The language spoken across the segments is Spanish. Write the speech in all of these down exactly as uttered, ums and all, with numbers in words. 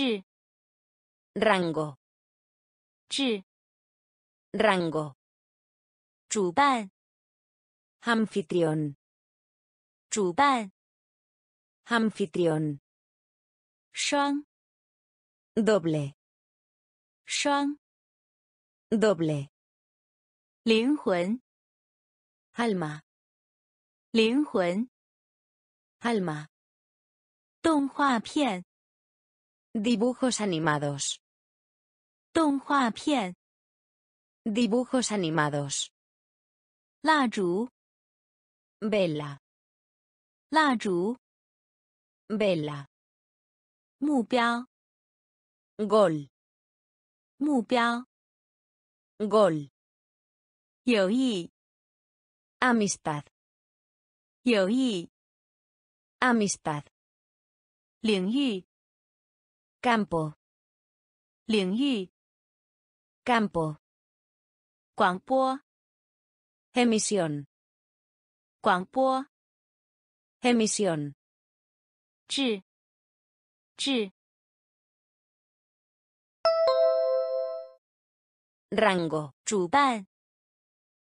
质 rango 质 rango 主办 anfitrión 主办 anfitrión 双 doble 双 doble 灵魂 alma 灵魂 alma 动画片 dibujos animados 动画片 dibujos animados 蜡烛 vela 蜡烛 vela 目标 goal 目标 goal 友谊 amistad 友谊 amistad 领域 campo 领域 campo 广播 emisión 广播 emisión 制制 rango 主办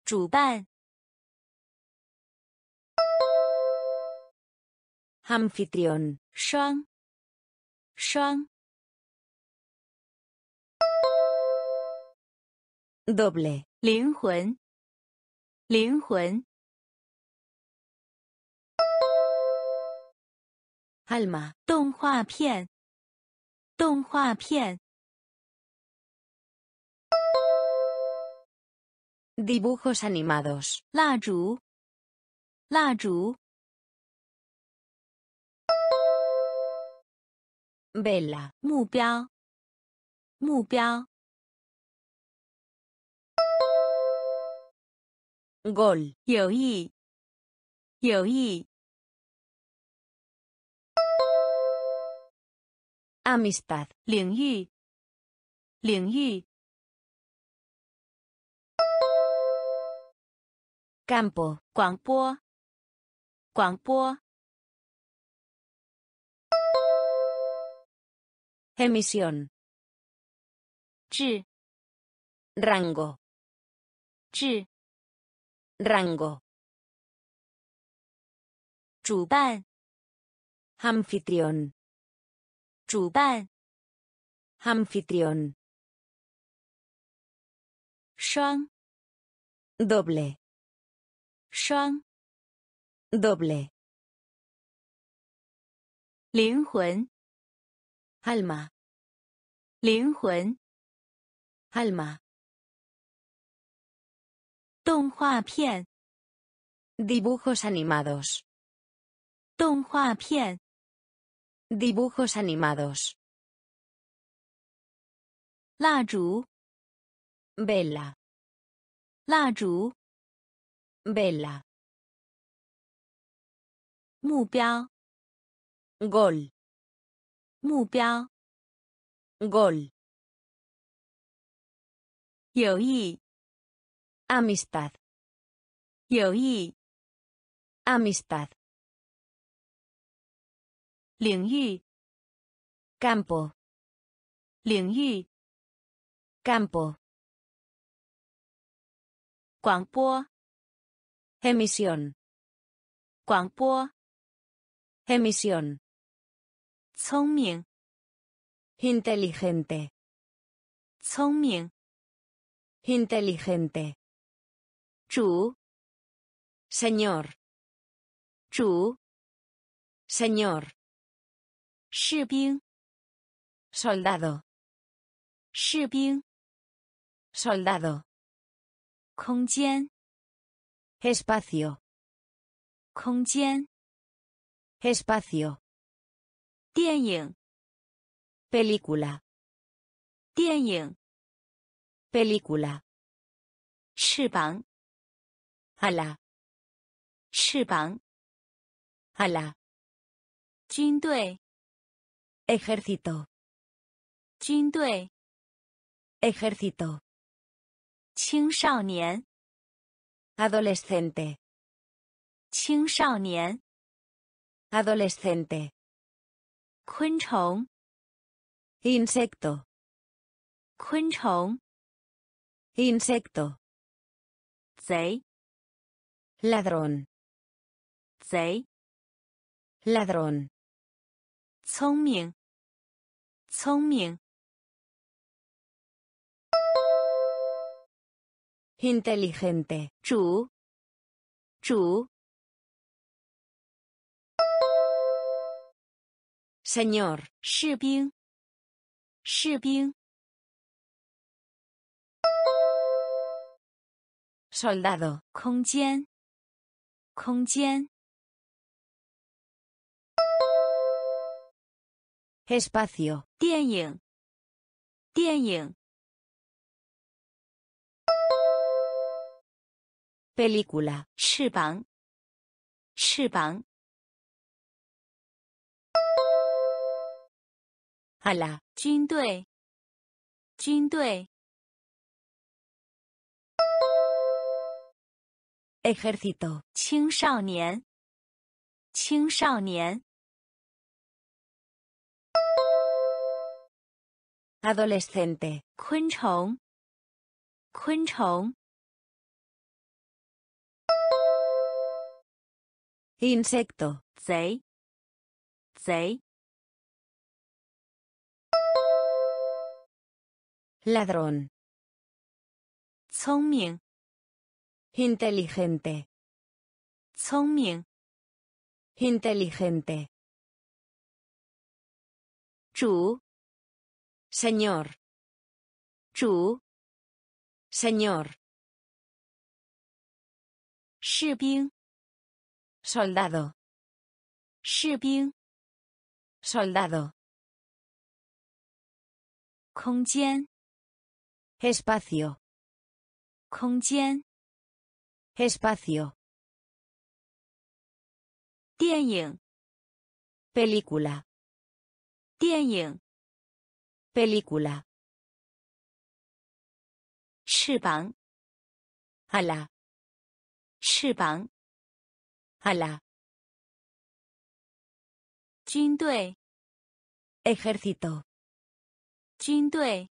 主办 anfitrión 双双 doble 灵魂灵魂 alma 动画片动画片 dibujos animados 蜡烛蜡烛 vela 目标目标 goal 友谊友谊 amistad 领域领域 campo 广播广播 emisión 质 rango 质 rango 主办 anfitrión 主办 anfitrión 双 doble 双 doble 灵魂 alma 灵魂 alma 动画片 dibujos animados 动画片 dibujos animados 蜡烛 vela 蜡烛 vela 目标 goal 目标 goal 友谊 amistad 友谊 amistad 领域 campo 领域 campo 广播 emisión 广播 emisión 聪明 inteligente 聪明 inteligente 主 señor 主 señor 士兵 soldado 士兵 soldado 空间 espacio 空间 espacio 电影 película 电影 película 翅膀 ala 翅膀 ala 军队 ejército 军队 ejército 青少年 adolescente 青少年 adolescente 昆虫 insecto, 昆虫 insecto, 贼 ladrón, 贼 ladrón, 聪明 聪明 inteligente, 主 主 señor, 士兵 士兵 soldado, 空间 空间 espacio, 电影 电影 película, 翅膀 翅膀 ala, 军队 军队 ejército, 青少年 青少年 adolescente, 昆虫 昆虫 insecto, 贼 贼 ladrón, 聪明 inteligente, 聪明 inteligente, 主 señor, 主 señor, 士兵 soldado, 士兵 soldado, 空间 espacio, 空间 espacio, 电影 película, 电影 película, 翅膀 ala, 翅膀 ala, 军队 ejército, 军队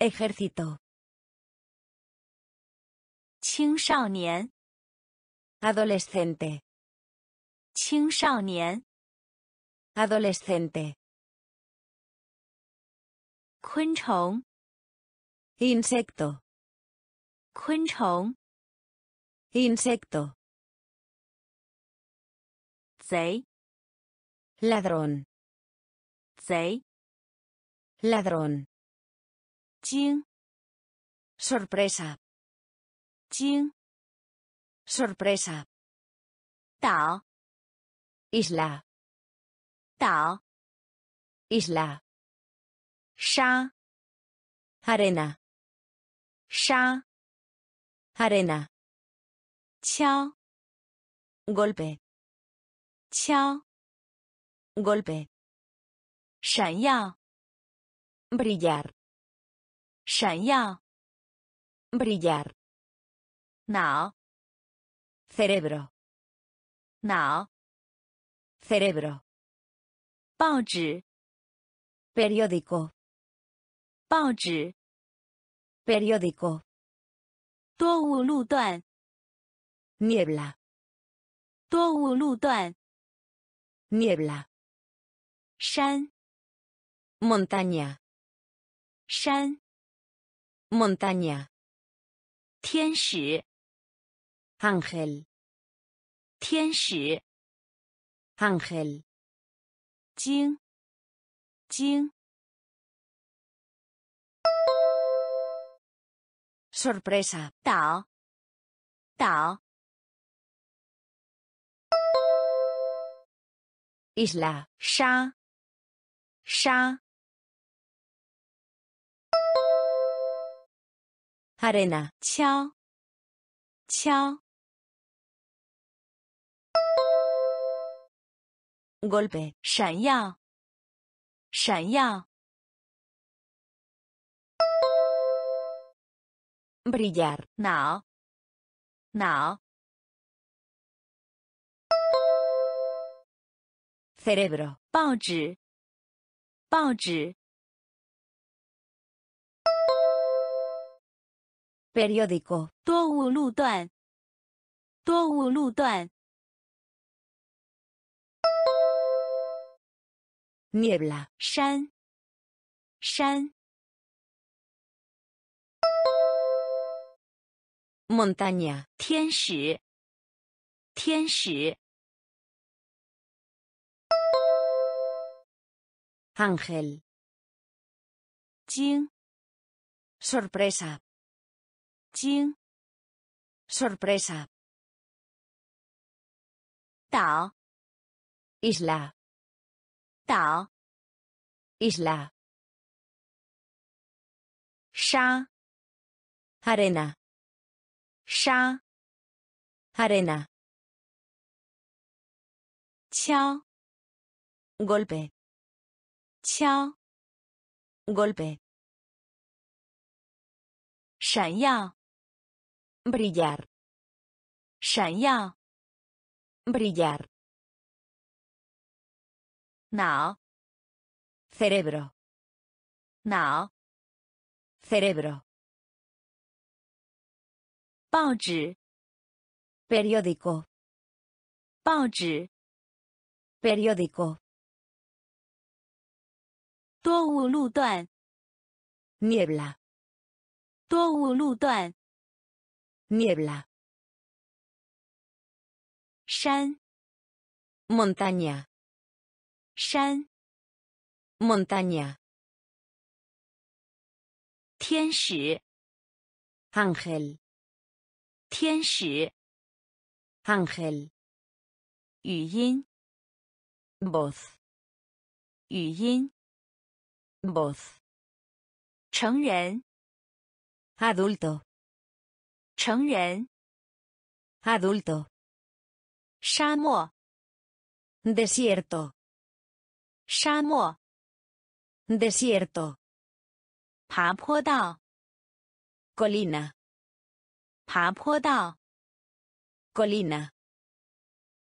ejército, 青少年 adolescente, 青少年 adolescente, 昆虫 insecto, 昆虫 insecto, 贼 ladrón, 贼 ladrón, 惊 sorpresa, 惊 sorpresa, 岛 isla, 岛 isla, 沙 arena, 沙 arena, 敲 golpe, 敲 golpe, 闪耀 brillar, 闪耀 brillar, 脑 cerebro, 脑 cerebro, 报纸 periódico, 报纸 periódico, 多雾路段 niebla, 多雾路段 niebla, 山 montaña, 山 montaña, 天使 ángel, 天使 ángel, 鲸 鲸 sorpresa, 岛 岛 isla, 沙 沙 arena, 敲 敲 golpe, 闪耀 闪耀 brillar, 脑 脑 cerebro, 报纸 报纸 periódico 多无路段，多无路段。niebla 山，山。montaña 天使，天使。 Ángel. Jing. Sorpresa. Jing. Sorpresa. Dao. Isla. Dao. Isla. Sha. Arena. Sha. Arena. Chao. Golpe. 敲 golpe 闪耀 brillar 闪耀 brillar 脑 cerebro 脑 cerebro 报纸 periódico 报纸 periódico 多雾路段 ，niebla。多雾路段 ，niebla。山 ，montaña。山 ，montaña。天使 ，ángel。天使 ，ángel。语音 ，voz。语音。 voz 成人 adulto 成人 adulto 沙漠 desierto 沙漠 desierto 爬坡道 colina 爬坡道 colina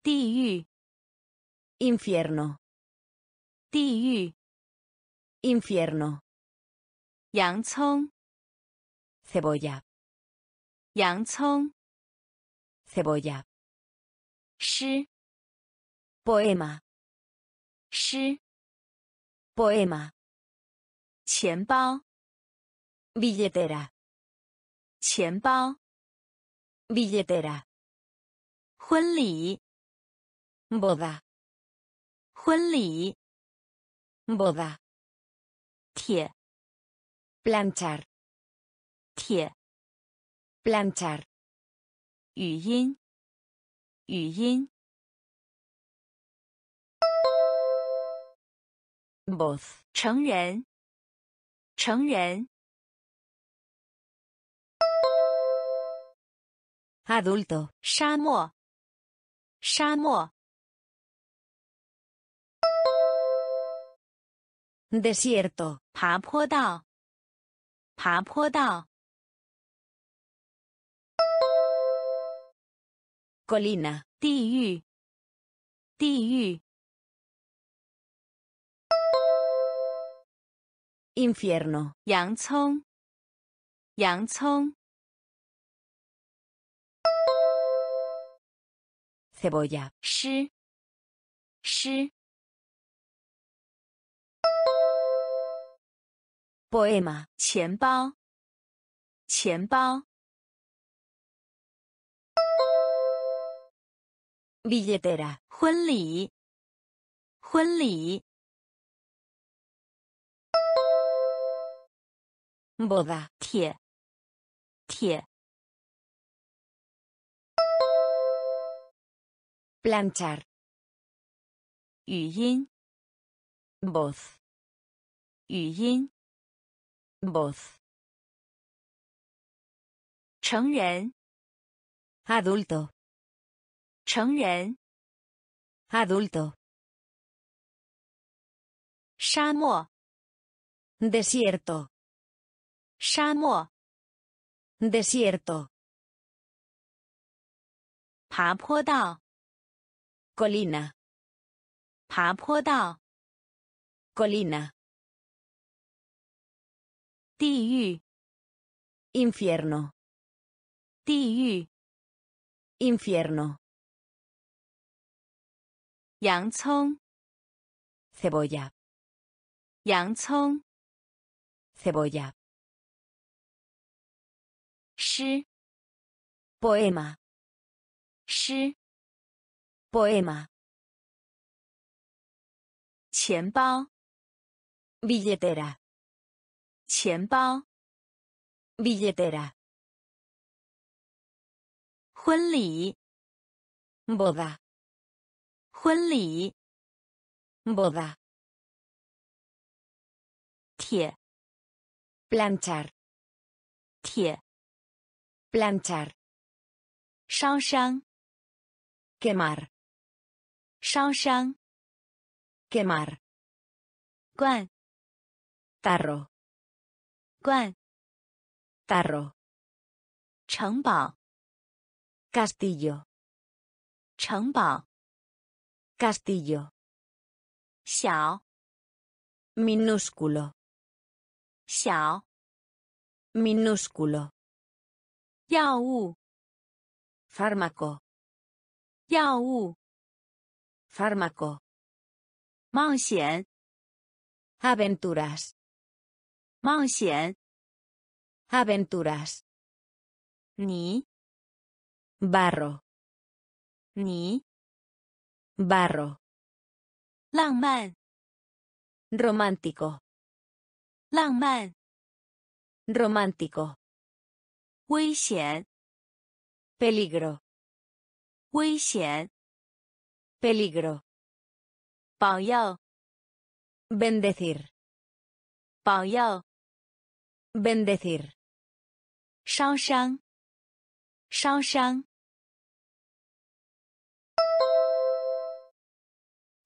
地狱 infierno 地狱 infierno 洋葱 cebolla 洋葱 cebolla 诗 poema 诗 poema 钱包 billetera 钱包 billetera 婚礼 boda 婚礼 boda 铁 planchar 铁 planchar 语音语音 voz 成人成人 adulto 沙漠沙漠 desierto 爬坡道，爬坡道。colina 地狱，地狱。infierno 洋葱，洋葱。cebolla 诗，诗。 poema 钱包，钱包。billetera 婚礼，婚礼。boda 铁，铁。planchar 语音 ，voz 语音。 voz 成人 adulto 成人 adulto 沙漠 desierto 沙漠 desierto 爬坡道 colina 爬坡道 colina 地狱 infierno 地狱 infierno 洋葱 cebolla 洋葱 cebolla 诗 poema 诗 poema 钱包 billetera 钱包 billetera 婚礼 boda 婚礼 boda 铁 planchar 铁 planchar 烧伤 quemar 烧伤 quemar 罐 tarro 罐 tarro 城堡 castillo 城堡 castillo 小 minúsculo 小 minúsculo 药物 fármaco 药物 fármaco 冒险 aventuras 冒险 aventuras 泥 barro 泥 barro 浪漫 romántico 浪漫 romántico 危险 peligro 危险 peligro 保佑 bendecir 保佑 bendecir 烧伤 烧伤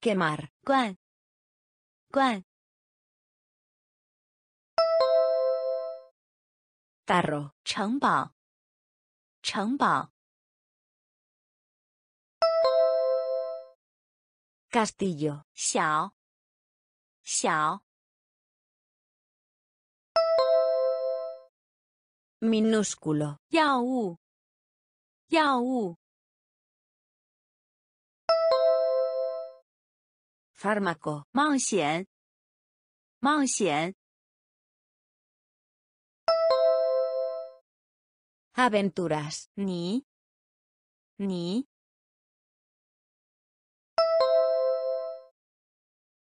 quemar 罐 罐 tarro 城堡 城堡 castillo 小 小 minúsculo 药物 药物 fármaco 冒险 冒险 aventuras 你 你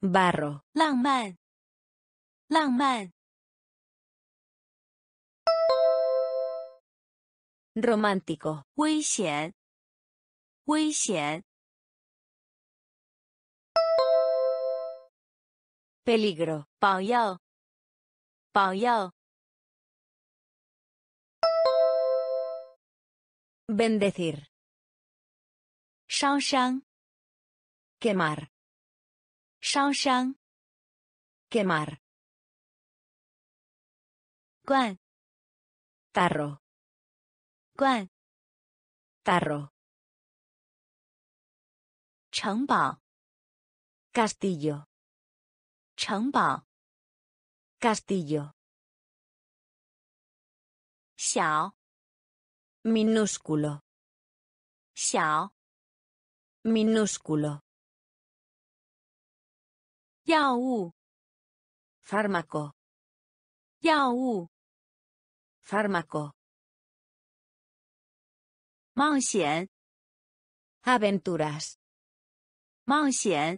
barro 浪漫 浪漫 romántico 危险 危险 peligro 保佑 保佑 bendecir 烧伤 quemar 烧伤 quemar 罐 tarro 罐 tarro 城堡 castillo 城堡 castillo 小 minúsculo 小 minúsculo 药物 fármaco 药物 fármaco 冒险 aventuras 冒险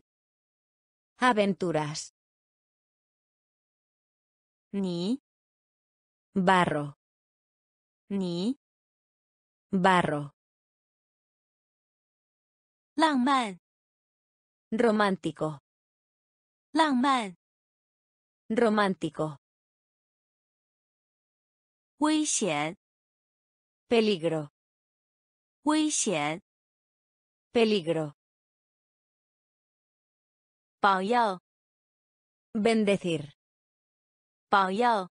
aventuras 泥 barro 泥 barro 浪漫 romántico 浪漫 romántico 危险 peligro 危险 peligro 保佑 bendecir 保佑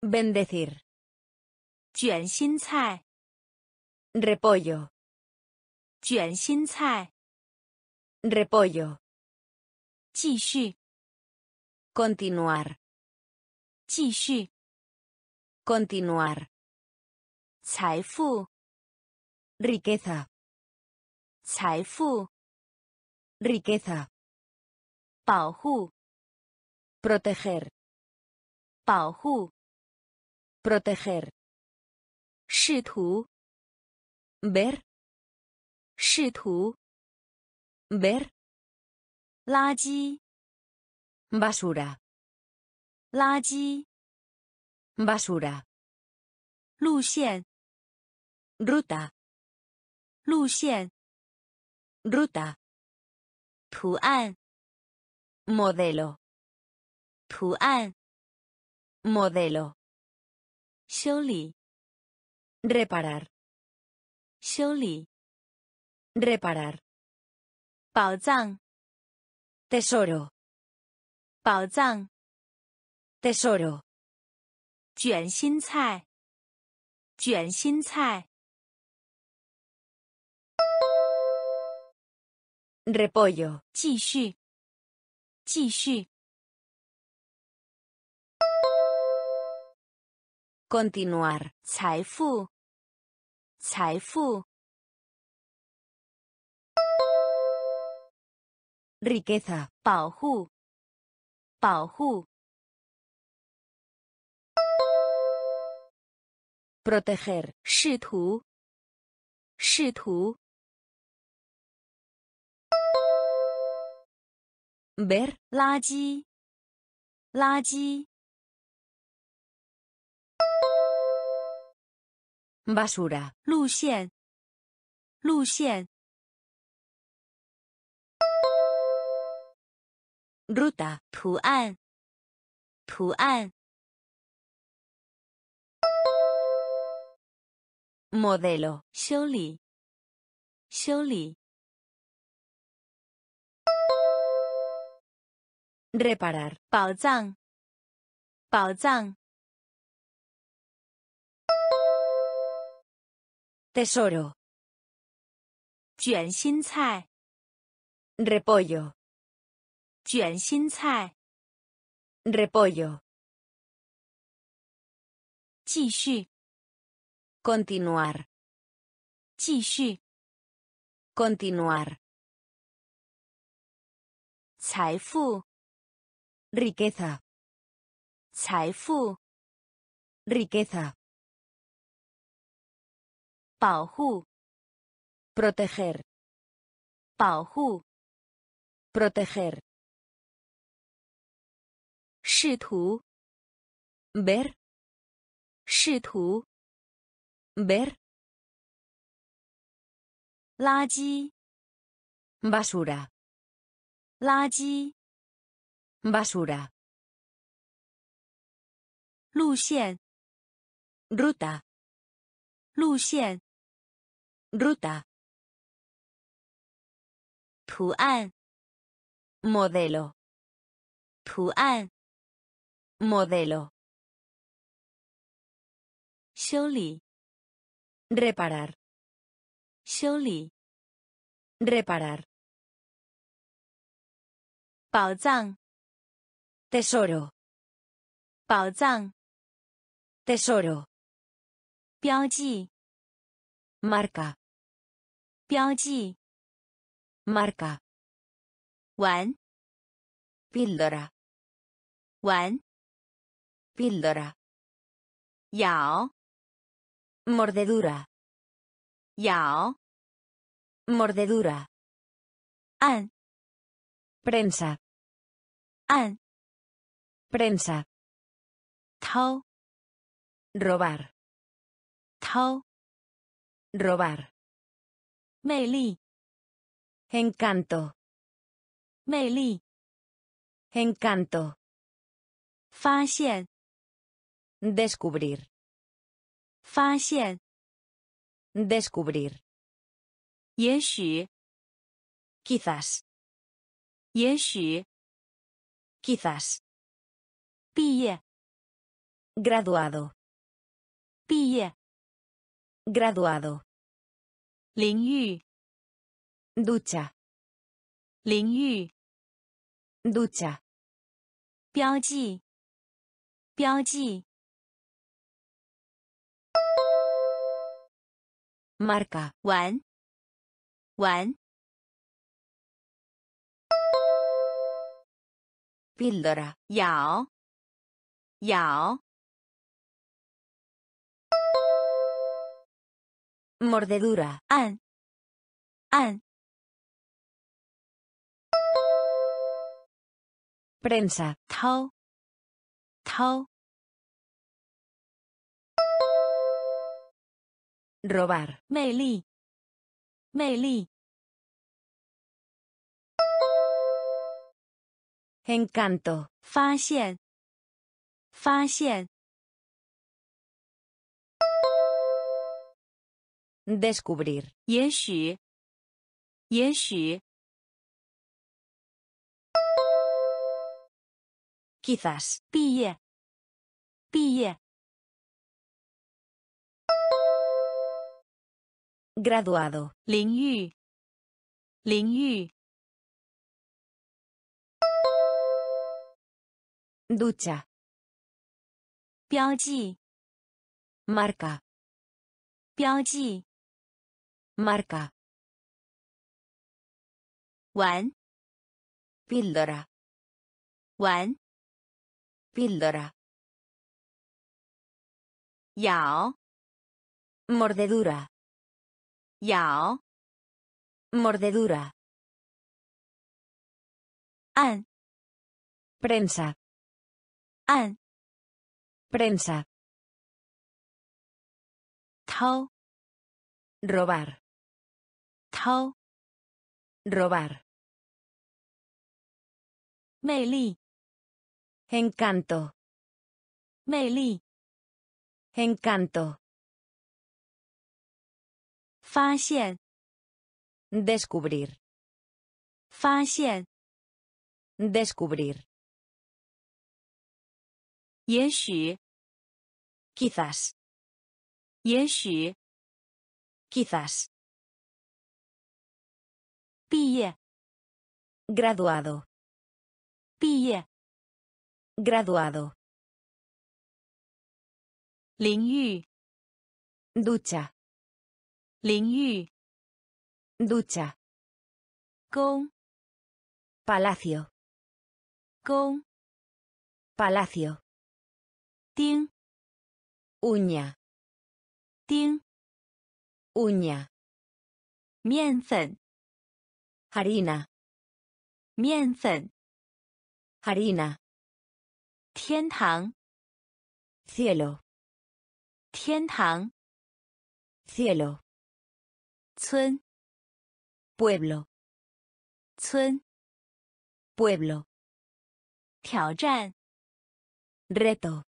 bendecir 卷心菜 repollo 卷心菜 repollo 继续 continuar 继续 continuar 财富 riqueza 财富 riqueza 保护 proteger 保护 proteger 试图 ver 试图 ver 垃圾 basura 垃圾 basura 路线 ruta 路线 ruta 图案 modelo 图案 modelo 修理 reparar 修理 reparar 宝藏 tesoro 宝藏 tesoro 卷心菜，卷心菜。Repollo， 继续，继续。Continuar， 财富，财富。Riqueza， 保护，保护。proteger 试图，试图 ver 垃圾，垃圾 basura 路线，路线 ruta 图案，图案。modelo 修理，修理。reparar 宝藏，宝藏。tesoro 卷心菜 repollo 卷心菜 repollo 继续。continuar 继续 continuar 财富 riqueza 财富 riqueza 保护 proteger 保护 proteger 试图 ver 试图ver 垃圾 basura 垃圾 basura 路线 ruta 路线 ruta 图案 modelo 图案 modelo 修理reparar 修理 reparar 宝藏 tesoro 宝藏 tesoro 标记 marca 标记 marca 玩 píldora 玩 píldora 咬mordedura 咬 mordedura 按 prensa 按 prensa 偷 robar 偷 robar 魅力 encanto 魅力 encanto 发现 descubrir发现 descubrir 也许 quizás 也许 quizás 毕业 graduado 毕业 graduado 淋浴 ducha 淋浴 ducha 标记标记 marca, 완, 완. 빌더라, 야오, 야오. Mordedura, an, an. Prensa, tao, tao. Robar, meili, meili. Encanto, 发现，发现。Descubrir, 也许，也许。Quizás, 毕业，毕业。Graduado, 领域，领域。Ducha, 标记 marca, 标记 marca. 玩 píldora, 玩 píldora. 咬 mordedura, 咬 mordedura. 按 prensa, an, prensa. Tao, robar, tao, robar. Meili, encanto, meili, encanto. 发现 descubrir, 发现 descubrir. 也许 quizás, 也许 quizás. 毕业 graduado, 毕业 graduado. 淋浴 ducha, 淋浴 ducha. 宫 palacio, 宫 palacio. 钉 uña, 钉 uña. 面粉 harina, 面粉 harina. 天堂 cielo, 天堂 cielo. 村 pueblo, 村 pueblo. 挑战 reto,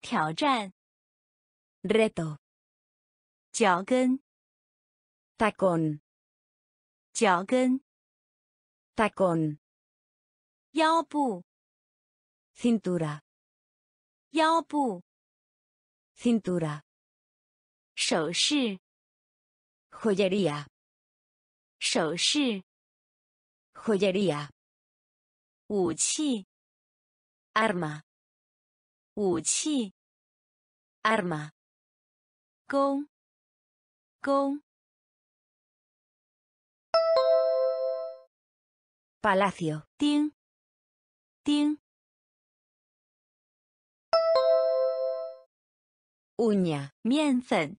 挑战 reto. 脚跟 tacón, 脚跟 tacón. 腰部 cintura, 腰部 cintura. 首饰 joyería, 首饰 joyería. 武器 arma, 武器 arma. 弓，弓。palacio, 丁，丁。uña, 面粉，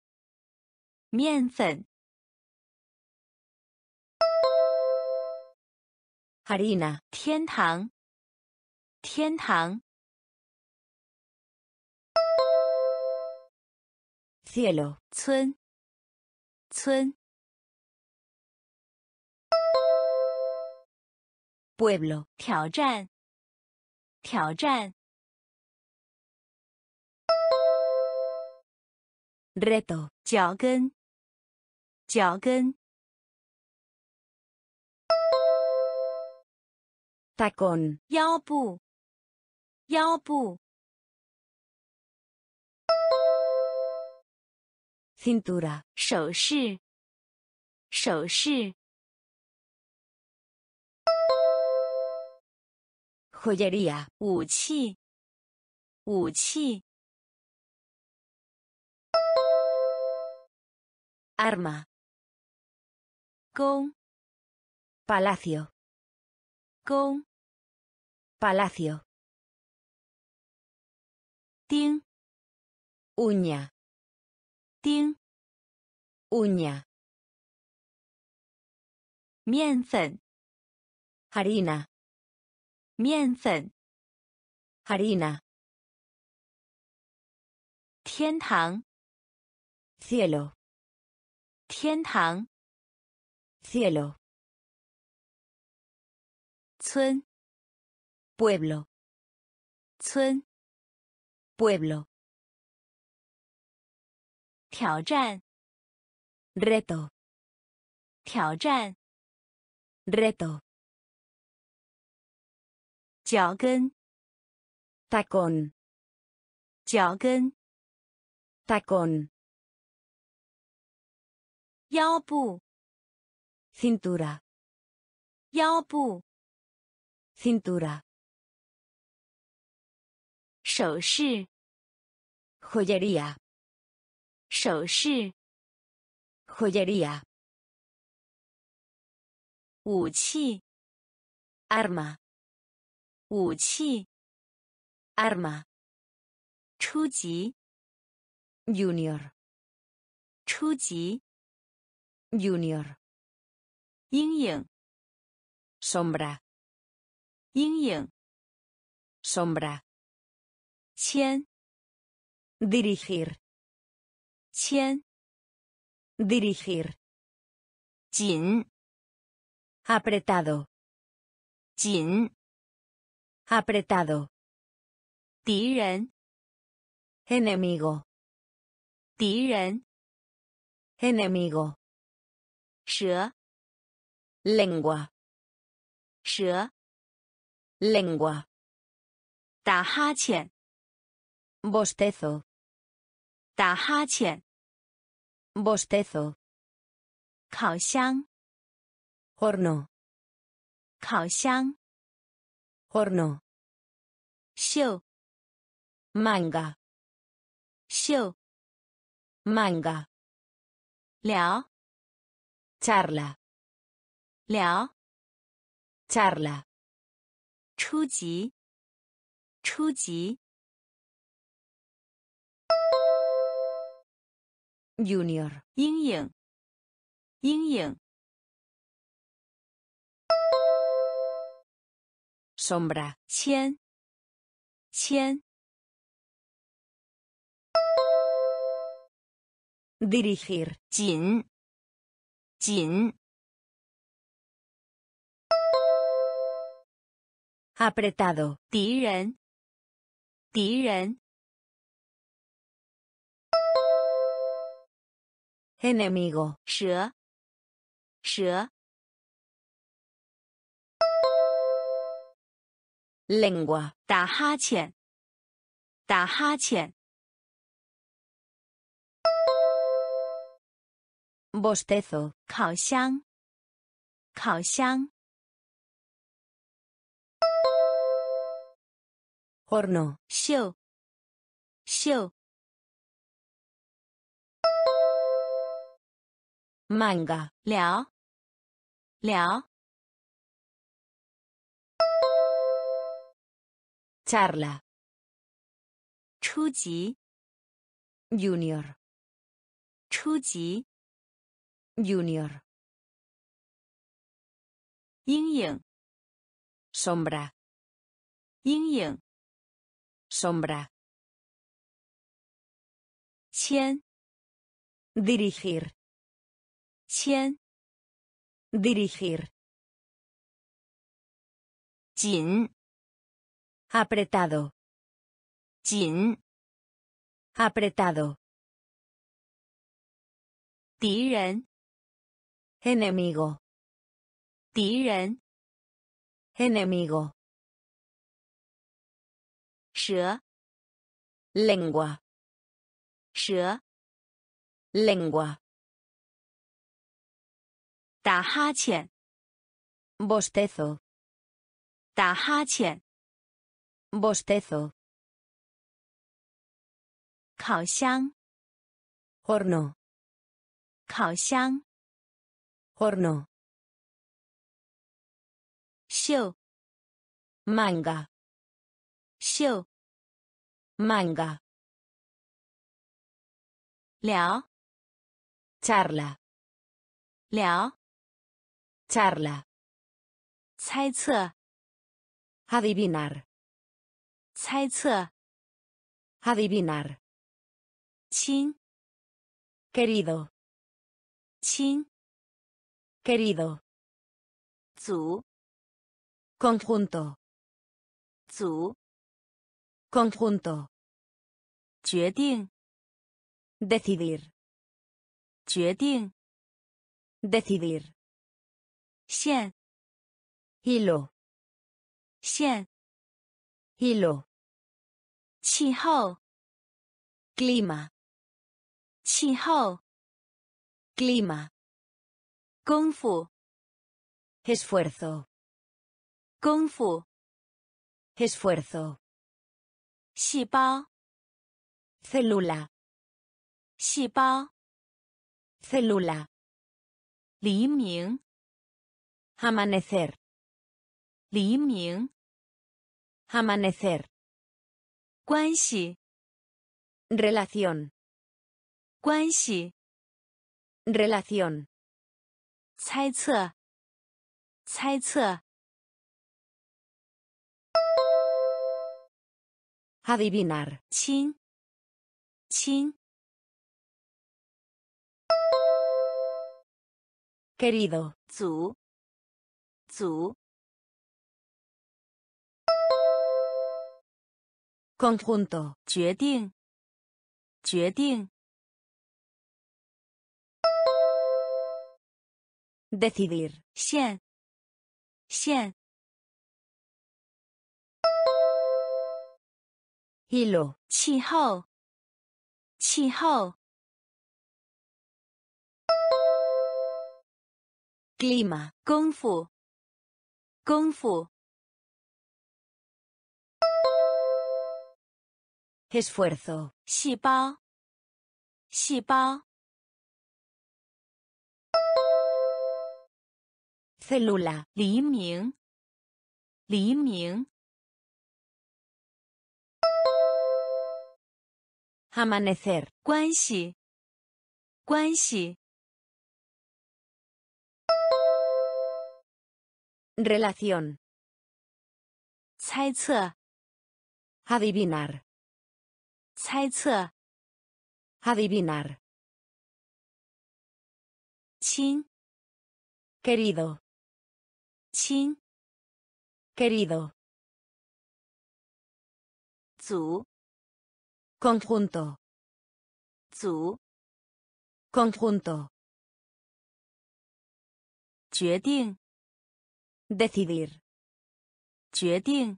面粉。harina, 天堂，天堂。 cielo, 村，村。 pueblo, 挑战，挑战。 reto, 脚跟，脚跟。 tacón, 腰部，腰部。 cintura, 首饰，首饰。joyería, 武器，武器。Arma. Con. Palacio. Con. Palacio. Tin. Uña. Tin. Uña.面粉 harina. 面粉 harina. 天堂 cielo. 天堂 cielo. 村 pueblo. 村 pueblo. 挑战 reto. 挑战 reto. 脚跟 tacón. 脚跟 tacón. 腰部 cintura. 腰部 cintura. 首饰 joyería. 首饰 joyería. 武器 arma. 武器 arma. 初级 junior. 初级 junior. 阴影 sombra. 阴影 sombra. 牵 dirigir. 牵 dirigir. 紧 apretado. 紧 apretado. 敌人 enemigo. 敌人 enemigo. 蛇 lengua. 蛇 lengua. 打哈欠 bostezo. 打哈欠 bostezo. 烤箱 horno. 烤箱 horno. 袖 manga. 袖 manga. 聊 charla. 聊 charla. 初级 初级 junior. 阴影 阴影 sombra. 签 签 dirigir. 紧 紧 apretado. 敌人 敌人 enemigo. 蛇 蛇 lengua. 打哈欠 打哈欠 bostezo. 烤箱 烤箱 horno. 袖 袖 manga. 聊 聊 charla. 初级 junior. 初级 junior. 阴影 sombra. 阴影 sombra. 牵 dirigir. 牵 dirigir. 紧 apretado. 紧 apretado. 敌人 enemigo. 敌人 enemigo. 蛇 lengua. 蛇 lengua. 打哈欠 bostezo. 打哈欠 bostezo. 烤箱 horno. 烤箱 horno 袖 manga 袖 manga 聊 charla 聊 charla 猜测 adivinar 猜测 adivinar 亲 querido 亲 querido 组 conjunto 组 conjunto 决定 decidir 决定 decidir 线 hilo 线 hilo 气候 clima 气候 clima 功夫 esfuerzo 功夫 esfuerzo 细胞 célula 细胞 célula 黎明 amanecer 黎明 amanecer 关系 relación 关系 relación 猜测 猜测 adivinar 亲 亲 querido 组 组 conjunto 决定 决定 decidir 线 线 hilo 气候 气候 clima 功夫 功夫 esfuerzo 细胞 细胞 célula 黎明 黎明 amanecer 关系 关系 relación 猜测 adivinar 猜测 adivinar 亲 querido 亲 querido 组 conjunto 组 conjunto 决定 decidir 决定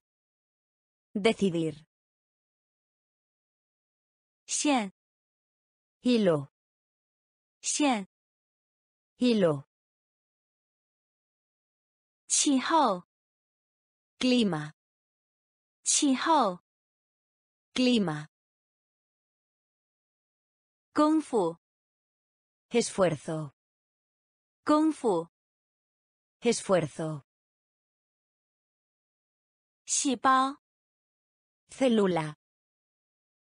decidir 线 hilo 线 hilo 气候 clima 气候 clima 功夫 esfuerzo 功夫 esfuerzo 细胞 célula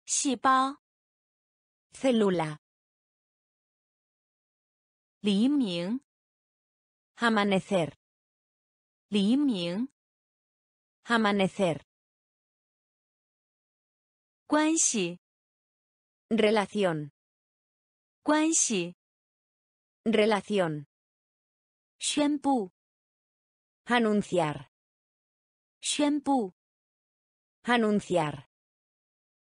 细胞 célula 黎明 amanecer 黎明 amanecer 关系 relación 关系 relación 宣布 anunciar 宣布 anunciar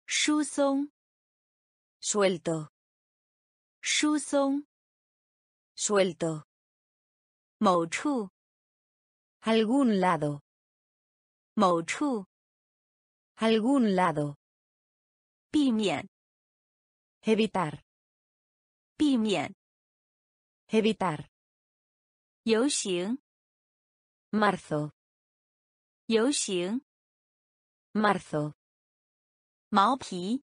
疏松 suelto 疏松 suelto 某处 algún lado 某处 algún lado 避免 evitar 避免 evitar 游行 marzo 游行 marzo 毛皮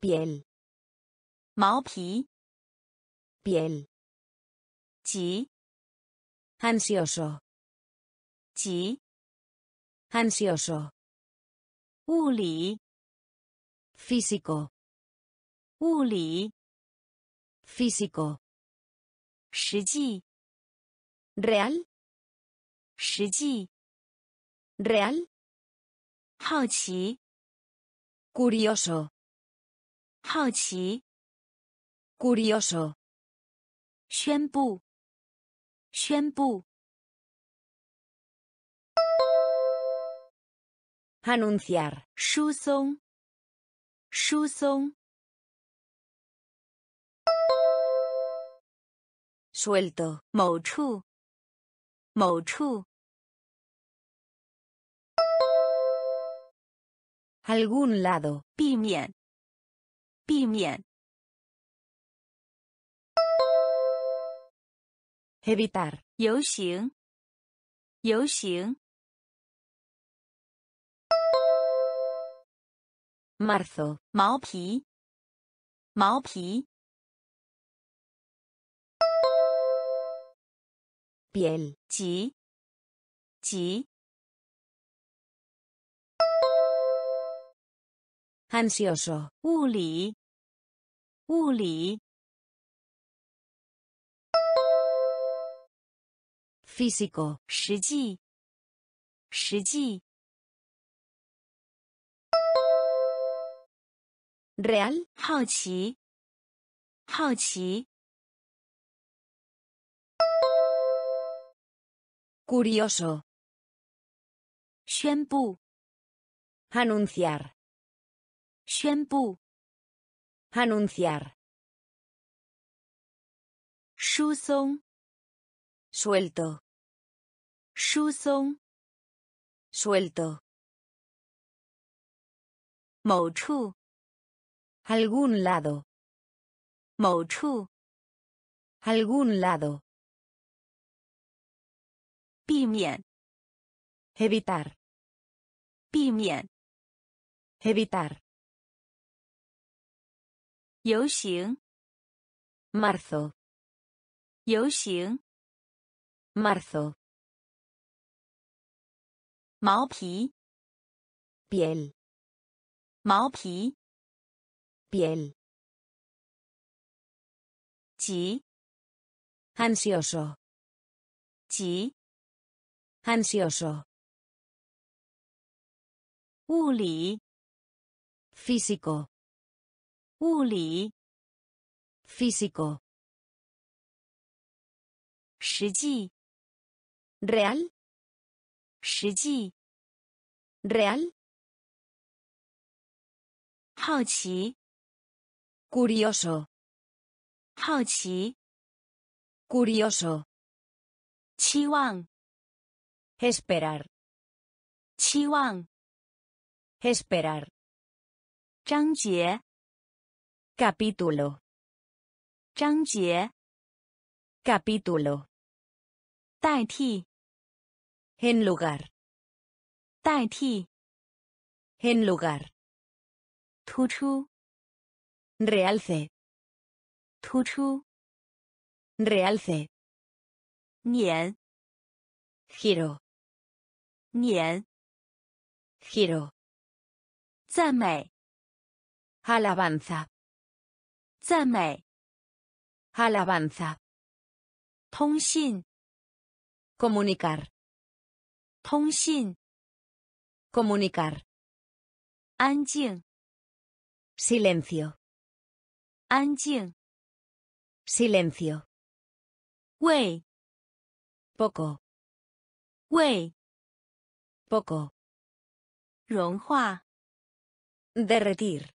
piel 毛皮 piel. Chi. Ansioso. Chi. Ansioso. Uli. Físico. Uli. Físico. Shiji. Real. Shiji. Real. Haoqi. Curioso. Haoqi. Curioso. Xuanbu. Xuanbu. Anunciar. Shuzong. Shuzong. Suelto. Mou chu. Mou chu. Algún lado. 避免. 避免. Evitar. 游行. 游行. Marzo. 毛皮. 毛皮. Piel. 急. 急. Ansioso. 物理. 物理. Físico. 实际. 实际. Real. 好奇. 好奇. Curioso. 宣布. Anunciar. 宣布 anunciar 疏松 suelto 疏松 suelto 某处 algún lado 某处 algún lado 避免 evitar 避免 evitar 游行 marzo 游行 marzo 毛皮 piel 毛皮 piel 急 ansioso 急 ansioso 物理 físico 物理 físico 实际 real 实际 real 好奇 curioso 好奇 curioso 期望 esperar 期望 esperar 章节 capítulo 章节 capítulo 代替 en lugar 代替 en lugar 突出 realce 突出 realce 年 giro 年 giro 赞美 alabanza 赞美 alabanza 通信 comunicar 通信 comunicar 安静 silencio 安静 silencio 喂 poco 喂 poco 融化 derretir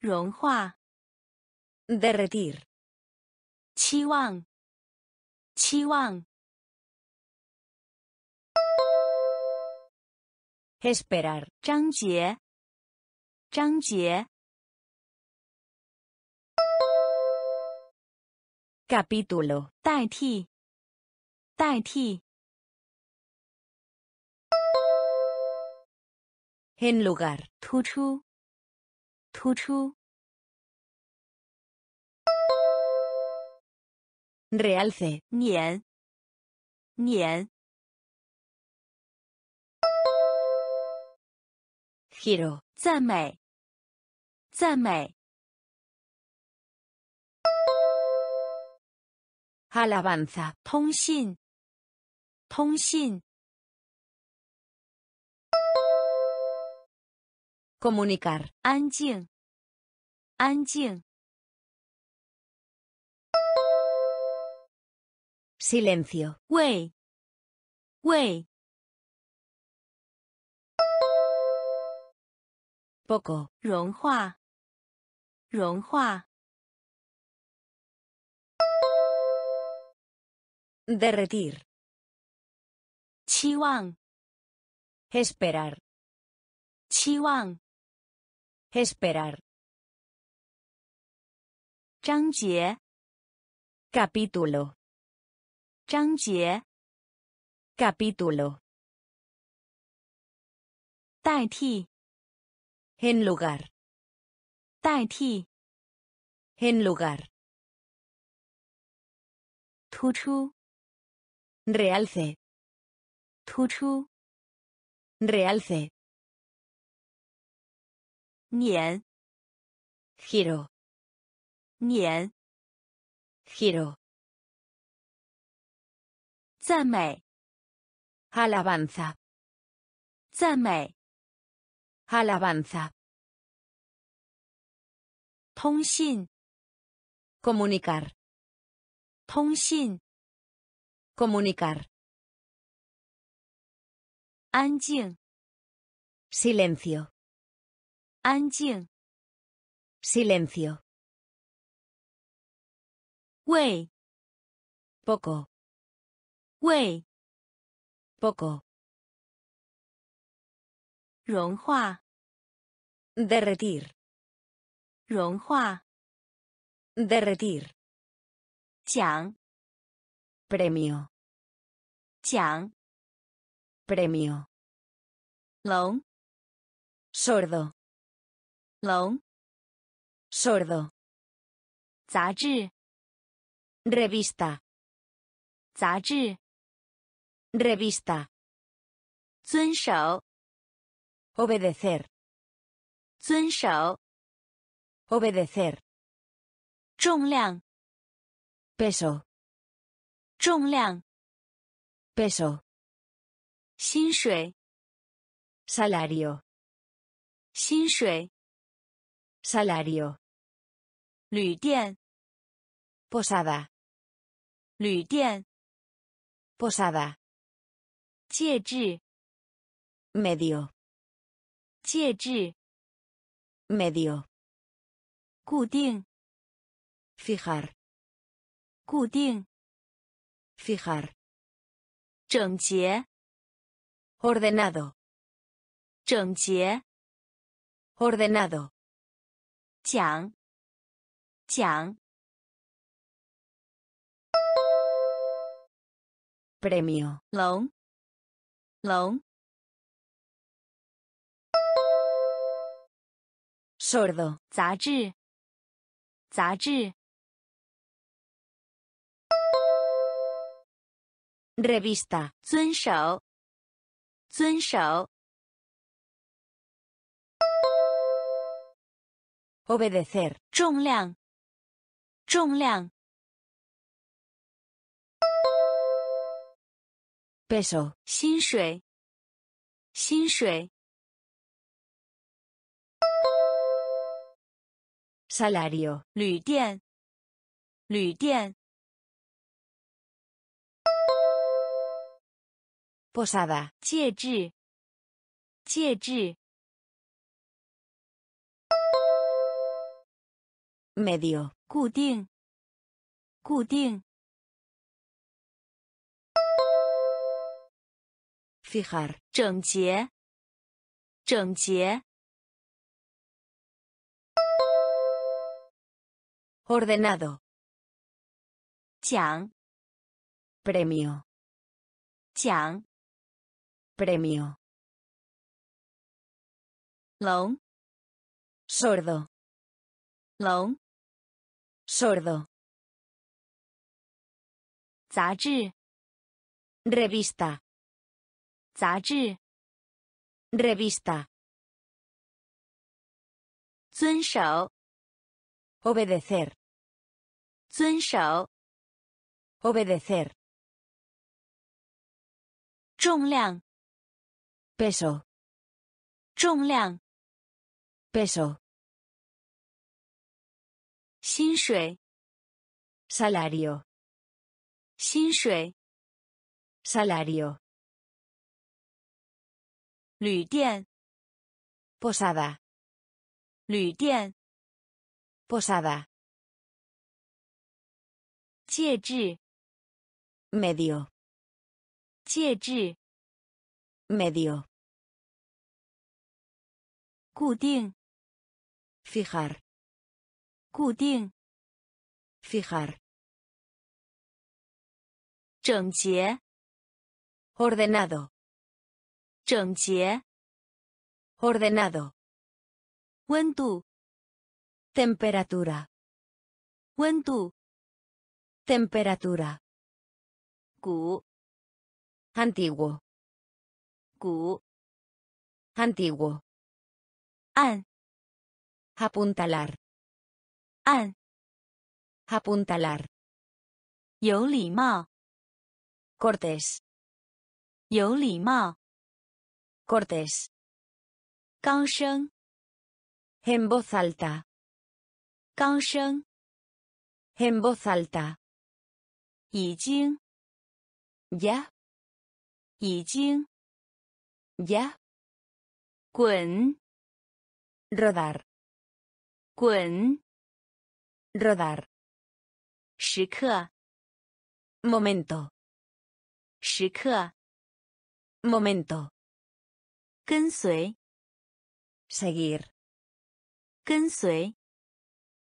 融化 derretir 期望期望 esperar 章节章节 capítulo 代替代替 en lugar 突出突出 realce, 年 年 giro, 赞美赞美 alabanza, 通信通信 comunicar, 安静安静 silencio, 喂喂 poco, 融化融化 derretir, 期望 esperar, 期望 esperar, 章节 capítulo, 章节 capítulo, 代替 en lugar, 代替 en lugar, 突出 realce, 突出 realce, 年 giro, 年 giro, 赞美 alabanza, 赞美 alabanza, 通信 comunicar, 通信 comunicar, 安静 silencio, 安静 silencio, 喂 poco, 喂 poco, 融化 derretir, 融化 derretir, 讲 premio, 奖 premio, 聋 sordo, 聋 sordo, 杂志 revista, 杂志 revista, 遵守 obedecer, 遵守 obedecer, 重量 peso, 重量 peso, 薪水 salario, 薪水 salario, 旅店 posada, 旅店 posada, 戒指 medio, 戒指 medio, 固定 fijar, 固定 fijar, 整洁 ordenado, 整洁 ordenado, 讲讲 premio, 龙龙 sordo, 杂志杂志 revista, 遵守遵守 obedecer, 重量重量 peso, 薪水薪水 salario, 旅店旅店 posada, 戒指戒指 medio, 固定固定 fijar, 整洁整洁 ordenado, 奖 premio, 奖 premio, 聋 sordo, 聋 sordo, 杂志 revista 杂志 revista 遵守 obedecer 遵守 obedecer 重量 peso 重量 peso 薪水 salario 薪水 salario 旅店 posada 旅店 posada 戒指 medio 戒指 medio 固定 fijar 固定 fijar 整洁 ordenado 整洁 ordenado 温度 temperatura 温度 temperatura 古 antiguo 古 antiguo 按 apuntalar 按 apuntalar 有礼貌 cortés 有礼貌 cortés 高声 en voz alta 高声 en voz alta 已经 ya 已经 ya 滚 rodar 滚 rodar 时刻 momento 时刻 momento 跟随 seguir 跟随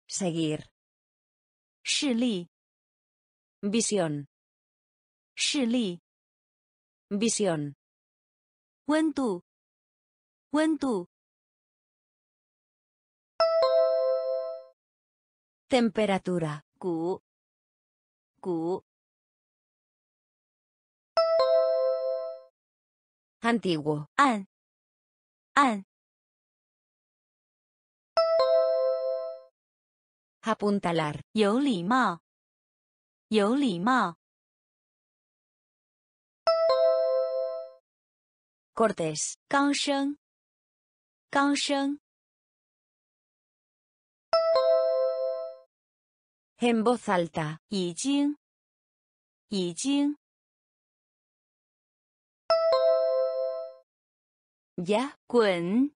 seguir 视力 visión 视力 visión 温度 温度 temperatura 古 古 antiguo 按 按 apuntalar 有礼貌 有礼貌 cortés 高声 高声 en voz alta 已经 已经 ya 滚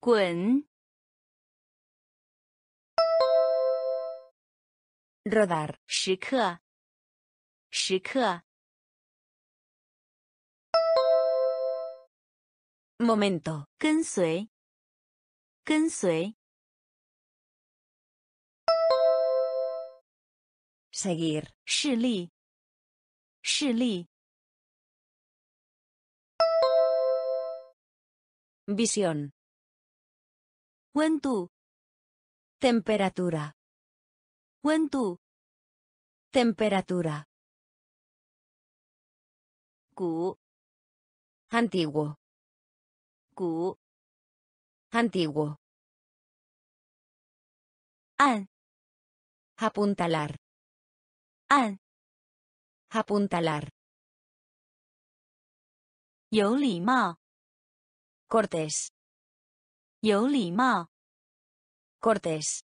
滚 rodar 时刻 时刻 momento 跟随 跟随 seguir 视力 视力 visión 温度 temperatura 温度 temperatura 古 antiguo 古 antiguo 按 apuntalar 按 apuntalar 有礼貌 cortés 有礼貌 cortés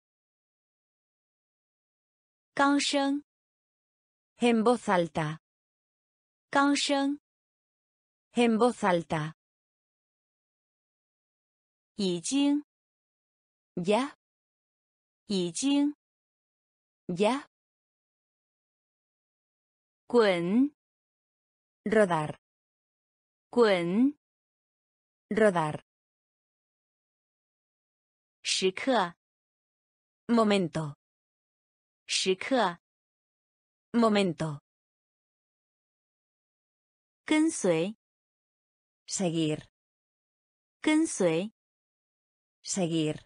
高声 en voz alta 高声 en voz alta 已经 ya 已经 ya 滚 rodar 滚 rodar 时刻 momento 时刻 momento 跟随 seguir 跟随 seguir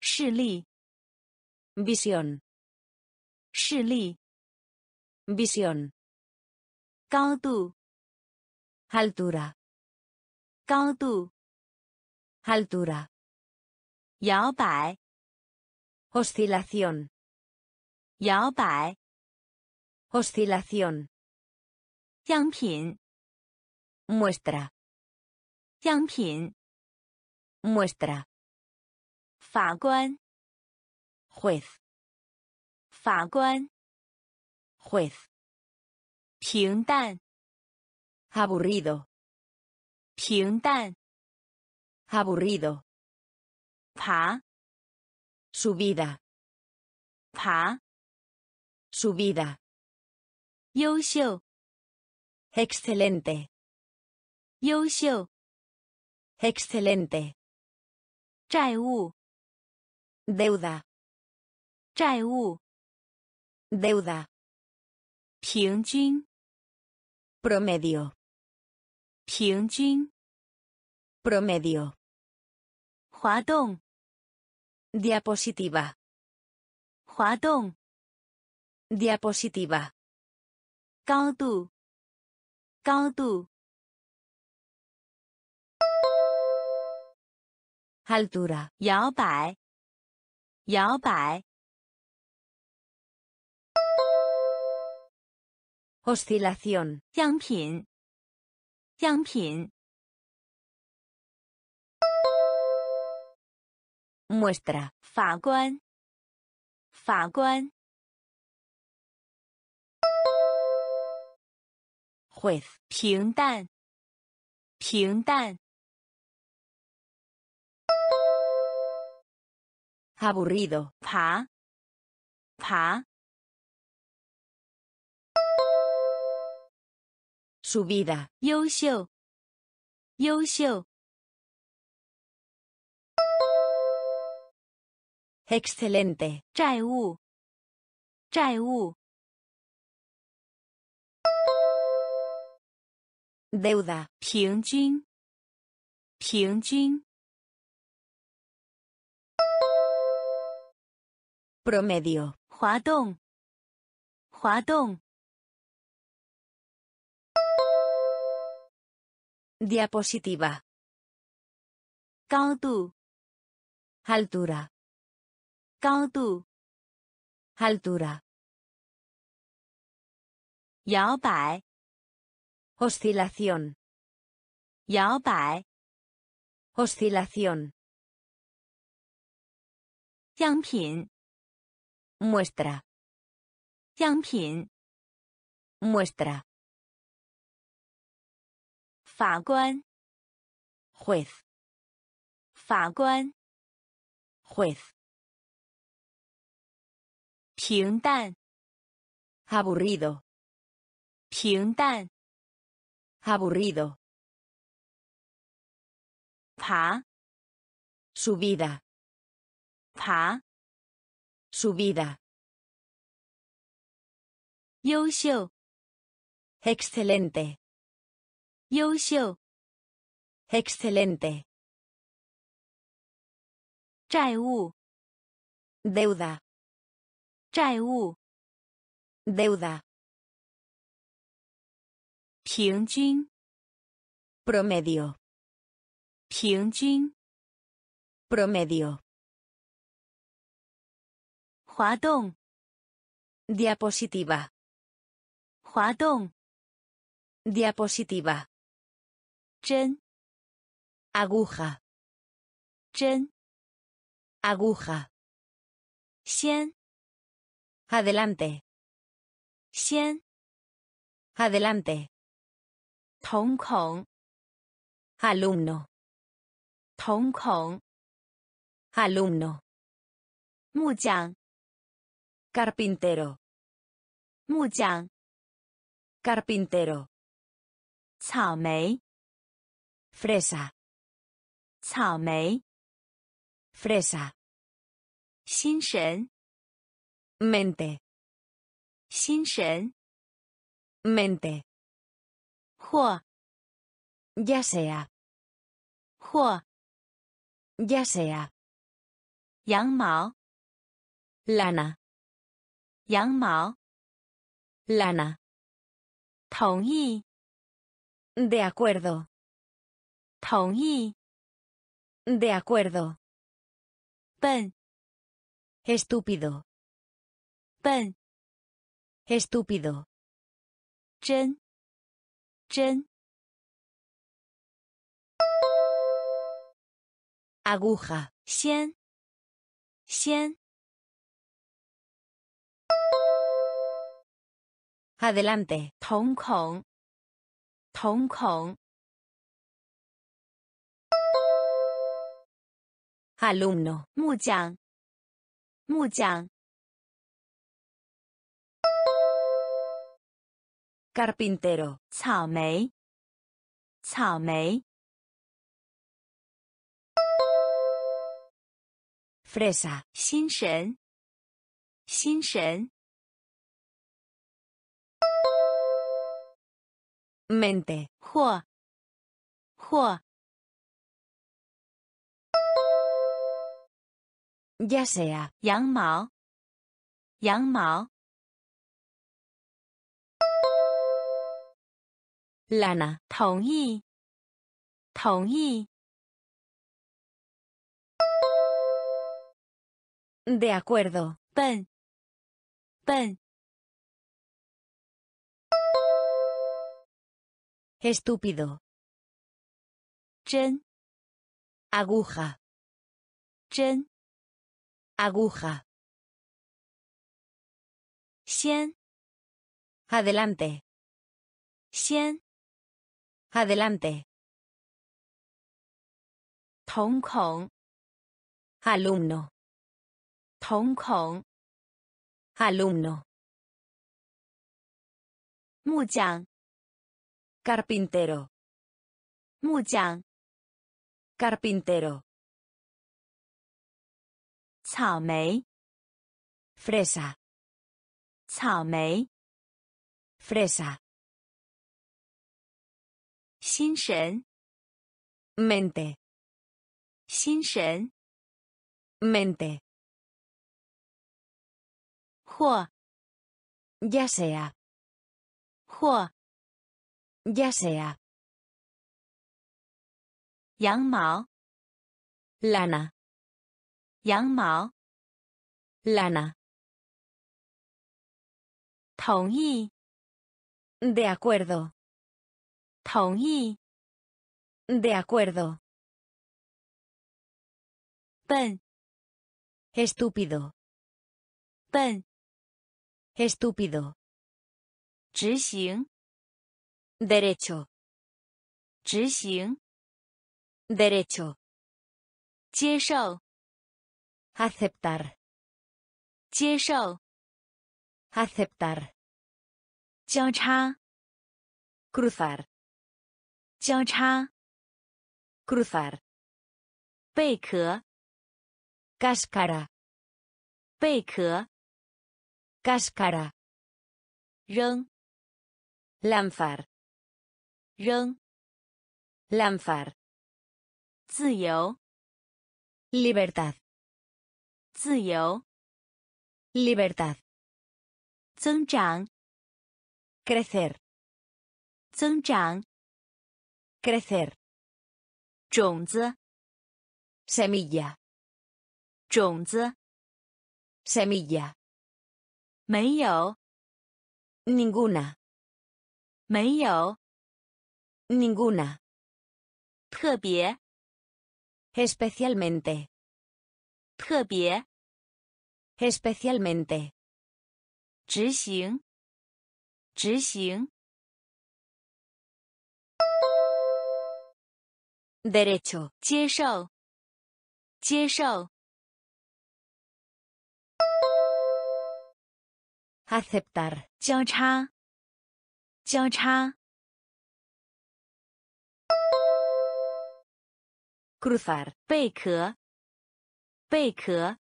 视力 visión 视力 visión 高度 altura 高度 altura 摇摆 oscilación 摇摆 oscilación 样品 muestra 样品 muestra 法官 juez 法官 juez 平淡 aburrido 平淡 aburrido 爬 subida 爬 subida 优秀 excelente 优秀 excelente 债务 deuda 债务 deuda 平均 promedio 平均 promedio 滑动 diapositiva 滑动 diapositiva 高度 高度 altura 摇摆 摇摆 oscilación 样品 样品 muestra 法官 法官 juez 平淡 平淡 aburrido 爬 爬 subida 优秀 优秀 excelente 债务 债务 deuda 平均 平均 promedio 滑动 滑动 diapositiva 高度 altura 高度 altura 摇摆 oscilación 摇摆 oscilación 样品 muestra 样品 muestra 法官 juez 法官 juez 平淡 aburrido 平淡 aburrido 爬 subida 爬 subida 优秀 excelente 优秀 excelente 债务 deuda 债务 deuda 平均 promedio 平均 promedio 滑动 diapositiva 滑动 diapositiva 针 aguja 针 aguja 先 adelante 先 adelante 瞳孔 alumno 瞳孔 alumno 木匠 carpintero 木匠 carpintero 草莓 fresa 草莓 fresa 心神 mente 心神 mente 或 ya sea 或 ya sea 羊毛 lana 羊毛 lana 同意 de acuerdo 同意 de acuerdo 笨 estúpido 笨 estúpido 真 真 aguja 先 先 adelante 瞳孔 瞳孔 alumno 木匠 木匠 carpintero 草莓 草莓 fresa 心神 心神 mente 或 或 ya sea 羊毛 羊毛 lana 同意 同意 de acuerdo 笨 笨 estúpido 针 aguja 针 aguja 先 adelante 先 adelante 瞳孔 alumno 瞳孔 alumno 木匠 carpintero 木匠 carpintero 草莓 fresa 草莓 fresa 心神 mente 心神 mente 或 ya sea 或 ya sea 羊毛 lana 羊毛 lana 同意 de acuerdo 同意 de acuerdo 笨 estúpido 笨 estúpido 执行 derecho 执行 derecho 接受 aceptar 接受 aceptar 交叉 cruzar 交叉 cruzar 贝壳 cáscara 贝壳 cáscara 扔 lanzar 扔 lanzar 自由 libertad 自由 libertad 增长 crecer 增长 crecer 种子 semilla 种子 semilla 没有 ninguna 没有 ninguna 特别 especialmente 特别 especialmente 执行执行 derecho 接受接受 aceptar 交叉交叉 cruzar 贝壳贝壳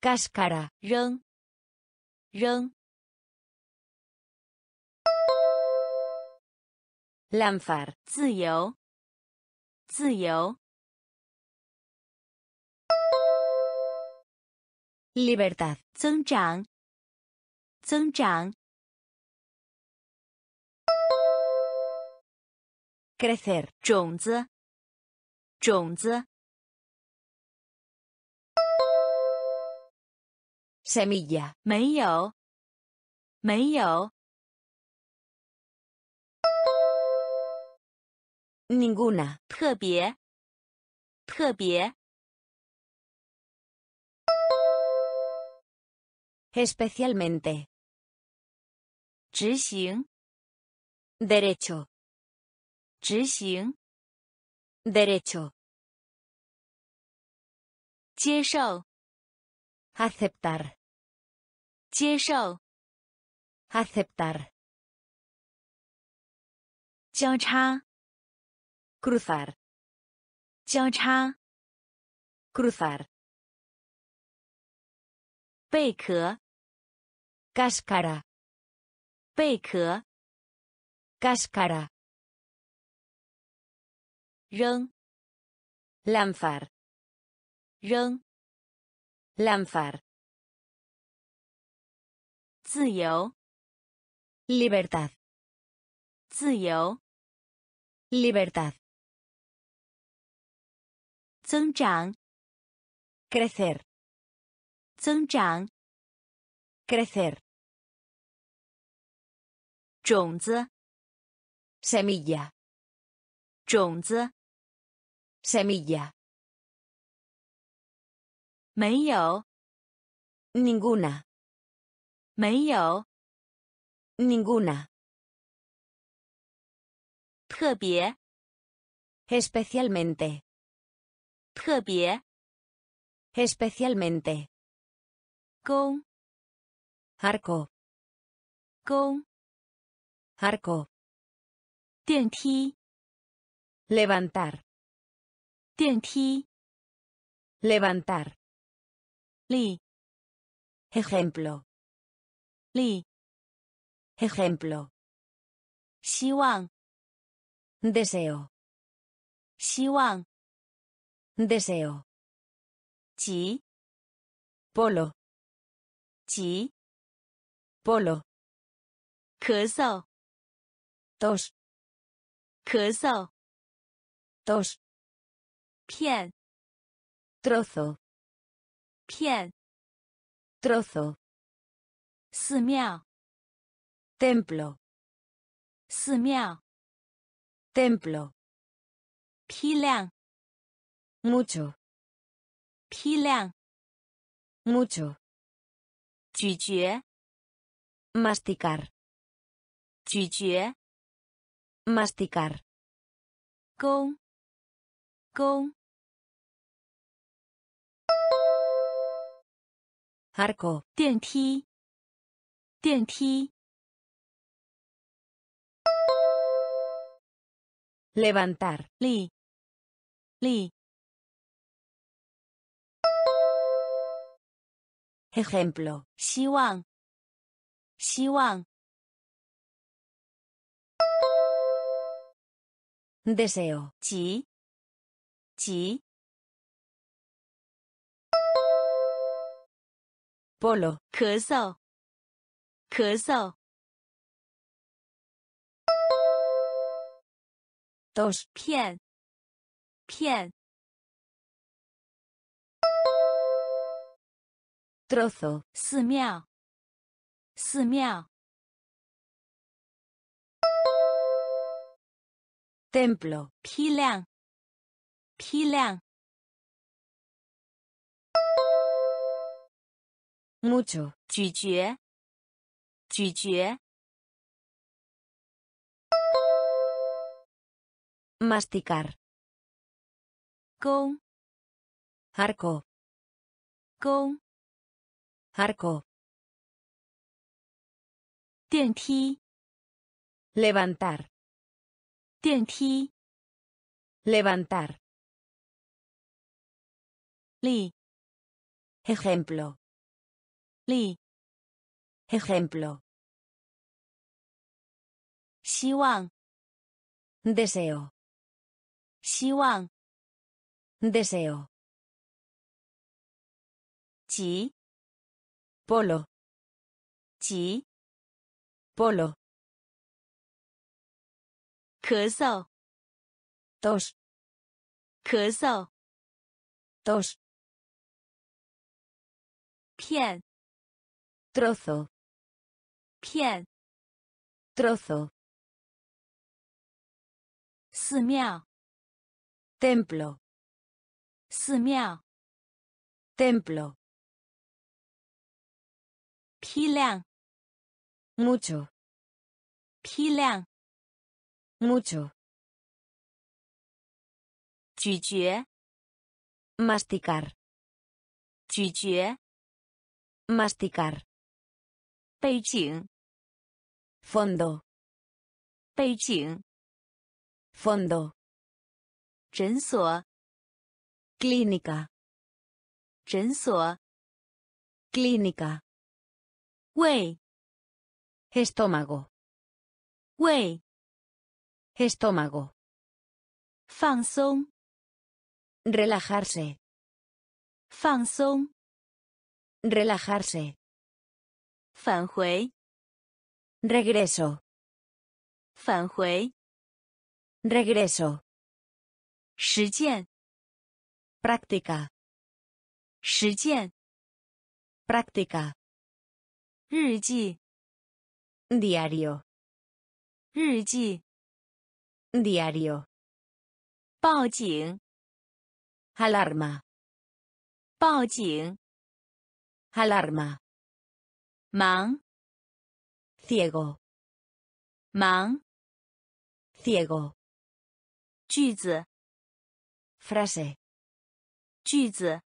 cáscara 扔扔 lanzar 自由自由 libertad 增长增长 crecer 种子种子 semilla 没有没有 ninguna 特别特别 especialmente 执行 derecho 执行 derecho 接受 aceptar 接受 aceptar 交叉 cruzar 交叉 cruzar 贝壳 cáscara 贝壳 cáscara 扔 lanzar 扔 lanzar 自由 libertad 自由 libertad 增长 crecer 增长 crecer 种子 semilla 种子 semilla 没有 ninguna 没有 ninguna 特别 especialmente 特别 especialmente 弓 arco 弓 arco 电梯 levantar 电梯 levantar 力 ejemplo 力 ejemplo 希望 deseo 希望 deseo 急 polo 急 polo 咳嗽 tos 咳嗽 tos 片 trozo 片 trozo 寺庙 templo 寺庙 templo 批量 mucho 批量 mucho 咀嚼 masticar 咀嚼 masticar 弓弓 arco 电梯电梯 levantar 力力 ejemplo 希望希望 deseo 急急 polo 咳嗽咳嗽 tos 片片 trozo 寺庙寺庙 templo 批量批量 mucho 咀嚼咀嚼 masticar 弓 arco 弓 arco 电梯 levantar 电梯 levantar 力 ejemplo 力 ejemplo 希望 deseo 希望 deseo 急 polo, 지, polo, 咳嗽 ，tos， 咳嗽 ，tos， 片 ，trozo， 片 ，trozo， 寺庙 ，templo， 寺庙 ，templo， 批量 ，mucho， 批量。 mucho, 咀嚼 masticar, 咀嚼 masticar, 背景 fondo, 背景 fondo, 诊所 clínica, 诊所 clínica, 胃 estómago, 胃 estómago, 放松 relajarse, 放松 relajarse, 返回 regreso, 返回 regreso, 实践 práctica, 实践 práctica, 日记 diario, 日记 diario, 报警 alarma, 报警 alarma, 盲 ciego, 盲 ciego, 句子 frase, 句子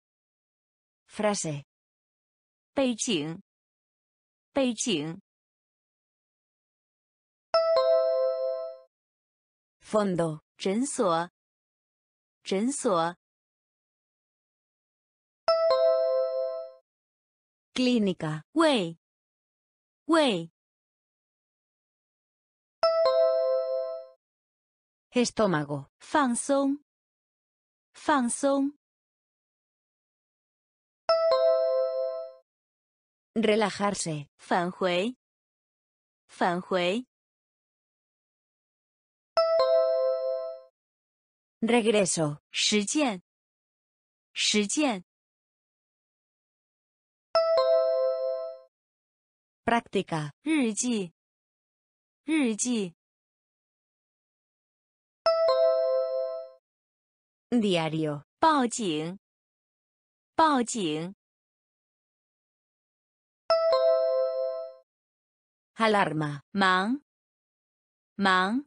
frase, 背景背景 fondo, 诊所，诊所 clínica, 胃，胃 estómago, 放松，放松 relajarse, 返回，返回 regreso, 实践，实践 práctica, 日记，日记 diario, 报警，报警 alarma, 忙，忙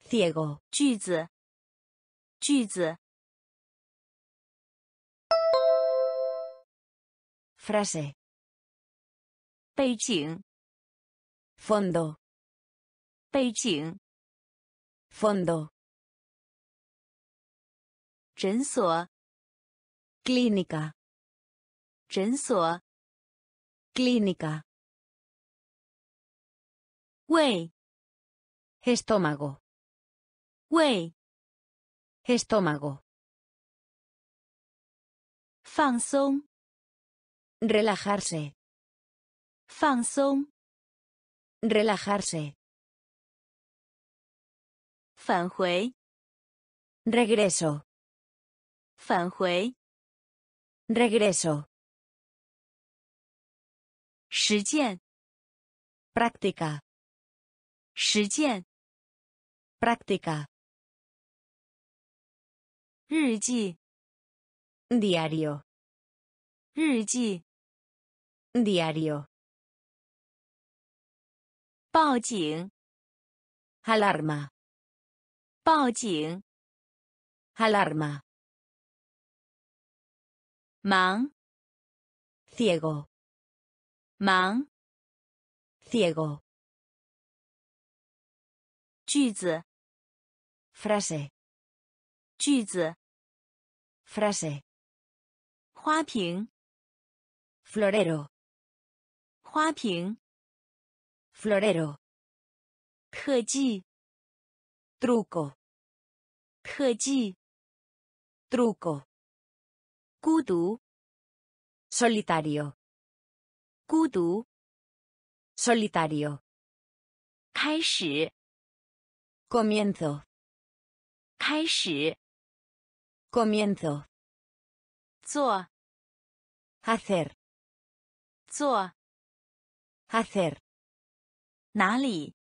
ciego, 句子，句子 frase, 背景 fondo, 背景 fondo, 诊所 clínica, 诊所 clínica, 胃 estómago, 胃 estómago, 放松 relajarse, 放松 relajarse, 返回 regreso, 返回 regreso, 实践 práctica, 实践 práctica, 日记 diario, 日记 diario, 报警 alarma, 报警 alarma, 盲 ciego, 盲 ciego, 句子 frase, 句子 frase, 花瓶 florero, 花瓶 florero, 特技 truco, 特技 truco, 孤独 solitario 孤独 solitario 开始 comienzo 开始 comienzo 做 hacer 做 hacer 哪里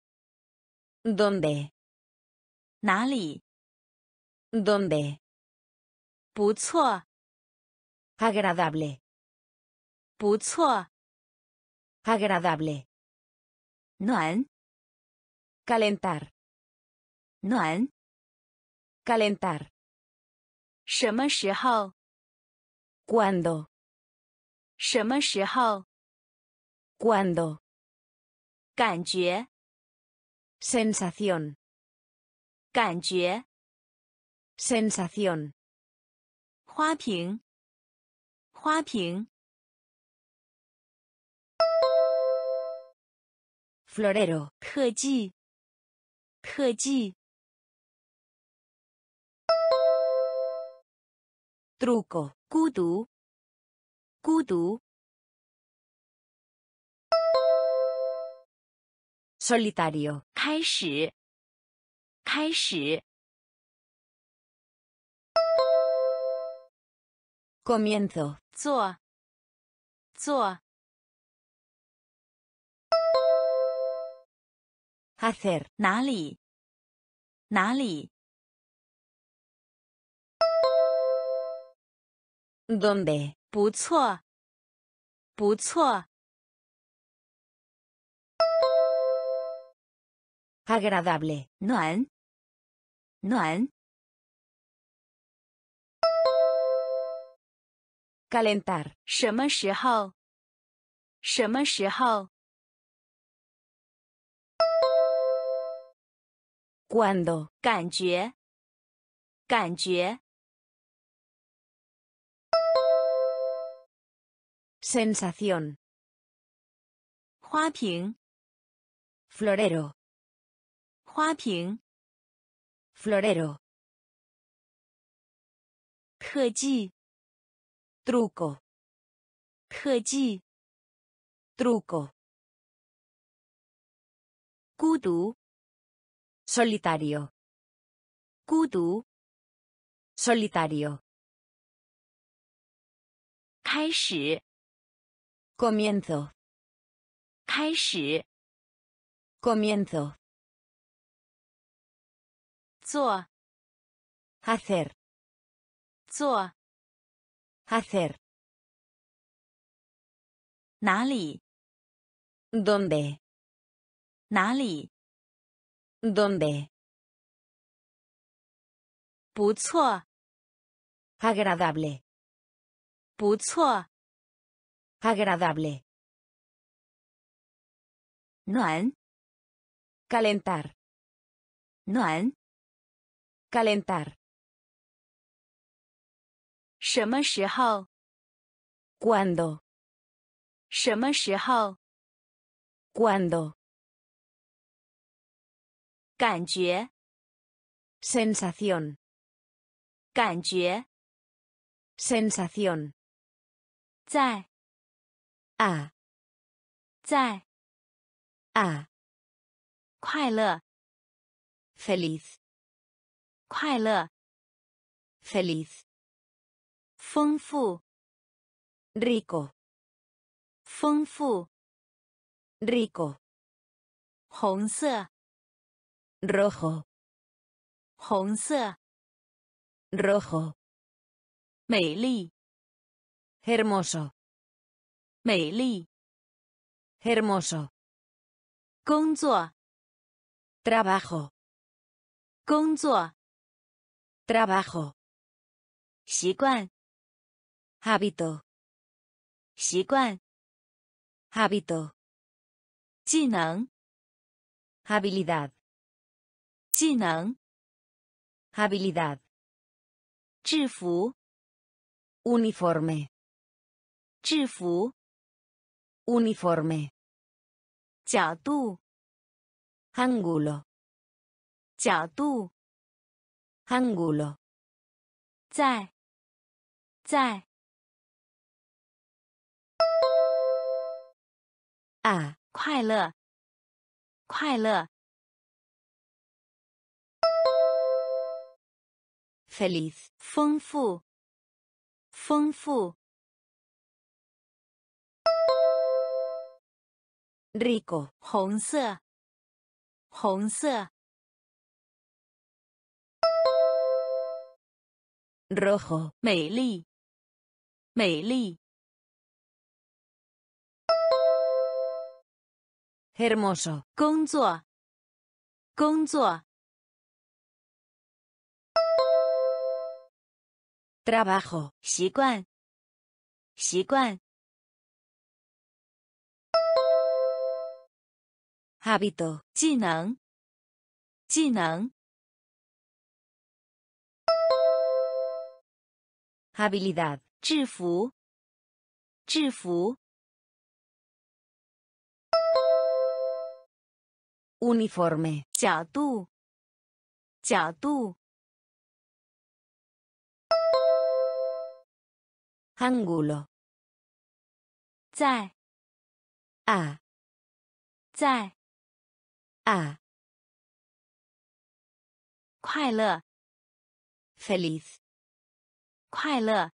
dónde 哪里 dónde 不错 agradable 不错 agradable 暖 calentar 暖 calentar 什么时候 cuando 什么时候 cuando 感觉 sensación 感觉 sensación 花瓶，花瓶。florero， 特技，特技。truco， 孤独，孤独。solitario， 开始，开始。 Comienzo. 做 做 hacer. 哪里 哪里 dónde. 不错 不错 agradable. 暖 暖 calentar 什么时候？什么时候 ？Cuando 感觉，感觉。sensación 花瓶 ，florero 花瓶 ，florero 特技。 truco 特技 truco 孤独 solitario 孤独 solitario 开始 comienzo 开始 comienzo 做 hacer 做 hacer 哪里 dónde 哪里 dónde 不错 agradable 不错 agradable 暖 calentar 暖 calentar 什么时候 ？Cuando。什么时候 ？Cuando。感觉 ，sensación。感觉 ，sensación。在 ，a。在 ，a。快乐 ，feliz。快乐 ，feliz。 丰富 rico 丰富 rico 红色 rojo 红色 rojo 美丽 hermoso 美丽 hermoso 工作 trabajo 工作 trabajo 习惯 hábito 习惯 hábito 技能 habilidad 技能 habilidad 制服 uniforme 制服 uniforme 角度 ángulo 角度 ángulo 在在啊，快乐，快乐。feliz， 丰富，丰富。rico， 红色，红色。 rojo， 美丽，美丽。hermoso， 工作，工作。trabajo， 习惯，习惯。hábito， 技能，技能。 habilidad， 制服，制服。uniforme， 角度，角度。ángulo， 在，啊，在，啊。快乐 ，feliz。 快乐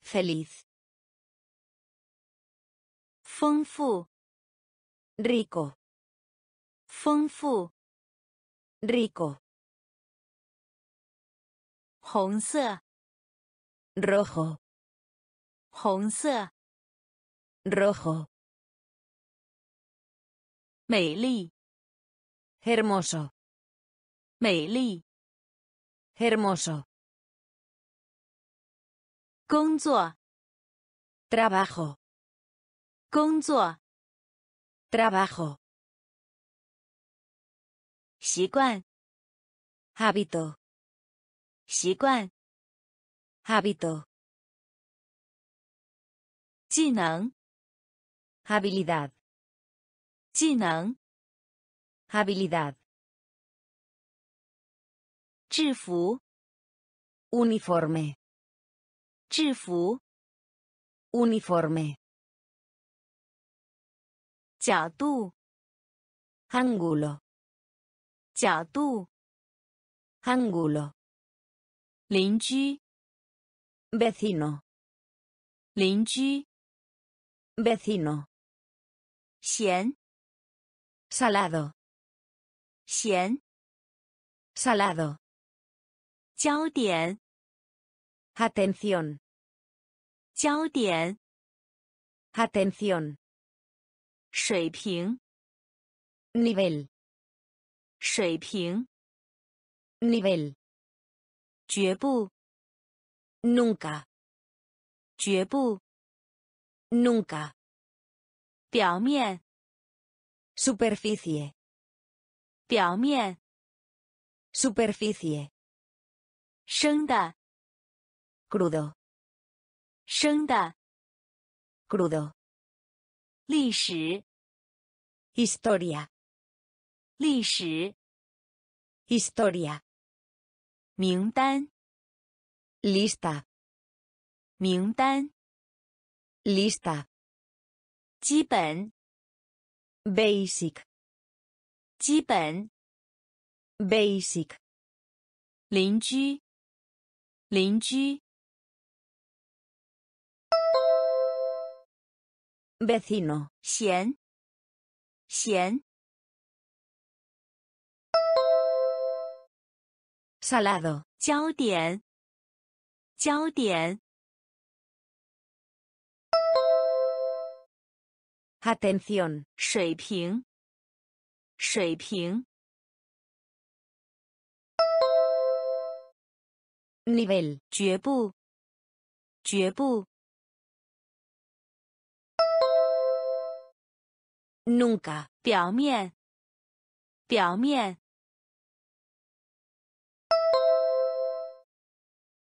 ，feliz。丰富 ，rico。丰富 ，rico。红色 ，rojo。红色 ，rojo。美丽 ，hermoso。美丽 ，hermoso。 工作 ，trabajo。工作 ，trabajo。习惯 ，hábito。习惯 ，hábito。技能 ，habilidad。技能 ，habilidad。制服 ，uniforme。 制服 uniforme 角度 ángulo 角度 ángulo 邻居 vecino 邻居 vecino 咸 salado 咸 salado 焦点 atención 焦点 atención 水平 nivel 水平 nivel 绝不 nunca 绝不 nunca 表面 superficie 表面 superficie 生的 crudo 生的 crudo 历史 historia 历史 historia 名单 lista 名单 lista 基本 basic 基本 basic 邻居邻居 vecino 闲闲 salado 焦点焦点 atención 水平水平 nivel 绝不绝不 nunca 表面表面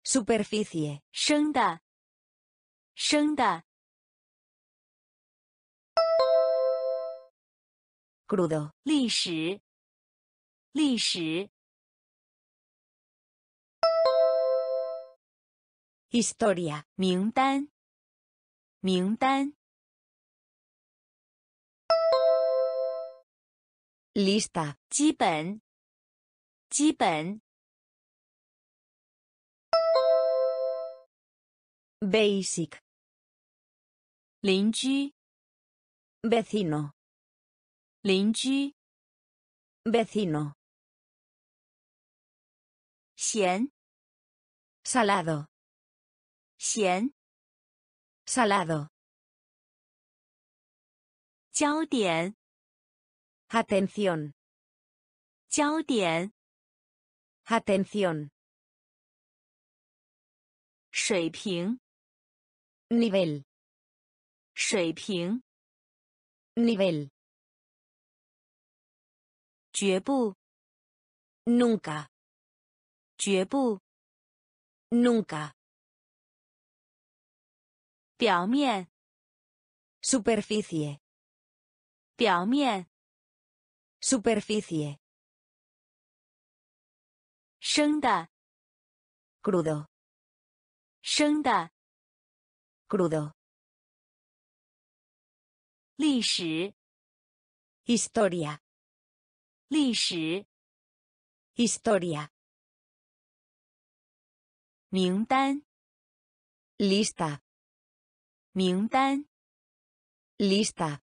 superficie 生的生的 crudo 历史历史 historia 名单名单 lista 基本基本 basic 邻居 vecino 邻居 vecino 咸 salado 咸 salado 焦点 atención 焦点 atención 水平 nivel 水平 nivel 绝不 nunca 绝不 nunca 表面 superficie 表面 superficie 生的 crudo 生的 crudo 历史 historia 历史 historia 名单 lista 名单 lista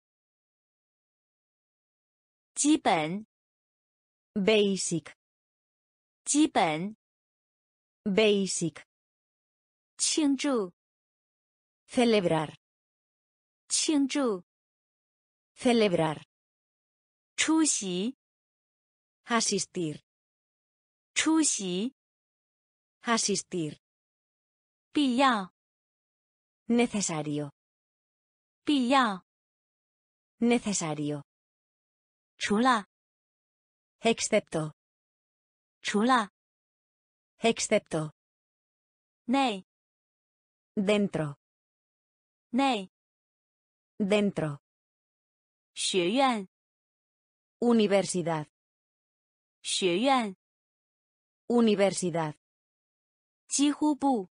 基本 basic 基本 basic 庆祝 celebrar 庆祝 celebrar 出席 asistir 出席 asistir 必要 necesario 必要 necesario 除了 excepto 除了 excepto 内 dentro 内 dentro 学院 universidad 学院 universidad 几乎不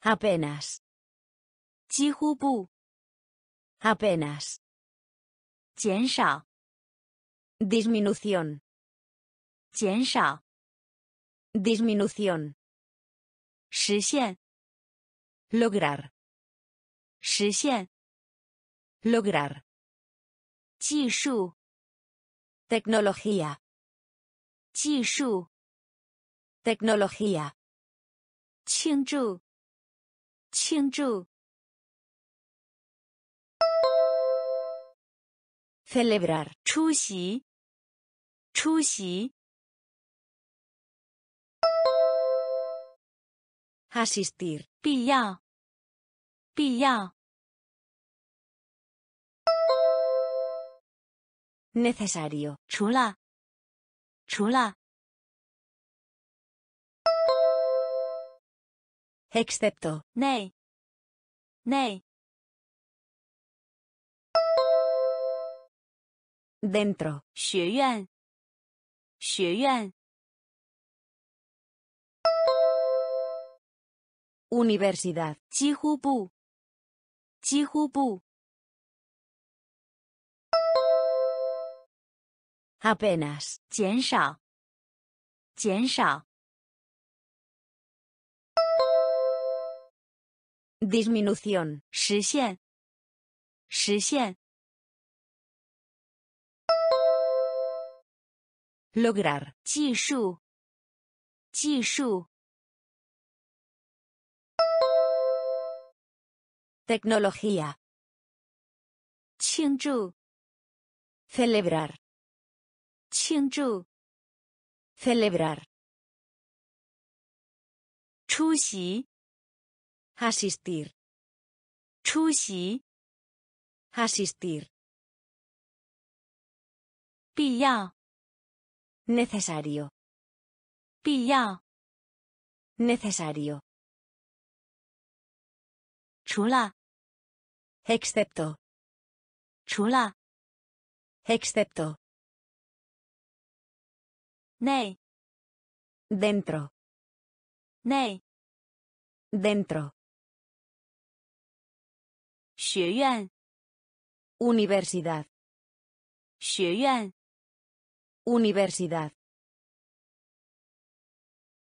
apenas 几乎不 apenas 减少 disminución 减少 disminución 实现 lograr 实现 lograr 技术 tecnología 技术 tecnología 庆祝庆祝 celebrar 出席出席 asistir 必要必要 necesario 除了除了 excepto 内内 dentro 学院学院 universidad 几乎不几乎不 apenas 减少减少 disminución 实现实现 lograr 技术技术 tecnología 庆祝 celebrar 庆祝 celebrar 出席 asistir 出席 asistir 必要 necesario 必要 necesario 除了 excepto 除了 excepto 内 dentro 内 dentro 学院 universidad 学院 universidad.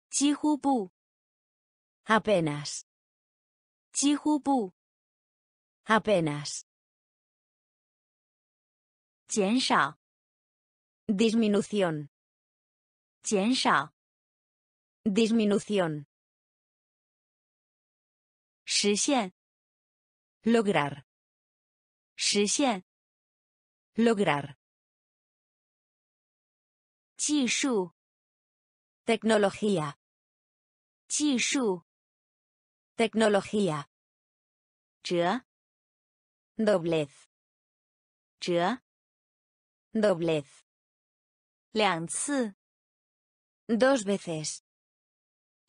几乎不 apenas. 几乎不 apenas. 减少 disminución. 减少 disminución. 实现 lograr. 实现 lograr. 技术 tecnología. 技术 tecnología. 折 doblez. 折 doblez. 两次 dos veces.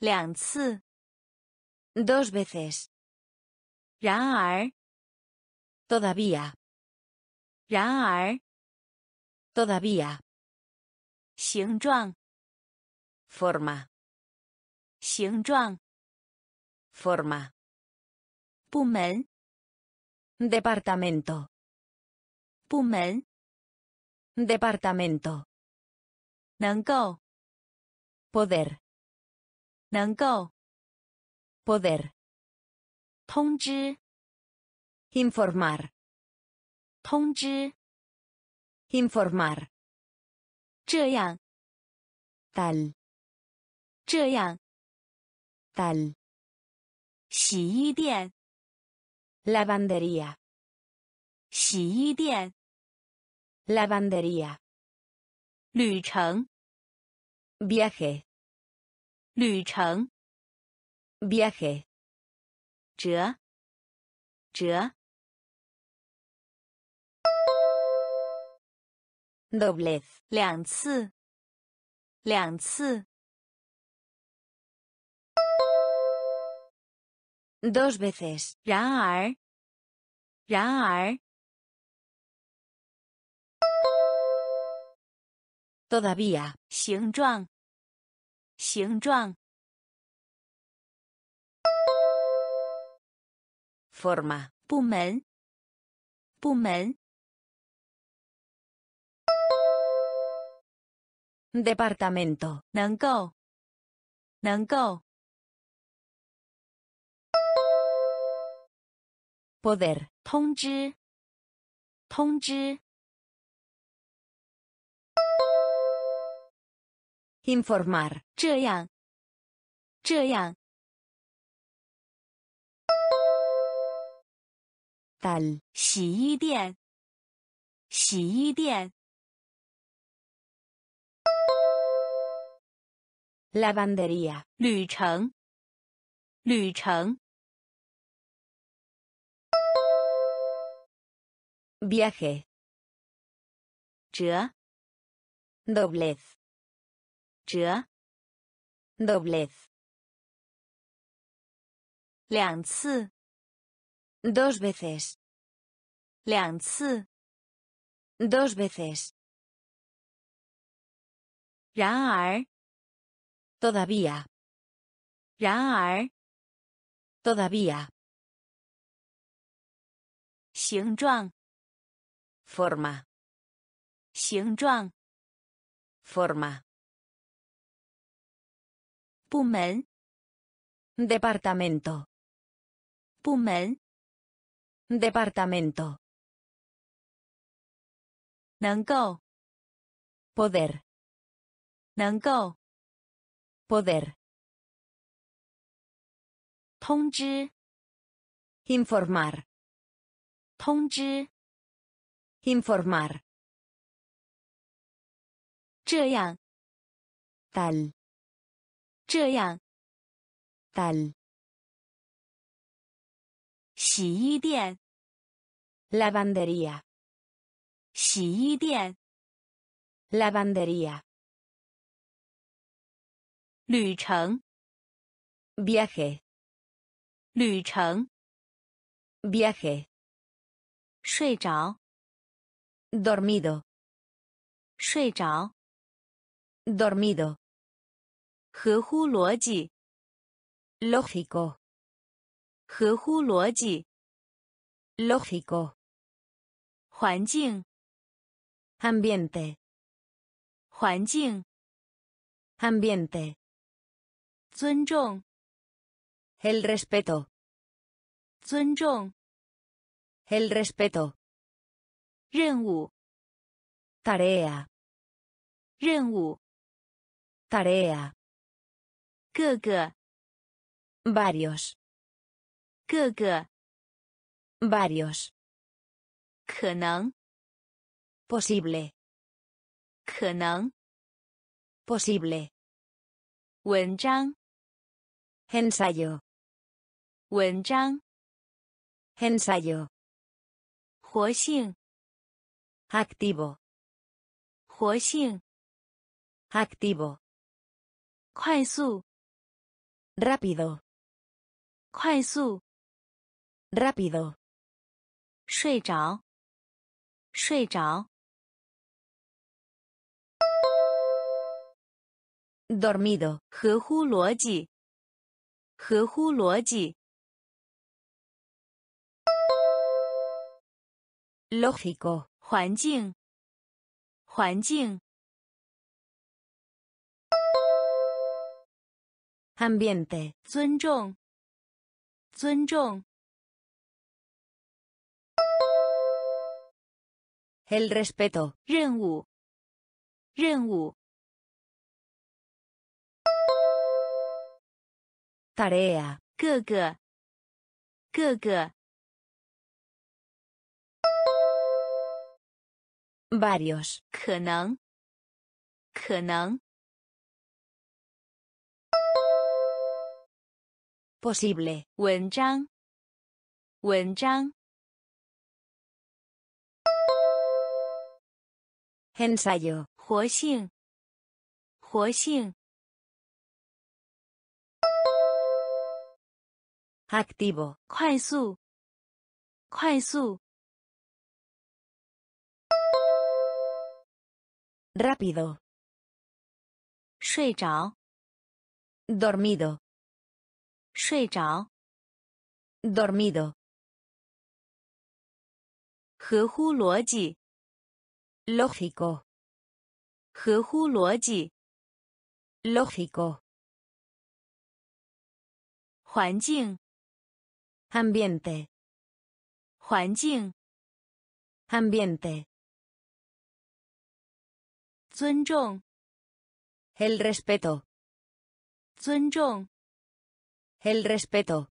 两次 dos veces. 然而 todavía. 然而 todavía. 形状 forma. 形状 forma. 部门 departamento. 部门 departamento. 能够 poder. 能够 poder. 通知 informar. 通知 informar. 这样 tal. 这样 tal. 洗衣店 lavandería. 洗衣店 lavandería. 旅程 viaje. 旅程 viaje. 折折 doblez. 两次两次 dos veces. 然而然而 todavía. 形状形状 forma. 部门部门 departamento. 能够能够 poder. 通知通知 informar. 这样这样 tal. 洗衣店洗衣店 lavandería. 旅程旅程 viaje. 折 doblez. 折 doblez. 两次 dos veces. 两次 dos veces. 然而 todavía. 然而 todavía. 形状 forma. 形状 forma. 部门 departamento. 部门 departamento. 能够 poder. 能够 poder. 通知 informar. 通知 informar. 这样 tal. 这样 tal. 洗衣店 lavandería. 洗衣店 lavandería. 旅程 viaje. 旅程 viaje. 睡着 dormido. 睡着 dormido. 合乎逻辑 lógico. 合乎逻辑 lógico. 环境 ambiente. 环境 ambiente 尊重 el respeto 尊重 el respeto 任务 tarea 任务 tarea 各个 varios 各个 varios 可能 posible 可能 posible 文章 ensayo 文章 ensayo 活性 activo 活性 activo 快速 rápido 快速 rápido 睡着 睡着 dormido 合乎逻辑 合乎逻辑 lógico 环境 环境 ambiente 尊重 尊重 el respeto 任务 任务 tarea 各个 各个 varios 可能 可能 posible 文章 文章 ensayo 活性 活性 activo 快速 快速 rápido 睡着 dormido 睡着 dormido 合乎逻辑 lógico 合乎逻辑 lógico 环境 ambiente 环境 ambiente 尊重 el respeto 尊重 el respeto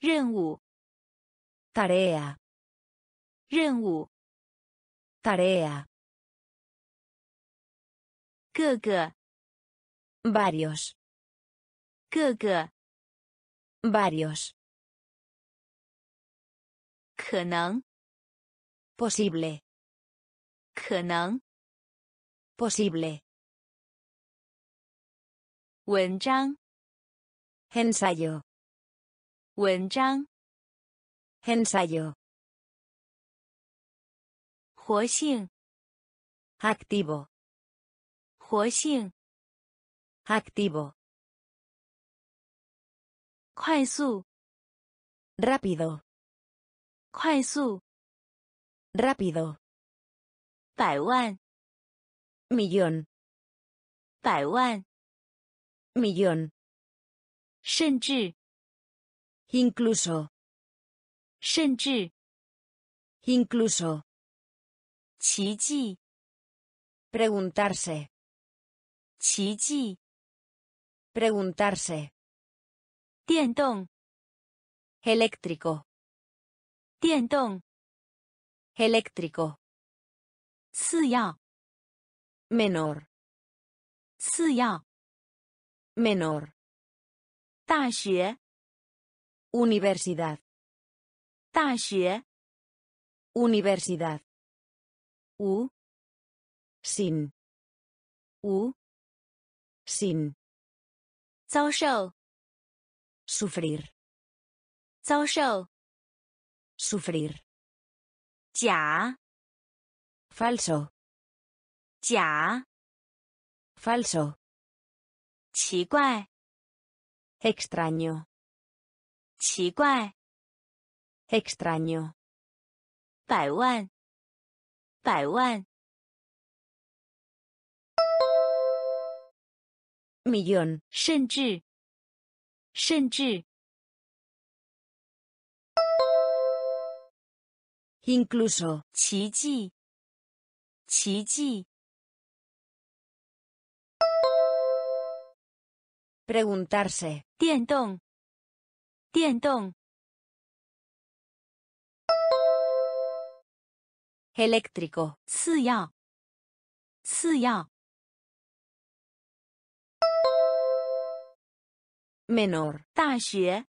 任务 tarea 任务 tarea 各个 varios 各个 varios 可能 posible 可能 posible 文章 ensayo 文章 ensayo 活性 activo 活性 activo 快速 rápido 快速 rápido 百万 millón 百万 millón 甚至 incluso 甚至 incluso 奇迹 preguntarse 奇迹 preguntarse 电动 eléctrico 电动 eléctrico 次要 menor 次要 menor 大学 universidad 大学 universidad 无 sin 无 sin 遭受 sufrir 遭受 sufrir 假 falso 假 falso 奇怪 extraño 奇怪 extraño 百万百万 millón, 甚至，甚至。incluso, 奇迹，奇迹。preguntarse, 电动，电动。eléctrico, 次要，次要。menor, 大学，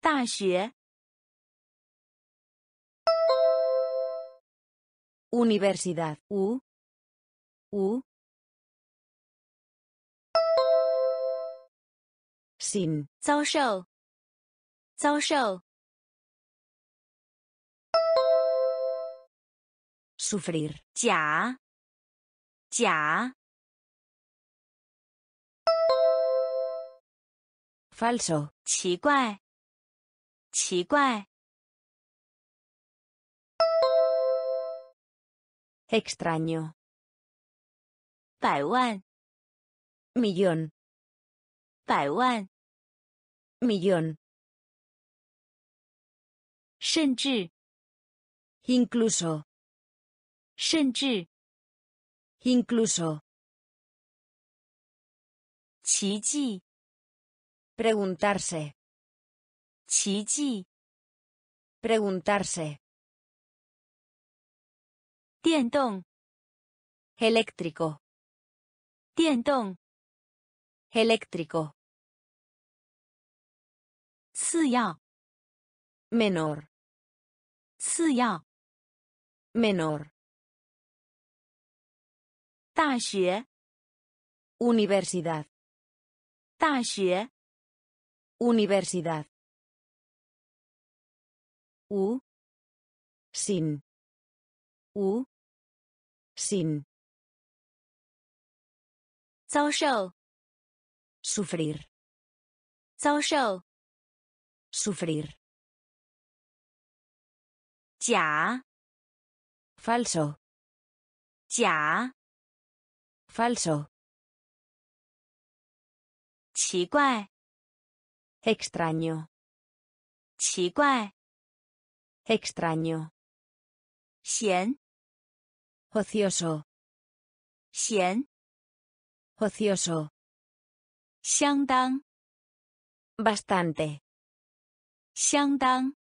大学。universidad, u, u. sin, 遭受，遭受。sufrir, 假，假。falso, 奇怪，奇怪。extraño, 百万 millón, 百万 millón, 甚至 incluso, 甚至 incluso, 奇迹 preguntarse, 奇迹 preguntarse.电动 eléctrico 电动 eléctrico 次要 menor 次要 menor 大学 universidad 大学 universidad 无 sin 无sin, 遭受 sufrir, 遭受 sufrir, 假 falso, 假 falso, 奇怪 extraño, 奇怪 extraño, 闲ocioso, 闲 ocioso, 相当 bastante, 相当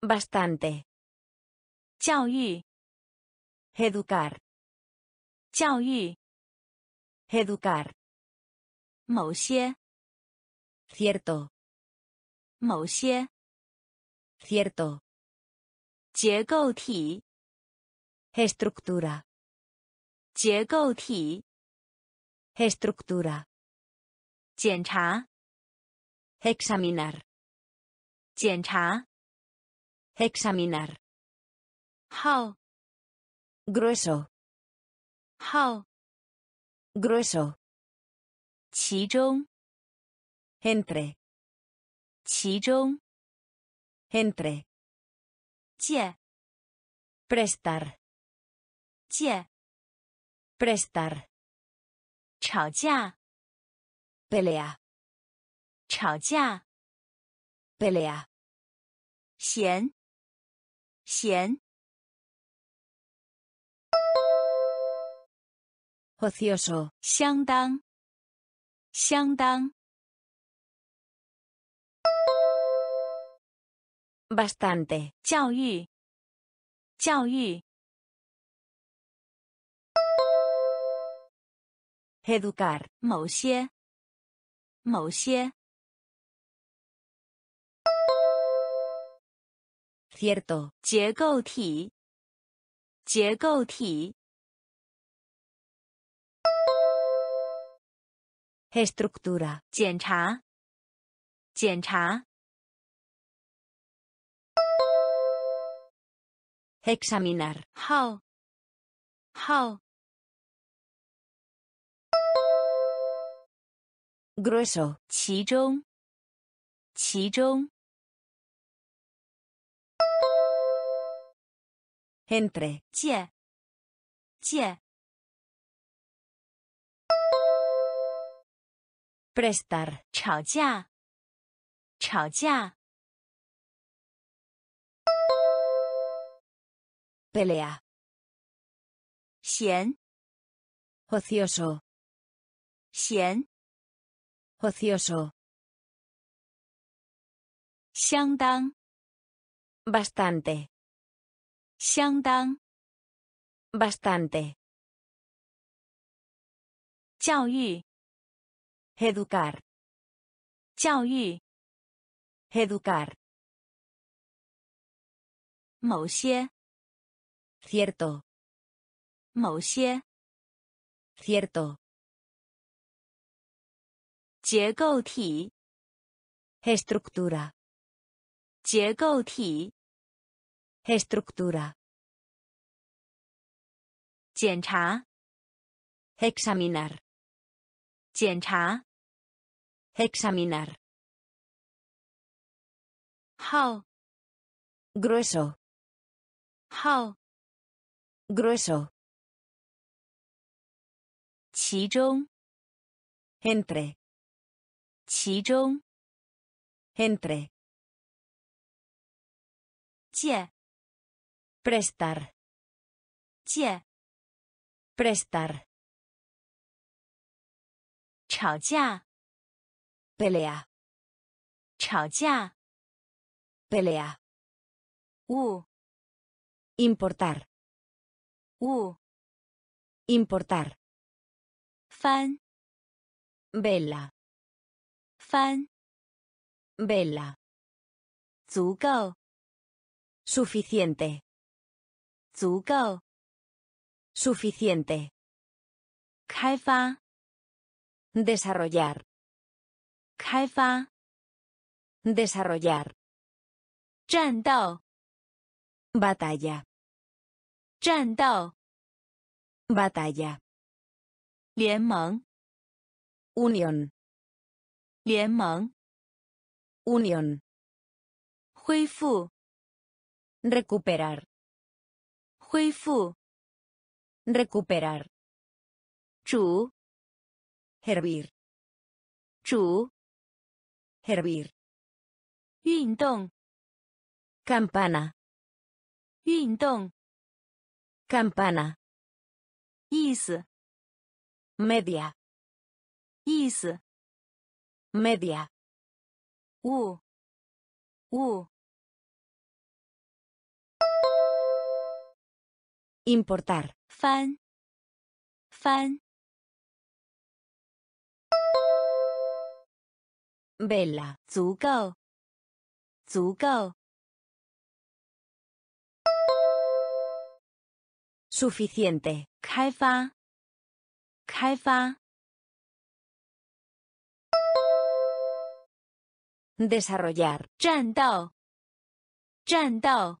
bastante, 教育 educar, 教育 educar, 某些 cierto, 某些 cierto, 结构体estructura, 结构体 estructura, 检查 examinar, 检查 examinar, 厚 grueso, 厚 grueso, 其中 entre, 其中 entre, 借 prestar.借 prestar 吵架 pelea 吵架 pelea 闲闲 ocioso 相当相当 bastante 教育教育educar 某些，某些。cierto 结构体，结构体。estructura 检查，检查。examinar 好，好。grueso 其中，其中。entre 借，借。prestar， 吵架，吵架。pelea， 闲， ocioso， 闲， ocioso， 相当， bastante， 相当， bastante。 教育 educar， 教育 educar， 某些 cierto， 某些 cierto， 结构体 estructura， 结构体 estructura， 检查 examinar， 检查 examinar， how grueso， how grueso， 其中 entre， 其中 entre， 借 prestar， 借 prestar， 吵架 pelea， 吵架 pelea， u importar， u importar， fan vela， fan vela， 足够 suficiente， 足够 suficiente， 开发desarrollar， 开发 desarrollar， 战斗 batalla， 战斗 batalla， 联盟 unión， 联盟 unión， 恢复 recuperar， 恢复 recuperar， 煮 hervir， 煮 hervir， 运动 campana， 运动 campana， 意思 media， 意思 media， u u importar， 翻， 翻。 vela， 足够，足够。suficiente， 开发，开发。desarrollar， 战斗，战斗。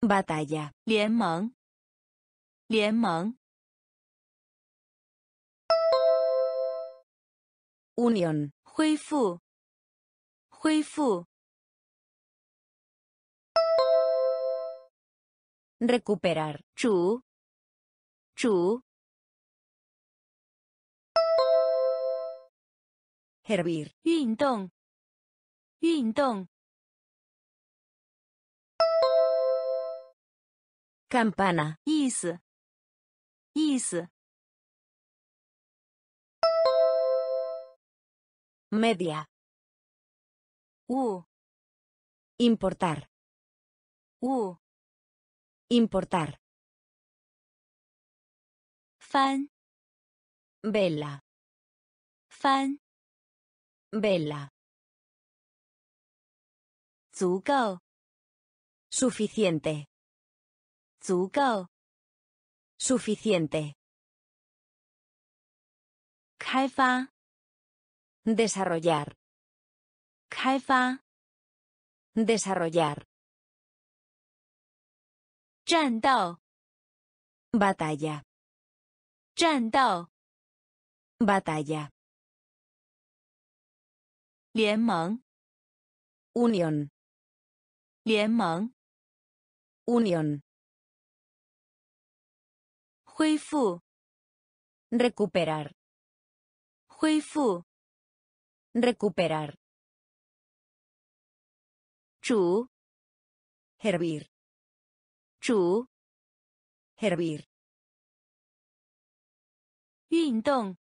batalla， 联盟，联盟。 unión， 恢复，恢复。recuperar， 煮，煮。hervir， 运动，运动。campana， 意思，意思。 media， u importar， u importar， fan vela， fan vela， 足够 suficiente， 足够 suficiente， 开发 desarrollar， 开发 desarrollar， 战斗 batalla， 战斗 batalla， 联盟 unión， 联盟 unión， 恢复 recuperar, 恢复 recuperar, 煮 hervir, 煮 hervir, 运动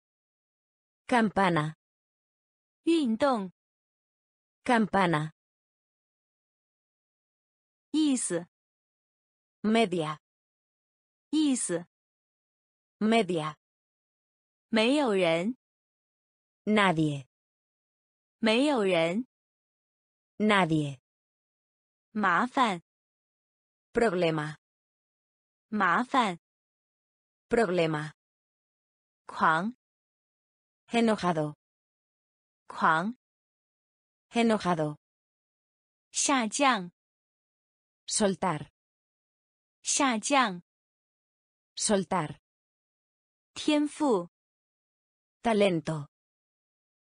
campana, 运动 campana, 意思 media, 意思 media, 没有人 nadie, 没有人 nadie, 麻烦 problema, 麻烦 problema, 狂 enojado, 狂 enojado, 下降 soltar, 下降 soltar, 天赋 talento,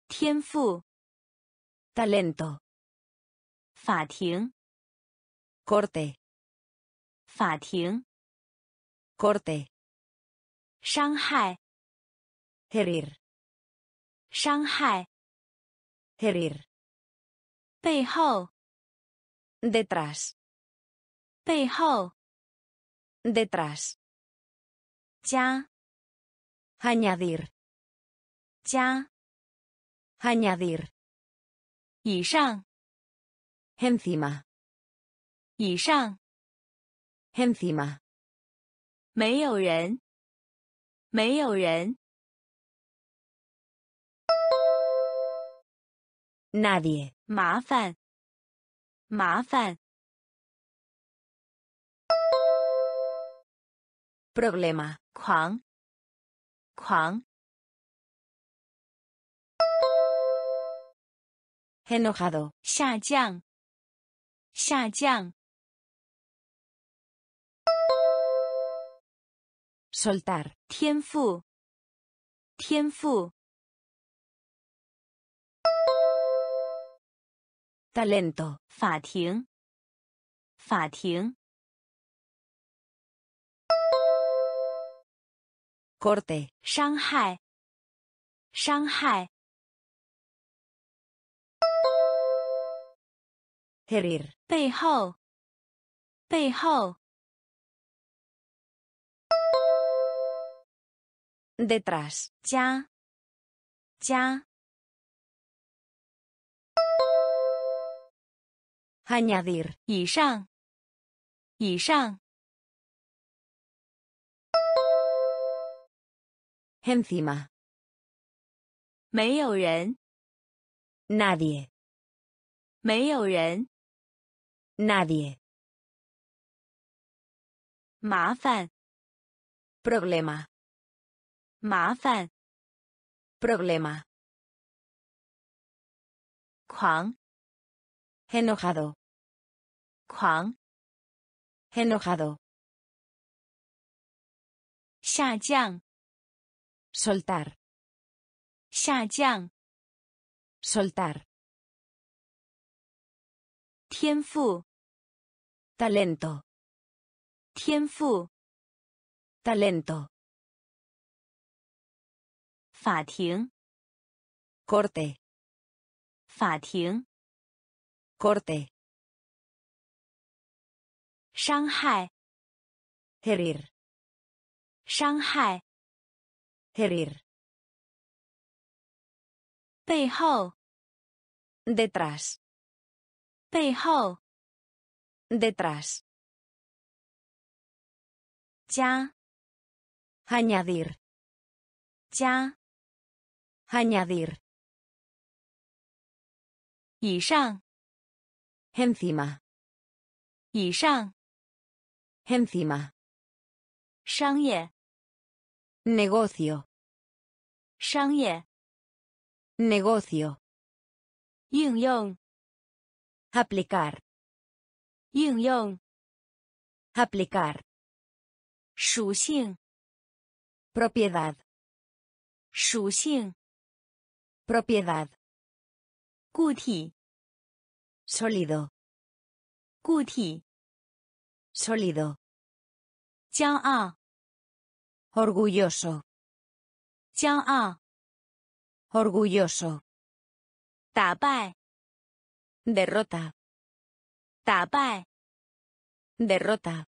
天赋 talento, 法庭 corte, 法庭 corte, 伤害 herir, 伤害 herir, 背后 detrás, 背后 detrás, 加 añadir, 加 añadir, 以上 encima, 以上 encima, 没有人没有人 nadie, 麻烦麻烦 problema, 狂狂 enojado, 下降下降 soltar, 天赋天赋 talento, 法庭法庭 corte, 伤害伤害 herir, 背后背后 detrás, 加加 añadir, 以上以上 encima, 没有人 nadie, 没有人 nadie, 麻烦 problema, 麻烦 problema, 狂 enojado, 狂 enojado, 下降 soltar, 下降 soltar, 天赋 talento, 天赋 talento, 法庭 corte, 法庭 corte, 伤害 herir, 伤害 herir, 背后 detrás, 背后 detrás, 加 añadir, 加 añadir, 以上 encima, 以上 encima, 商业 negocio, 商业 negocio, 应用 aplicar, 应用 aplicar, 属性 propiedad, 属性 propiedad, 固体 sólido, 固体 sólido, 骄傲 orgulloso, 骄傲 orgulloso 打败 derrota 打败 derrota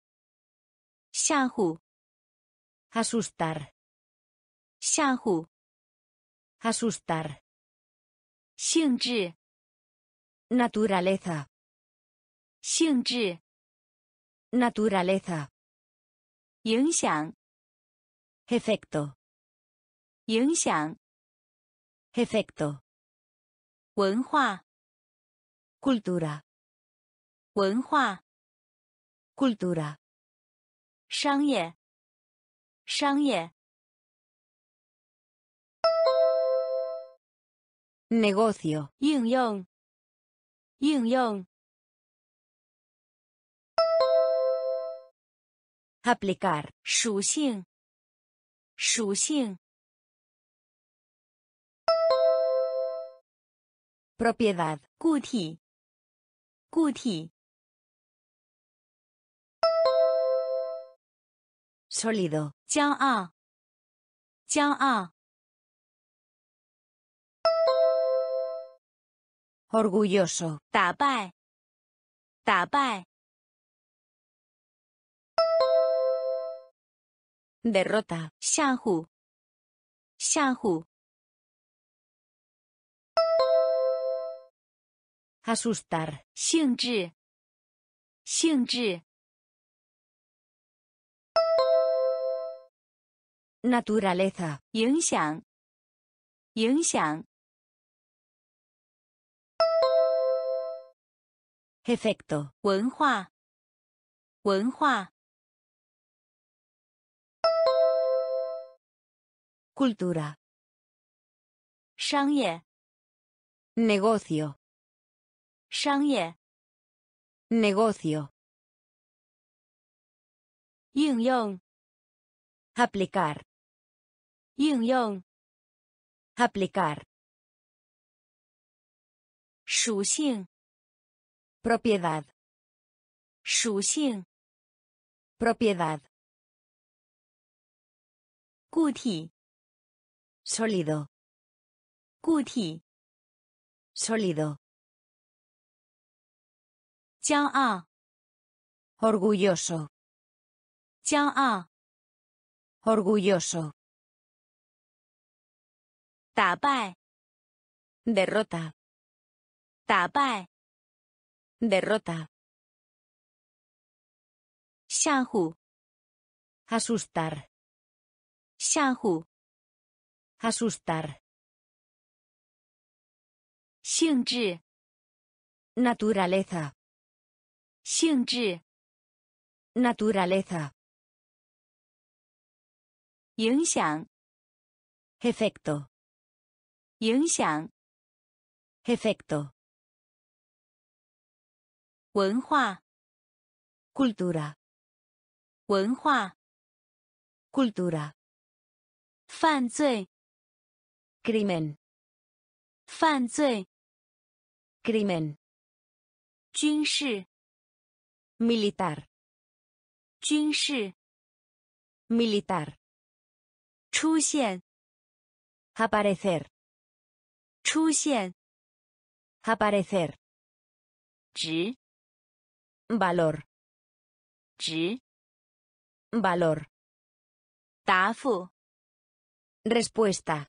相互 asustar 相互 asustar 性质 naturaleza 性质 naturaleza 影响 efecto 影响 efecto 文化 cultura 文化 cultura 商业商业 negocio 应用应用 aplicar 属性属性 propiedad 固体固体 sólido 骄傲骄傲 orgulloso 打败打败 derrota 相互相互 asustar 性质性质 naturaleza 影响影响 efecto 文化文化 cultura 商业 negocio 商业 negocio 应用 aplicar 应用 aplicar 属性 propiedad 属性 propiedad 固体 sólido 固体 sólido 骄傲 orgulloso 骄傲 orgulloso 打败 derrota 打败 derrota 相互 asustar 相互 asustar 性质 naturaleza 性质 naturaleza 影响 efecto 影响 efecto 文化 cultura 文化 cultura 犯罪 crimen 犯罪 crimen 军事 militar 军事 militar 出现 aparecer 出现 aparecer 值 valor 值 valor 答复 respuesta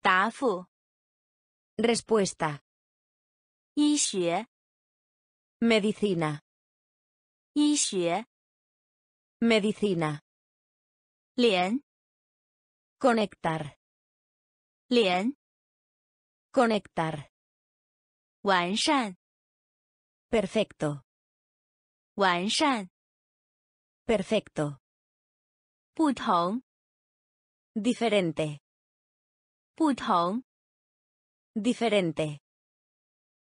答复 respuesta 医学 medicina 医学 medicina 连 conectar 连 conectar 完善 perfecto 完善 perfecto 不同 diferente 不同 diferente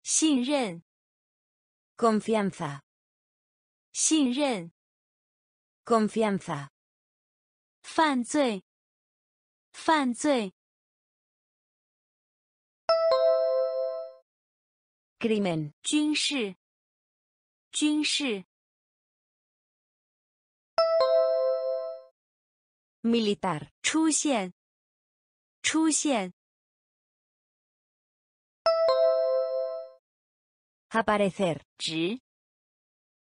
信任 confianza 信任 confianza 犯罪犯罪 crimen 军事军事 militar 出现出现。aparecer， 直，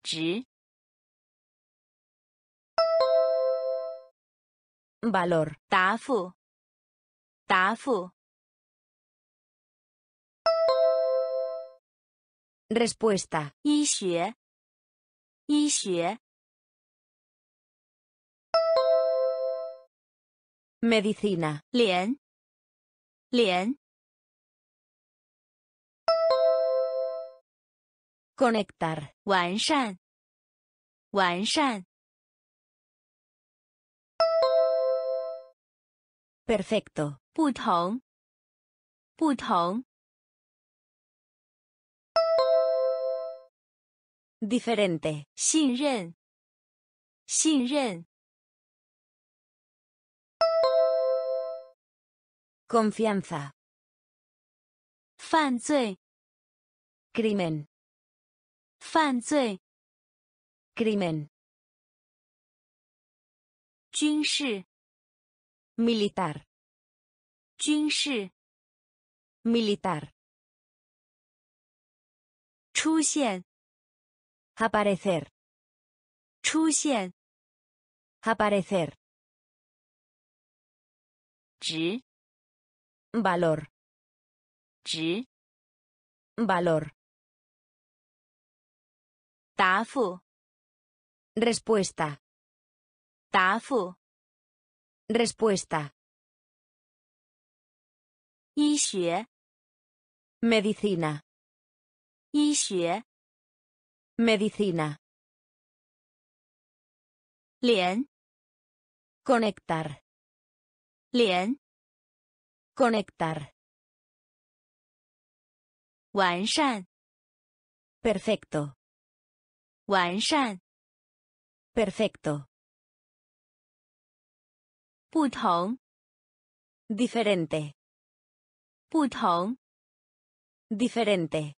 直。valor， 答复，答复。respuesta， 医学，医学。medicina， 脸，脸。conectar， 完善，完善。perfecto， 不同，不同。diferente， 信任，信任。confianza， 犯罪。crimen， 犯罪。crimen， 军事。militar， 军事。militar， 出现。aparecer， 出现。aparecer， 值。valor， 值。valor， 答复。respuesta， 答复。respuesta， 医学。medicina， 医学。medicina， 连。conectar， 连。conectar， 完善。perfecto， 完善。perfecto， 不同。diferente， 不同。diferente，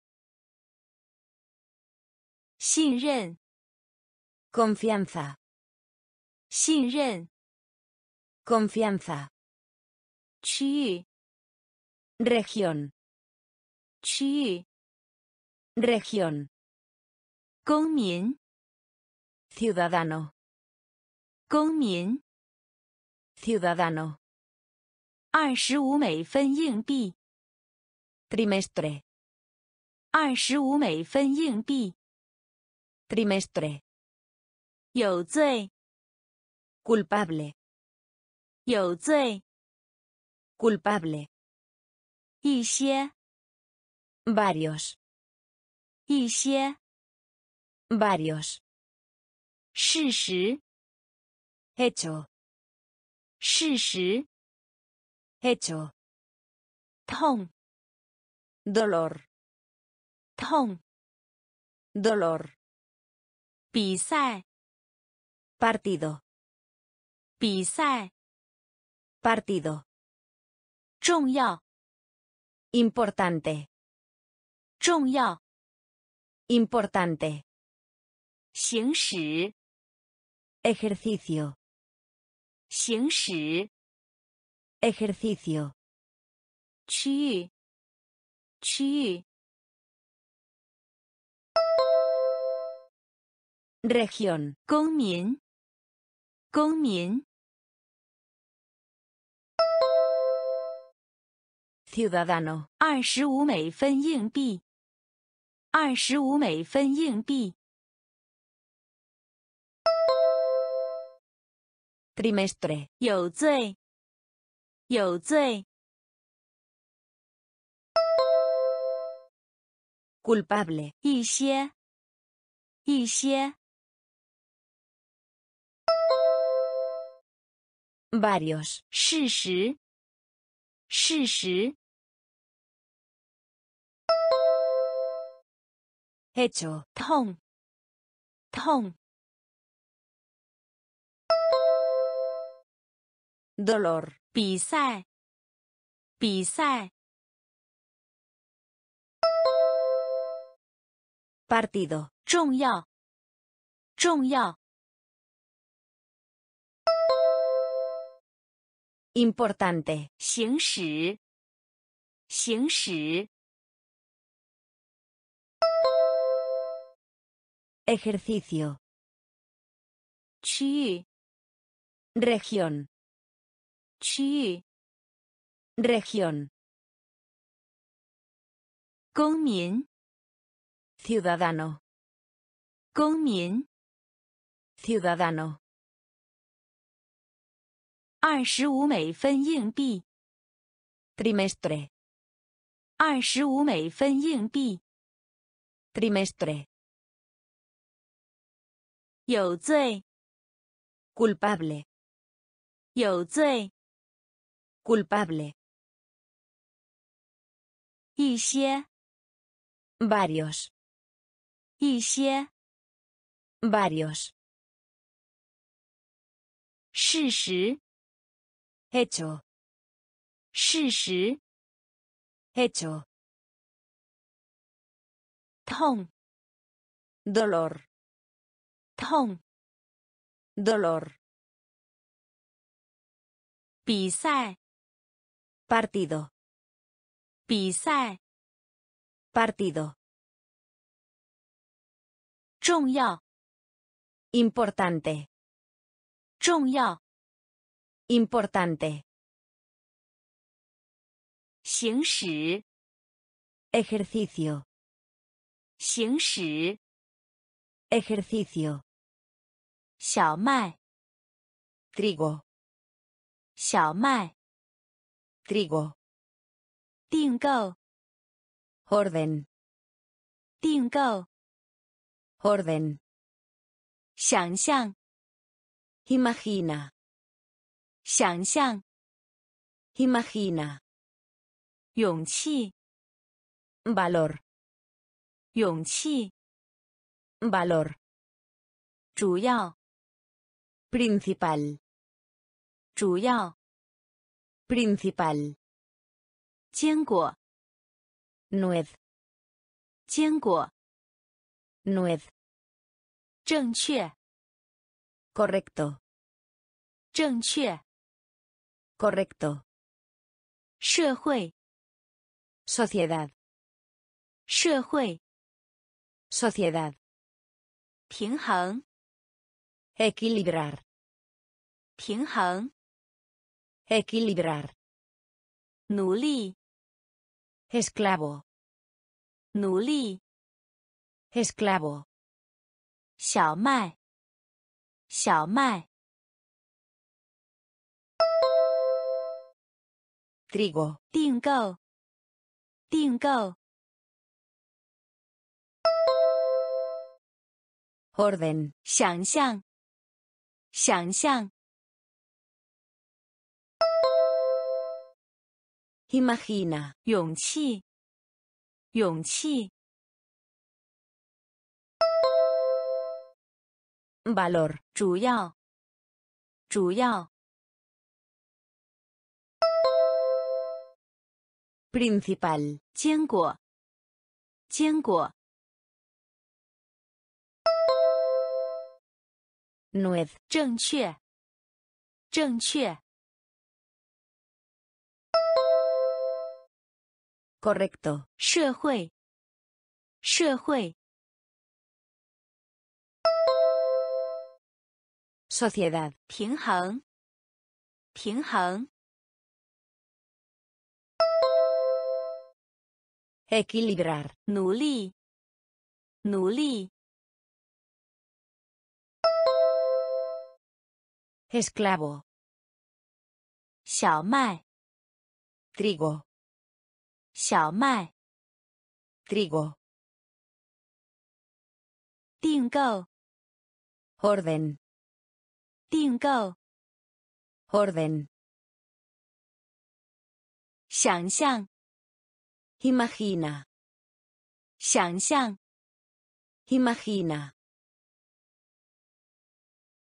信任。confianza， 信任。confianza， 区域。región， 区域。región， 公民。ciudadano， 公民。ciudadano， 二十五美分硬币。trimestre， 二十五美分硬币。trimestre， 有罪。culpable， 有罪。culpable， 一些。varios， 一些。varios， 事实。hecho， 事实。hecho， 痛。dolor， 痛。dolor， 比赛。partido， 比赛。partido， 重要。importante， 重要。importante， 行使。ejercicio， 行使。ejercicio， 区域，区域。región， 公民，公民。ciudadano， 二十五美分硬币，二十五美分硬币。trimestre， 有罪。有罪。culpable， 一些，一些。varios， 事实，事实。hecho， 痛，痛。dolor， 比赛，比赛。partido， 重要，重要。importante 行驶行驶 ejercicio 区域 región 区域 región 公民 ciudadano 公民 ciudadano 二十五美分硬币 trimestre 二十五美分硬币 trimestre 有罪 culpable 有罪 culpable 一些 varios 一些 varios 事实 hecho 事实 hecho 痛 dolor 痛 dolor 比赛 partido 比赛 partido 重要 importante 重要 importante 行驶 ejercicio 行驶 ejercicio 小麦 trigo 小麦 trigo 订购 orden 订购 orden 想象 imagina 想象 imagina 勇气 valor 勇气 valor 主要 principal 主要 principal 坚果 nuez 坚果 nuez 正确 correcto 正确 correcto 社会 sociedad 社会 sociedad 平衡 equilibrar 平衡 equilibrar 奴隶 esclavo 奴隶 esclavo 小麦小麦 trigo 订购订购 orden 想象想象 imagina 勇气勇气 valor 主要主要 principal 坚果坚果 nuez 正确正确 correcto 社会社会 sociedad 平衡平衡 equilibrar 努力努力 esclavo 小麦 trigo 小麦 trigo 订购 orden 订购 orden 想象 imagina 想象 imagina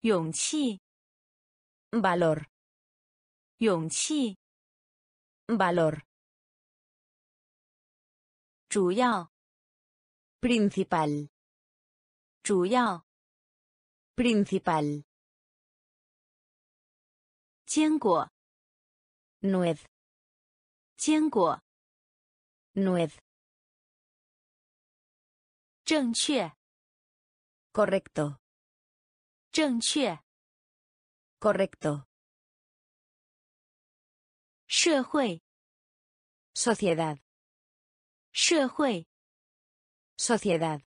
勇气 valor 勇气 valor 主要 principal 主要 principal 坚果 nuez, 坚果 nuez, 正确 correcto, 正确 correcto, 社会 sociedad, 社会 sociedad,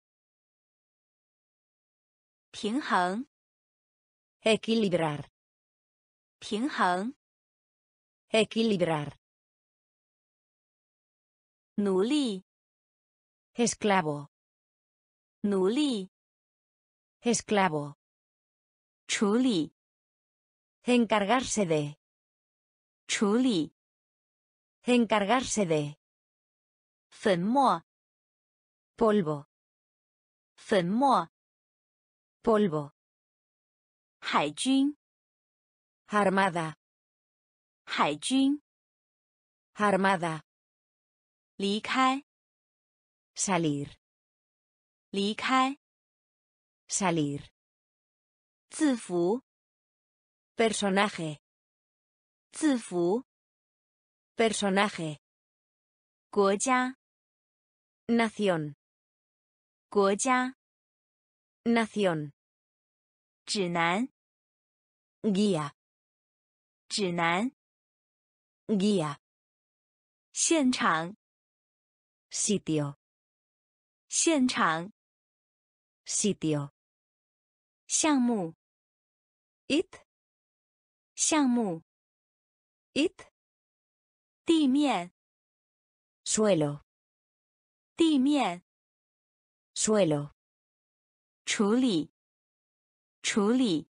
平衡 equilibrar, 平衡 equilibrar, 奴隶 esclavo, 奴隶 esclavo, 处理 encargarse de, 处理 encargarse de, 粉末 polvo, 粉末 polvo, 海军 armada, 海军 armada, 离开 salir, 离开 salir, 字符 personaje, 字符 personaje, 国家 nación, 国家 nación, 指南 guía, 指南 guía, 现场 sitio, 现场 sitio, 项目 it, 项目 it, 地面 suelo, 地面 suelo, 处理 处理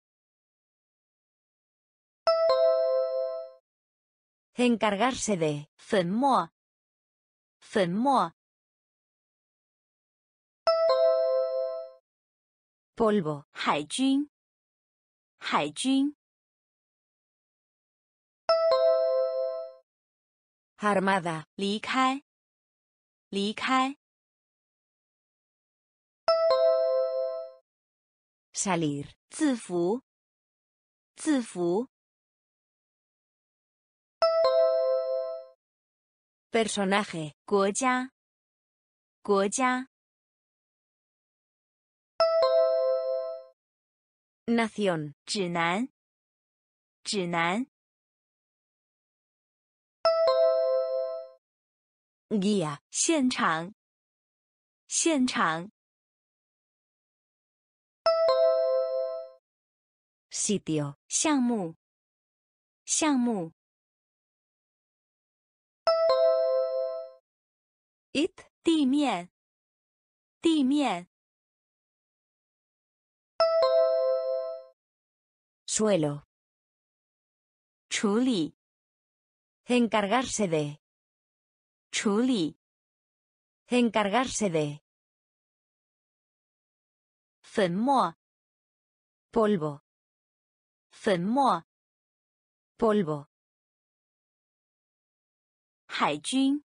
encargarse de, 粉末 粉末 polvo, 海军 海军 armada, 离开 离开 salir, 字符 字符 personaje, 国家 国家 nación, 指南 指南 guía, 现场 现场 sitio, 项目 项目 it, 地面 地面 suelo, 处理 encargarse de, 处理 encargarse de, 粉末 polvo, 粉末 polvo, 海军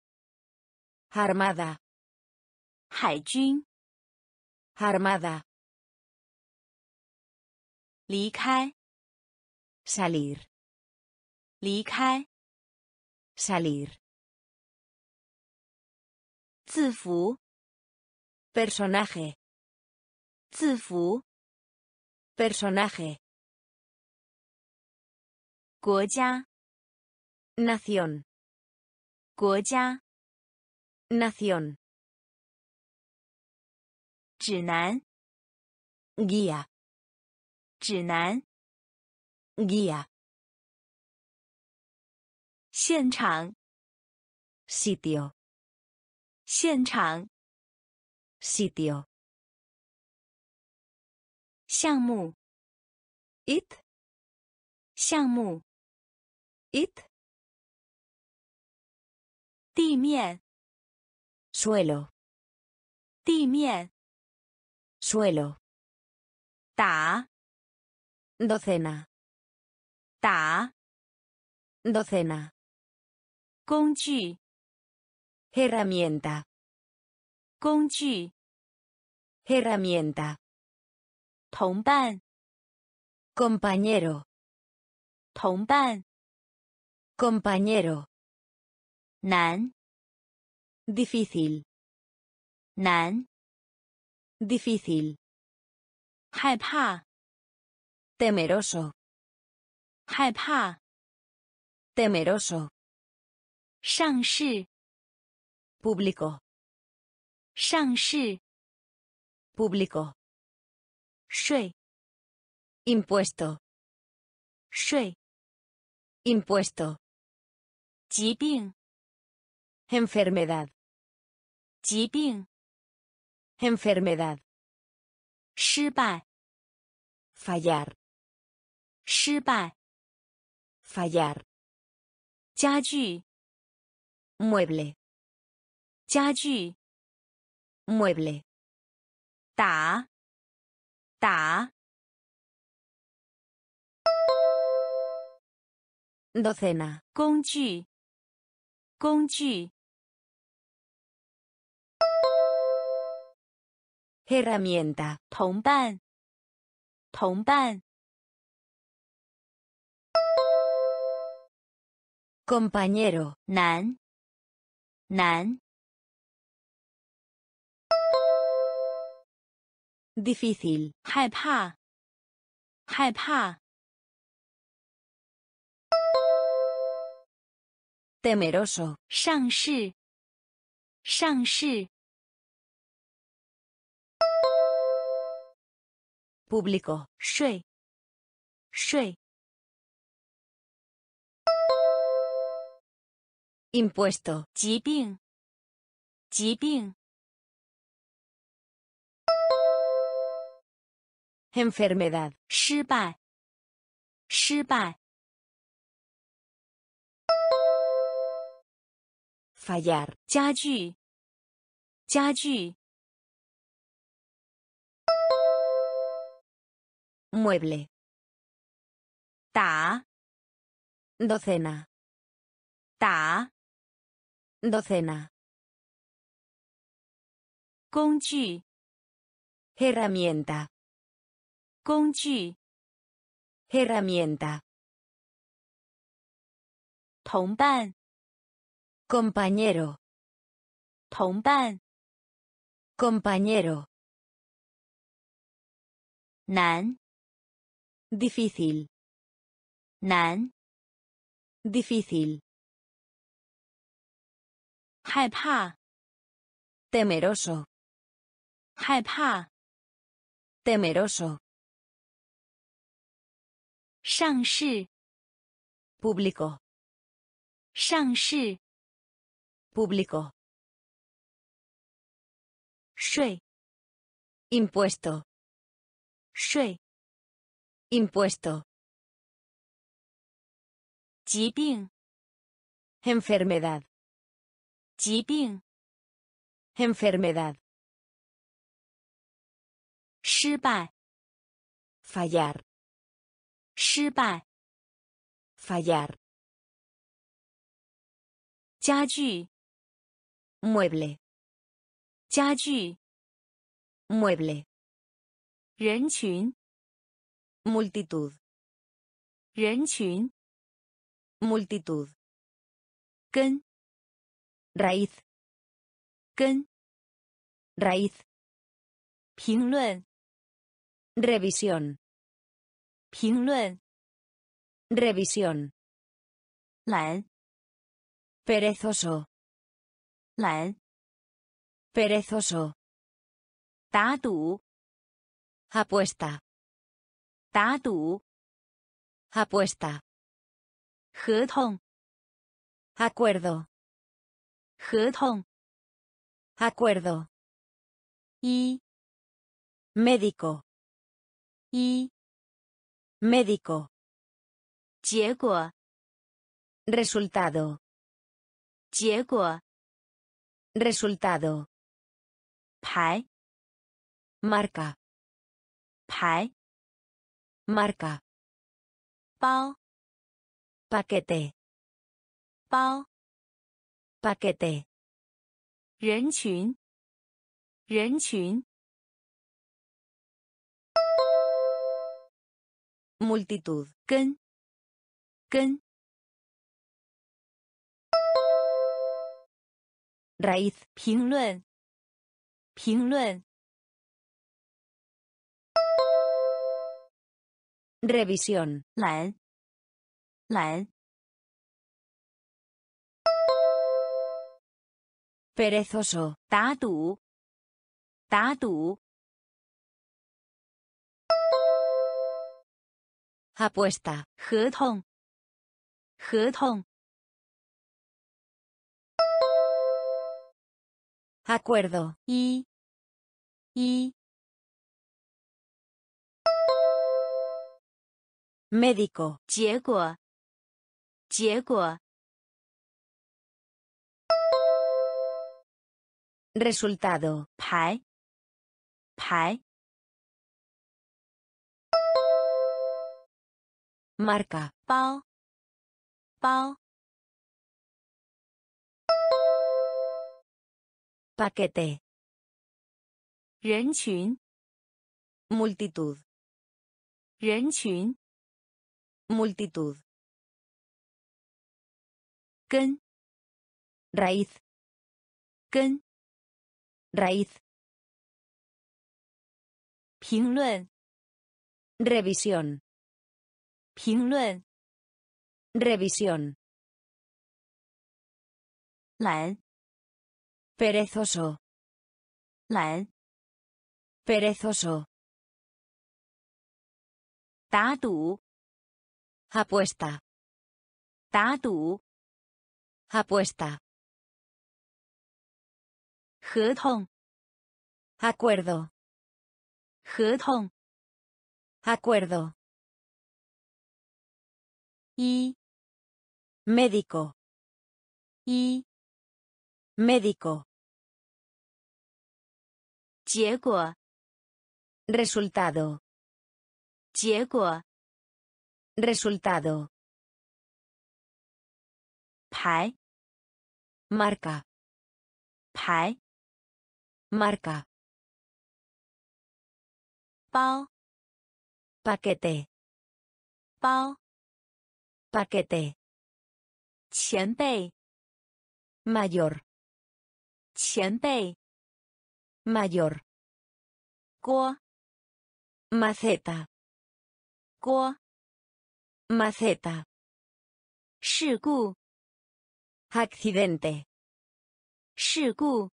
armada, 海军 armada, 离开 salir, 离开 salir, 字符 personaje, 字符 personaje, 国家 nación, 国家 nación, 指南 guía, 指南 guía, 现场 sitio, 现场 sitio, 项目 it, 项目 it, 地面 suelo, 地面 suelo, 打 docena, 打 docena, 工具 herramienta, 工具 herramienta, 同伴 compañero, 同伴 compañero. 난. Difícil. 난. Difícil. 害怕. Temeroso. 害怕. Temeroso. 上市. Público. 上市. Público. 税. Impuesto. 税. Impuesto. 疾病. Enfermedad. 疾病. Enfermedad. 失败. Fallar. 失败. Fallar. 家具. Mueble. 家具. Mueble. 打. 打. Docena. 工具. 工具. Herramienta. 同伴. 同伴. Compañero. 男. 男. Difícil. 害怕. 害怕. Temeroso. 上市. 上市. Público. 税. 税. Impuesto. 疾病. 疾病. Enfermedad. 失败. 失败. Fallar. 家具. 家具. Mueble. 打. Docena. 打. Docena. 工具. Herramienta. 工具. Herramienta. 同伴. Compañero. 同伴. Compañero. 难. Difícil. 难. Difícil. 害怕. Temeroso. 害怕. Temeroso. 上市 público 上市 público 税 impuesto 税 impuesto 疾病 enfermedad 疾病 enfermedad 失败 fallar 失败 fallar 家具 mueble 家具 mueble 人群 multitud 人群 multitud 根 raíz 根 raíz 评论 revisión 评论 revisión 懒 perezoso 懒 perezoso 打赌 apuesta 打赌 apuesta 合同 acuerdo 合同 acuerdo 医 médico 医 médico. 结果 resultado. 结果 resultado. 牌 marca. 牌 marca. 包 paquete. 包 paquete. 人群 人群 multitud 根根 raíz 评论评论 revisión 栏栏 perezoso 打赌打赌 apuesta 合同合同 acuerdo 一一 médico 结果结果 resultado 牌牌 marca 包包 paquete 人群 multitud 人群 multitud 根 raíz 根 raíz 评论 revisión 评论 revisión 懒 perezoso 懒 perezoso 打赌 apuesta 打赌 apuesta 合同 acuerdo 合同 acuerdo 一 médico 一 médico 结果 resultado 结果 resultado 牌 marca 牌 marca 包 paquete 包 paquete 前辈 mayor 前辈 mayor 锅 maceta 锅 maceta 事故 accidente 事故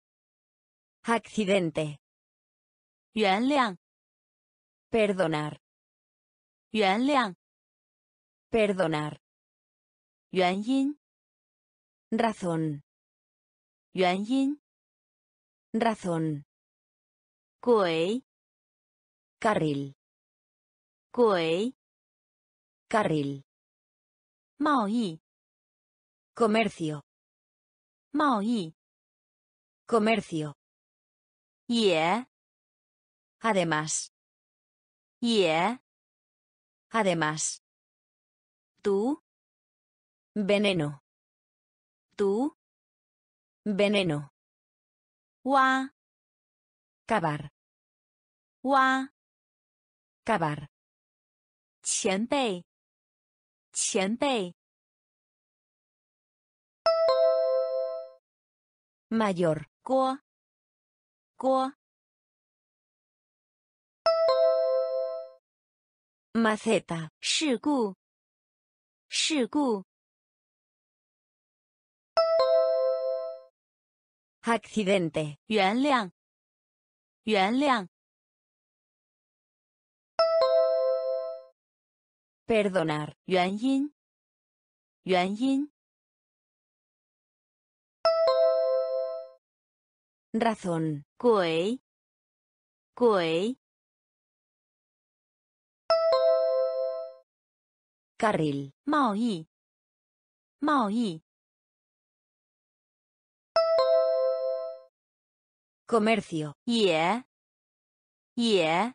accidente 原谅 perdonar 原谅 perdonar 原因 razón 原因 razón 轨 carril 轨 carril 贸易 comercio 贸易 comercio 也 además 也 además 毒 veneno 毒 veneno 挖 cavar 挖 cavar 前辈 前辈 mayor 锅锅 maceta 事故事故 accidente 原谅原谅 perdonar 原因原因 razón 鬼鬼 carril 贸易贸易 comercio 也也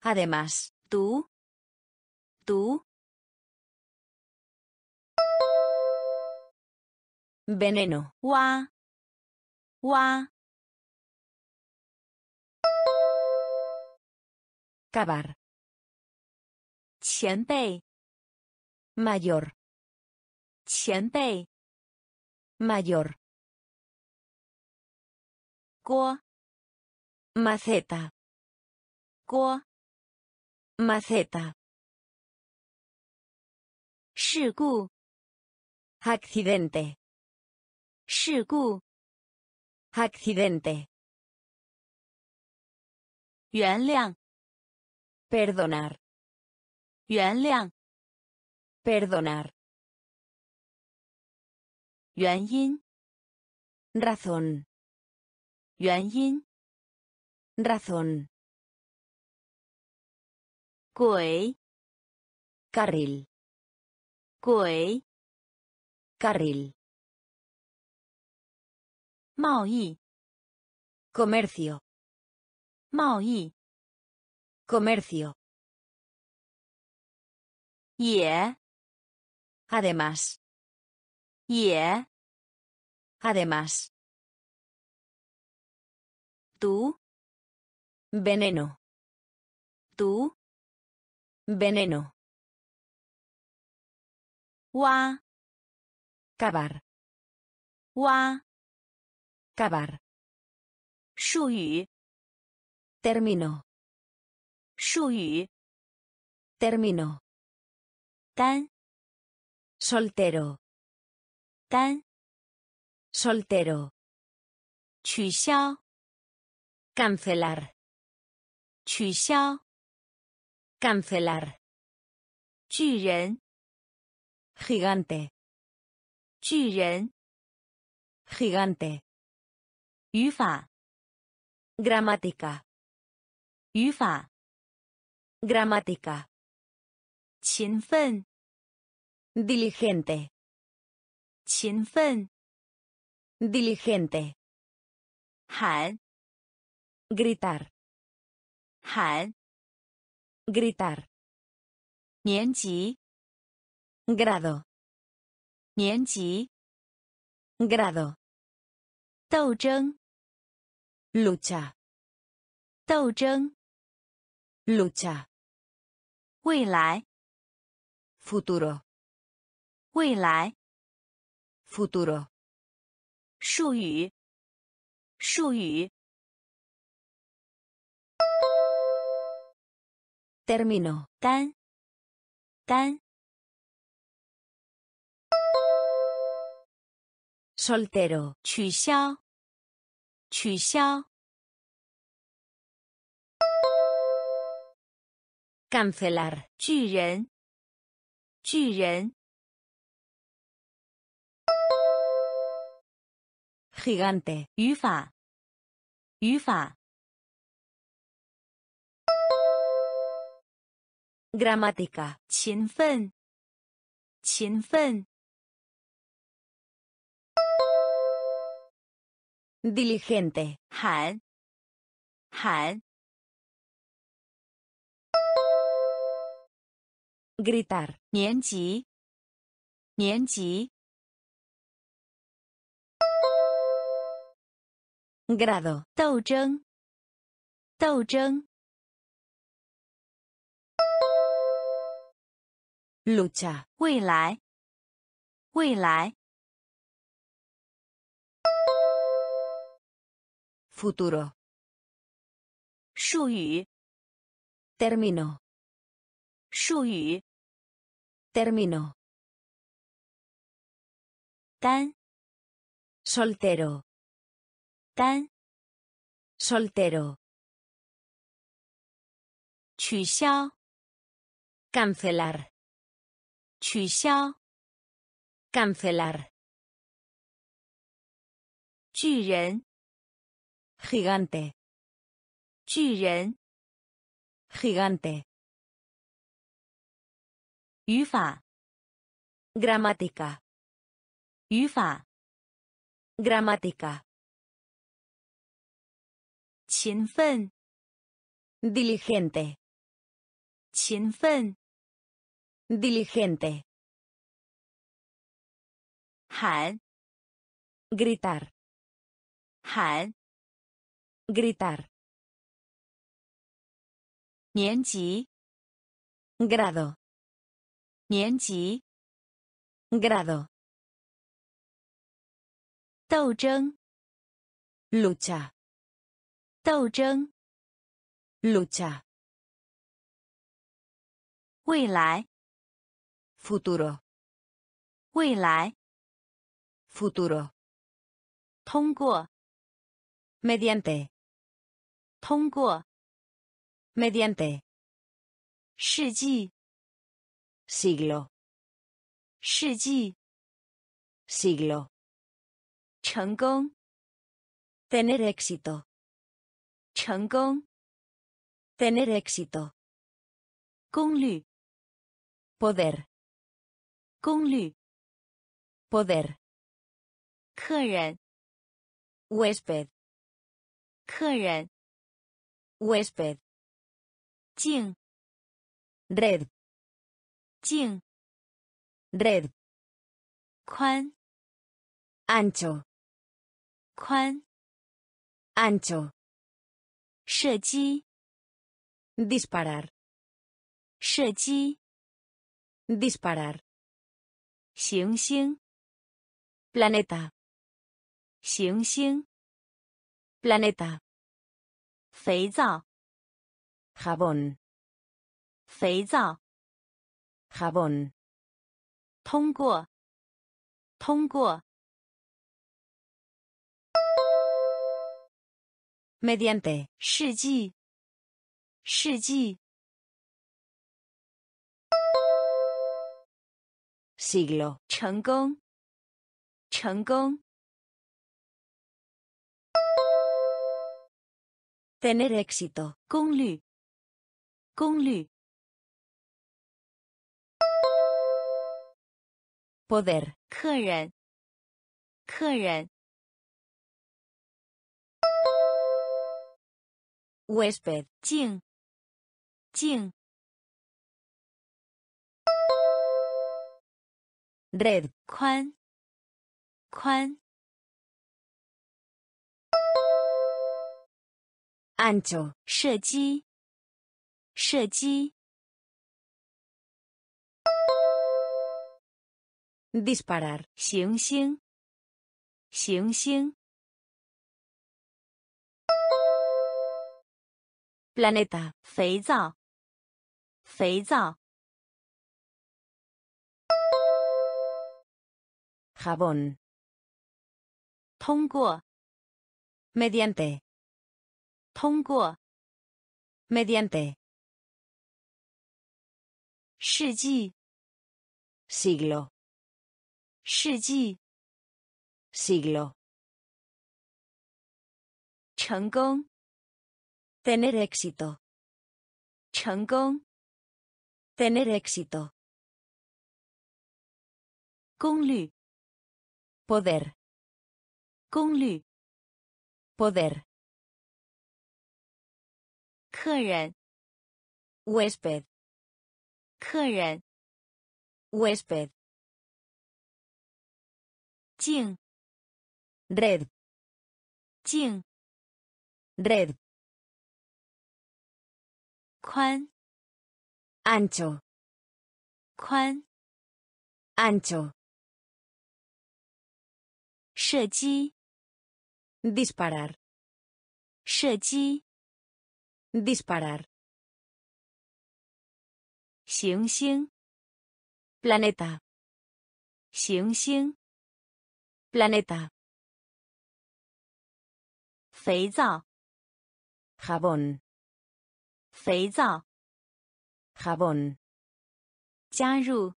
además 毒毒 veneno 挖挖 cavar 前辈 mayor 前辈 mayor 锅 maceta 锅 maceta 事故 accidente 事故 accidente 原谅 perdonar 原谅 perdonar 原因 razón 原因 razón 轨 carril 轨 carril 贸易 comercio 贸易 comercio 也 además 也 además 毒 veneno 毒 veneno 挖 cavar 挖 cavar 术语 término 术语 término 单 soltero 单 soltero 取消 cancelar 取消 cancelar 巨人 gigante 巨人 gigante 语法 gramática 语法 gramática 勤奋 diligente 勤奋 diligente 喊 gritar 喊 gritar 年级 grado 年级 grado 斗争 lucha 斗争 lucha 未来 futuro 未来 futuro 术语术语 término 单单 soltero 取消取消 cancelar 巨人巨人 gigante 语法语法 gramática 勤奋勤奋 diligente 喊喊 gritar 年级年级 grado 斗争斗争 lucha 未来未来 futuro 术语 término 术语 término 单 soltero 单 soltero 取消 cancelar 取消 cancelar 巨人 gigante 巨人 gigante 语法 gramática 语法 gramática 勤奋 diligente 勤奋 diligente 喊 gritar 喊 gritar 年级 grado 年级 grado 斗争 lucha 斗争 lucha 未来 futuro 未来 futuro 通过 mediante 通过 mediante 世纪 siglo 世纪 siglo 成功 tener éxito 成功 tener éxito 功率 poder 功率 poder 客人 huésped 客人 huésped 镜 red 镜 red 宽 ancho 宽 ancho 射击 disparar 射击 disparar 行星 planeta 行星 planeta 肥皂 jabón 肥皂 jabón 通过通过 mediante 世纪世纪 siglo 成功成功 tener éxito 功率功率 poder 客人客人 huésped 镜镜 red 宽宽 ancho 射击射击 disparar 行星行星 planeta 肥皂肥皂 jabón 通过 mediante 通过 mediante 世纪 siglo 世纪 siglo 成功 tener éxito 成功 tener éxito 功率 poder 功率 poder 客人 huésped 客人 huésped 镜 red 镜 red 宽 ancho 宽 ancho 射击 disparar 射击 disparar 行星 planeta 行星 planeta 肥皂 jabón 肥皂 jabón 加入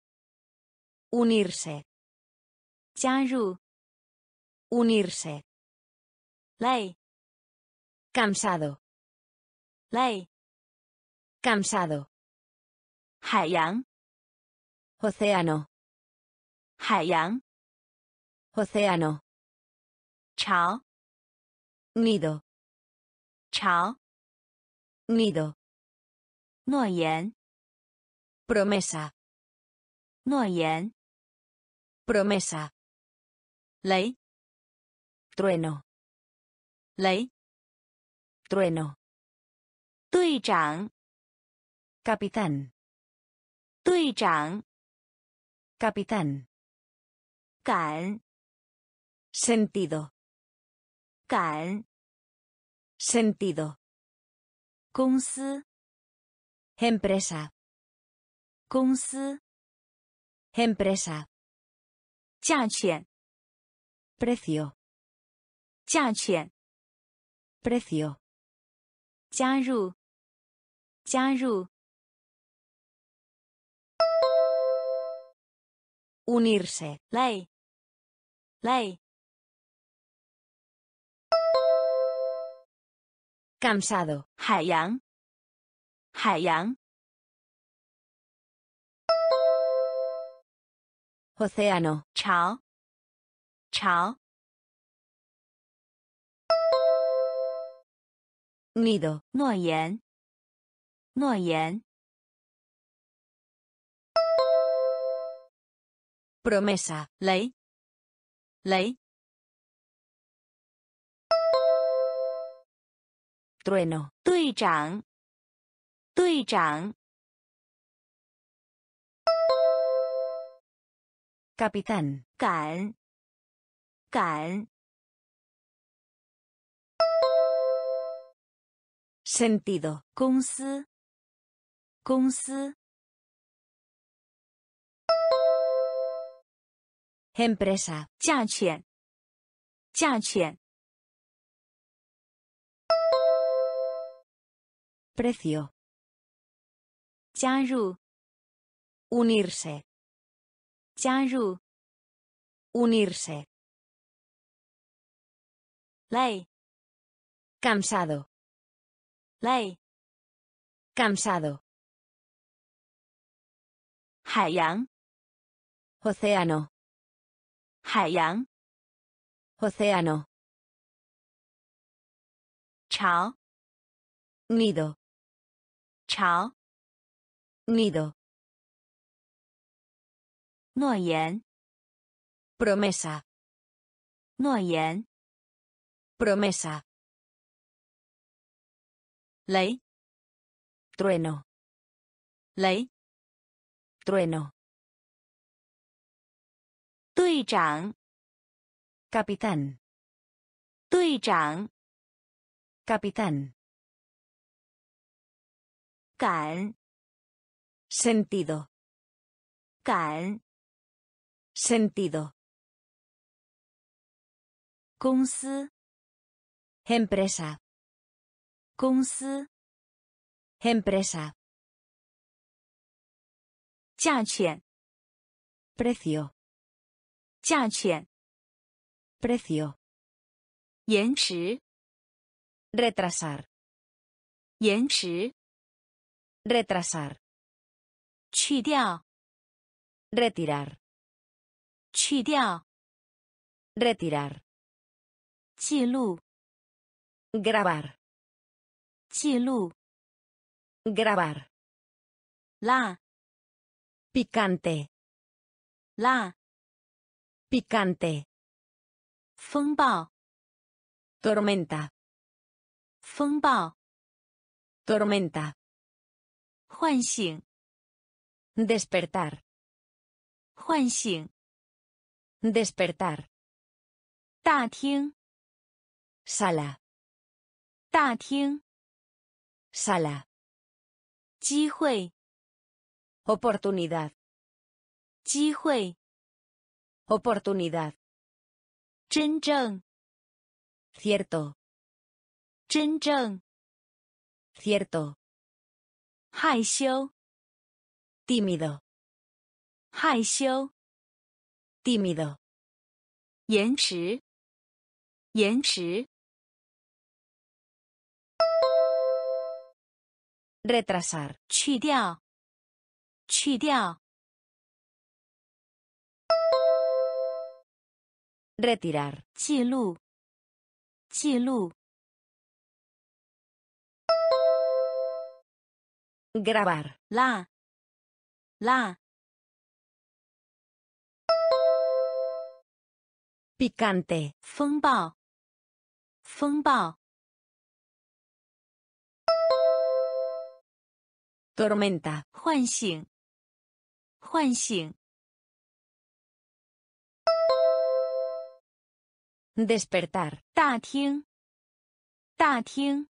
unirse 加入 unirse 累 cansado 累 cansado 海洋 océano 海洋 océano 巢 nido 巢 nido 诺言 promesa 诺言 promesa 雷 trueno 雷 trueno 队长 capitán 队长 capitán 赶 Sentido. 感 Sentido. 公司 Empresa. 公司 Empresa. 价钱 Precio. 价钱 Precio. 加入 加入 Unirse. Ley. Ley. Cansado. Hai yang. Hai yang. Océano. Chao. Chao. Nido. Nuo yen. Nuo yen. Promesa. Ley. Ley. Trueno. 队长. 队长. Capitán. 赶. 赶. Sentido. 公司. 公司. Empresa. 价钱 价钱 Precio. 加入 Unirse. 加入 Unirse. Ley. Cansado. Ley. Cansado. 海洋 Océano. 海洋 Océano. 巢 Nido. 巢 Nido. 诺言 Promesa. 诺言 Promesa. 雷 Trueno. 雷 Trueno. 队长 Capitán. 队长 Capitán. 感 Sentido. 感 Sentido. 公司 Empresa. 公司 Empresa. 价钱 Precio. 价钱 Precio. 延迟 Retrasar. 延迟 Retrasar. 去掉 Retirar. 去掉 Retirar. 记录 Grabar. 记录 Grabar. La. Picante. La. Picante. 风暴 Tormenta. 风暴 Tormenta. 唤醒 Despertar. 唤醒 Despertar. 大厅 Sala. 大厅 Sala. 机会 Oportunidad. 机会 Oportunidad. 真正 Cierto. 真正 Cierto. 害羞 Tímido. 害羞 Tímido. 延迟 延迟 Retrasar. 去掉 去掉 Retirar. 记录 记录 Grabar. La. La. Picante. 风暴 风暴 Tormenta. 唤醒 唤醒 Despertar. 大厅。大厅。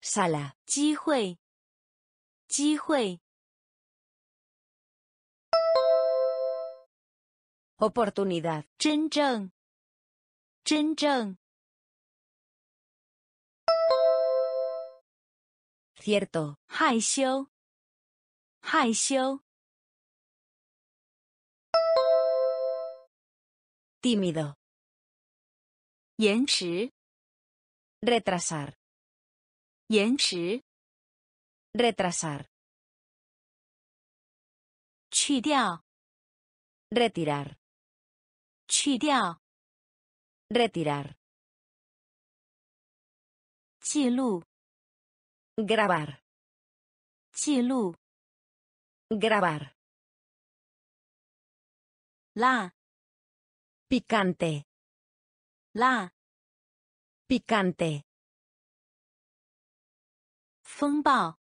Sala. 机会。机会。Oportunidad. 真正。真正。Cierto. 害羞。害羞。 Tímido. 延迟 Retrasar. 延迟 Retrasar. 去掉 Retirar. 去掉 Retirar. 记录 Grabar. 记录 Grabar. La. Picante. La. Picante. 风暴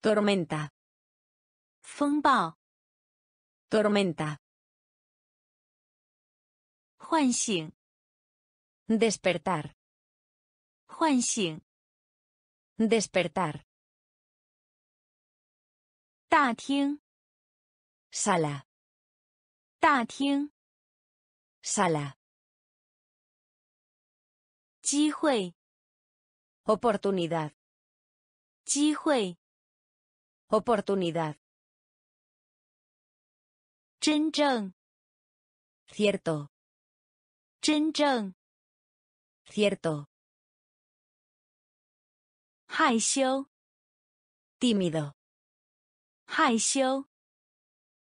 Tormenta. 风暴 Tormenta. 唤醒 Despertar. 唤醒 Despertar. 大厅 Sala. 大厅 Sala. 机会 Oportunidad. 机会 Oportunidad. 真正 Cierto. 真正 Cierto. 害羞 Tímido. 害羞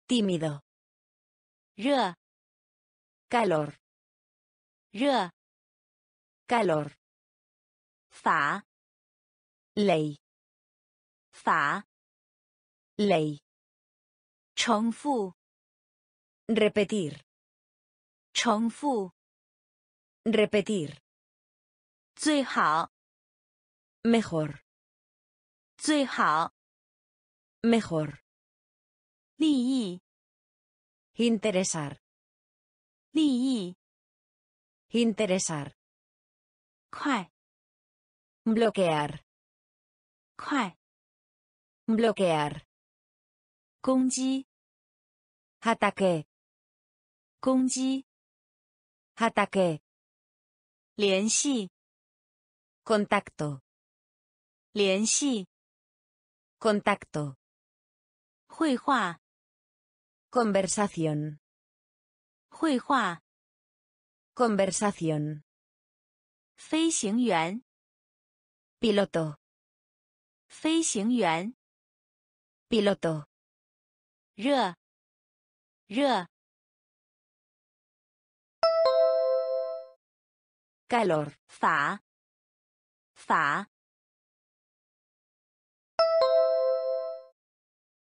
Tímido. 热 Calor. 热 Calor. 法 Ley. 法 Ley. 重复 Repetir. 重复 Repetir. 最好 Mejor. 最好 Mejor. 利益 Interesar. 利益 Interesar. 快 Bloquear. 快 Bloquear. 攻击 Ataque. 攻击 Ataque. 联系 Contacto. 联系 Contacto. 绘画 Conversación. 绘画 Conversación. 飞行员 Piloto. 飞行员 Piloto. 热 热 Calor. 法 法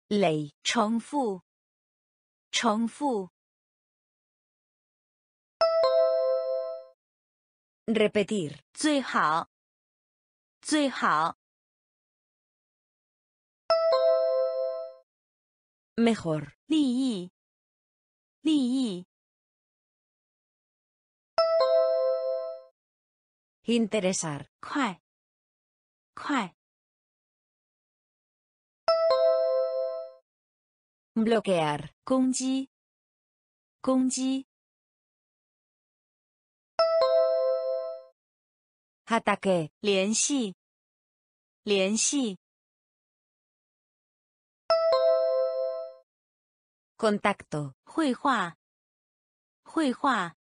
Ley. 重复 重复 Repetir. 最好 最好 Mejor. 利益 利益 Interesar. 快 快 Bloquear. 攻击 攻击 Ataque. 联系 联系 Contacto. 绘画 绘画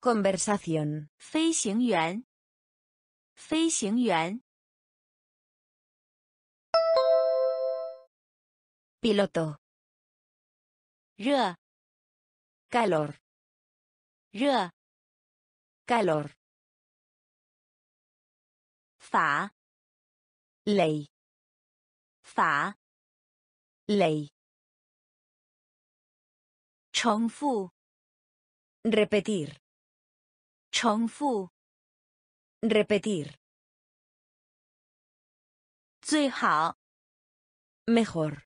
Conversación. 飞行员 飞行员 Piloto. 热 Calor. 热 Calor. 法 Ley. 法 Ley. 重复 Repetir. 重复 Repetir. 最好 mejor,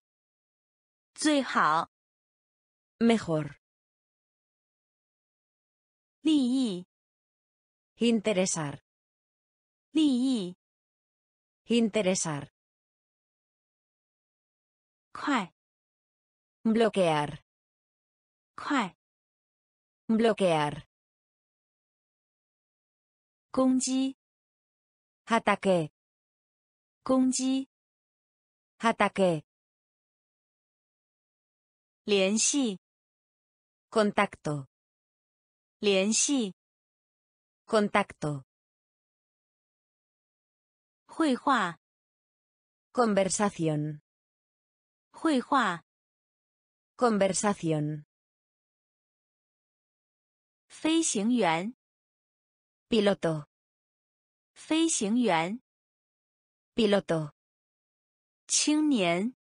最好 mejor, 利益 interesar, 利益 interesar, 快 bloquear, 快 bloquear, 攻击 ataque, 攻击 ataque, 联系 contacto, 联系 contacto, 绘画 conversación, 绘画 conversación, 飞行员 piloto, 飞行员 piloto, 青年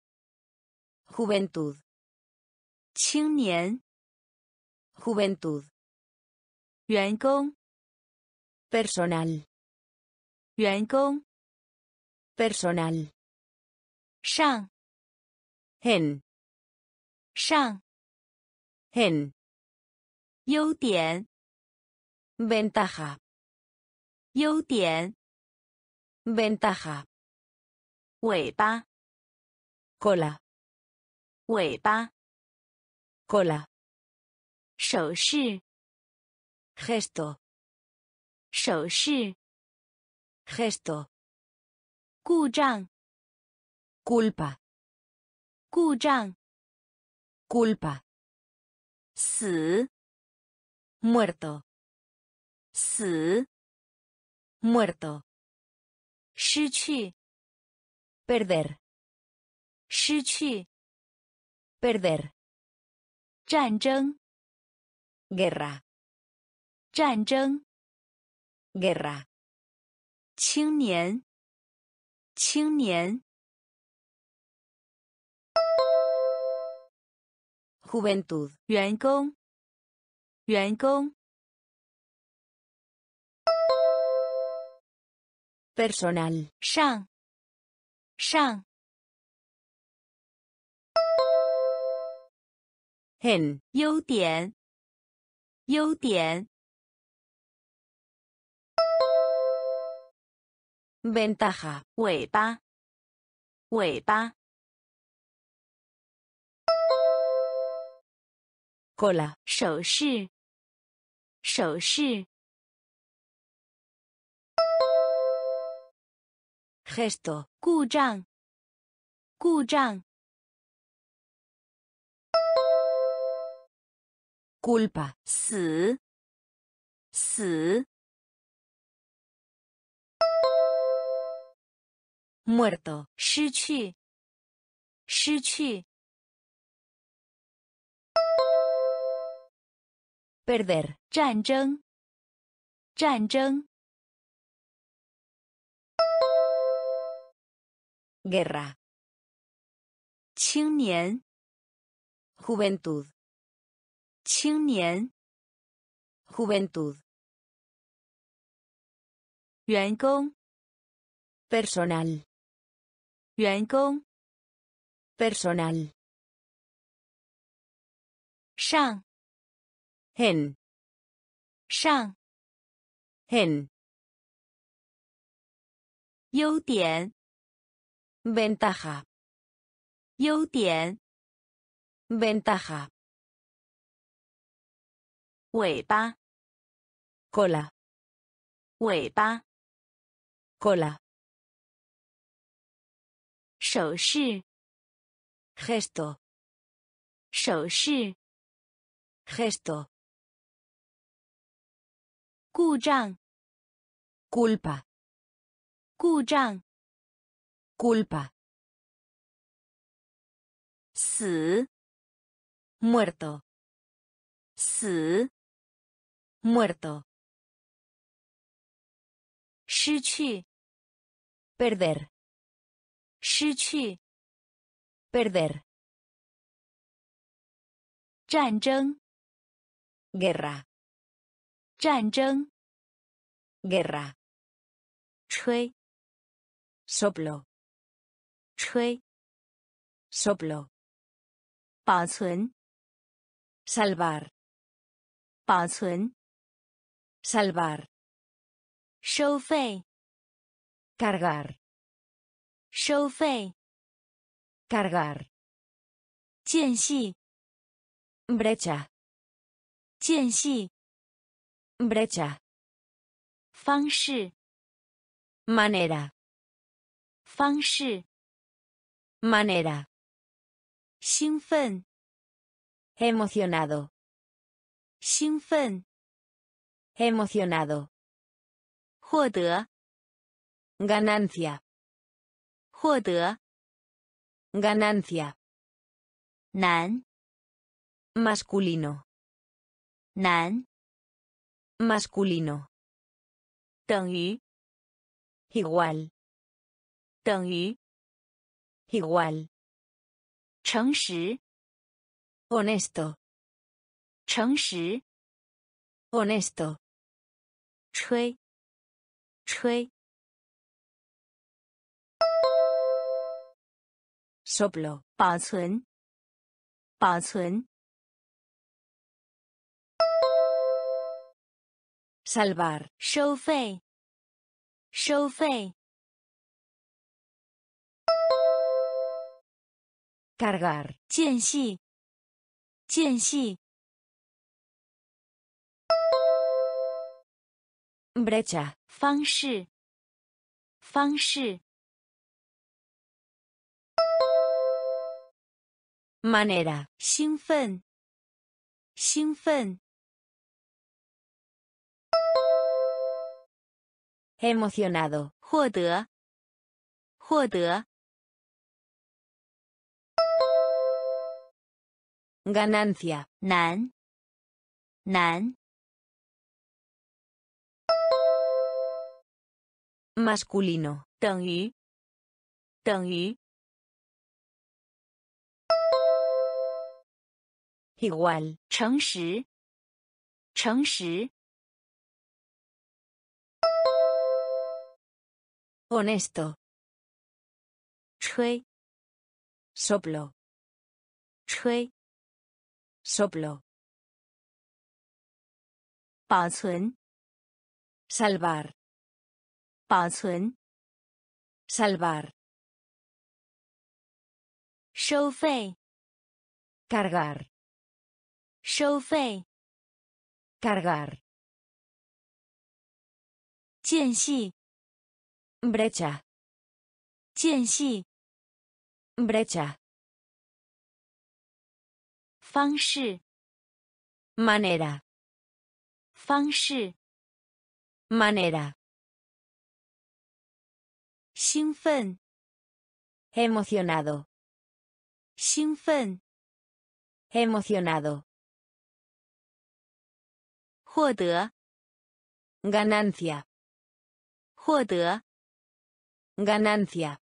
juventud, 青年 juventud, 员工 personal, 员工 personal, 上 en, 上 en, 优点 ventaja, 优点 ventaja, 尾巴 cola, 尾巴 cola, 手势 gesto, 手势 gesto, 故障 culpa, 故障 culpa, 死 muerto, 死 muerto, 失去 perder, 失去 perder, 战争 guerra, 战争 guerra, 青年 青年 juventud, 员工 员工 personal, 上 上 en, 优点 优点 ventaja, 尾巴 尾巴 cola, 手势 手势 gesto, 故障 故障 culpa, 死 死 muerto, 失去 失去 perder, 战争 战争 guerra, 青年 juventud, 青年 juventud, 员工 personal, 员工 personal, 上 en, 上 en, 优点 ventaja, 优点 ventaja, 尾巴 cola, 尾巴 cola, 手势 gesto, 手势 gesto, 故障 culpa, 故障 culpa, 死 muerto, 死 muerto, 失去 perder, 失去 perder, 战争 guerra, 战争 guerra, 吹 soplo, 吹 soplo. 保存 salvar. 保存 salvar. 收费 cargar. 收费 cargar. 间隙 brecha. 间隙 brecha. 方式 manera. 方式 manera. 兴奋 emocionado. 兴奋 emocionado. 获得 ganancia. 获得 ganancia. 男 masculino. 男 masculino. 等于 igual. 等于 igual. 诚实 honesto. 诚实 honesto. 吹吹 soplo. 保存 保存 salvar. 收费 收费 cargar. 间隙 间隙 brecha. 方式 方式 manera. 兴奋 兴奋 emocionado. 获得 获得 ganancia. 难 难 masculino. 等于 等于 igual. 诚实 诚实 honesto. 吹 soplo. 吹 soplo. 保存 salvar. 保存 salvar. 收费 cargar. 收费 cargar. 间隙 brecha. 间隙 brecha. 方式 manera. 方式 manera. 兴奋 emocionado. 兴奋 emocionado. 获得 ganancia. 获得 ganancia.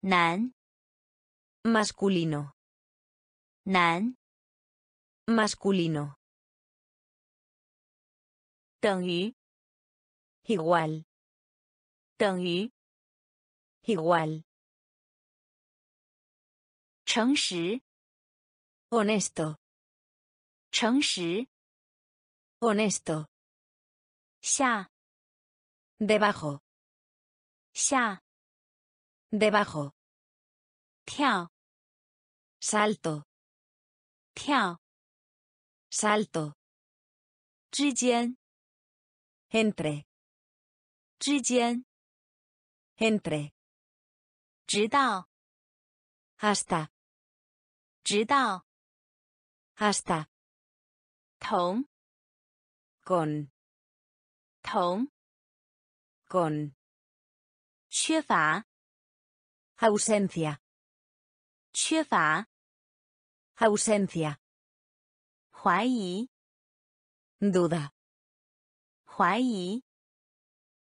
男 masculino. 男 masculino. 等于 igual. 等于 igual. 诚实 honesto. 诚实 honesto. 下 debajo. 下 debajo. 跳 salto. 跳 salto. 之间 entre. 之间 entre. 直到 hasta. 直到 hasta. 同 con. 同 con. 缺乏 ausencia. 缺乏 ausencia. 怀疑 duda. 怀疑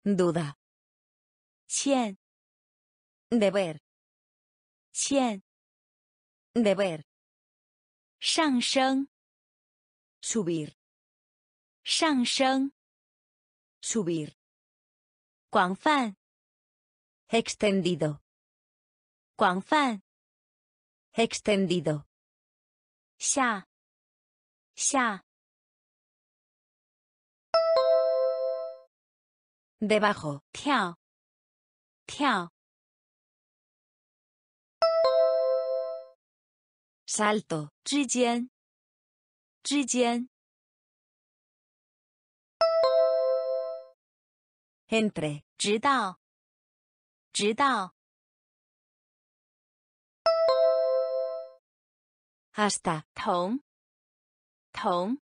duda. 欠 deber. 欠 deber. 上升 subir. 上升 subir. 广泛 extendido. 广泛 extendido 下下 debajo 跳跳 salto 之间之间 entre 直到直到 hasta 同同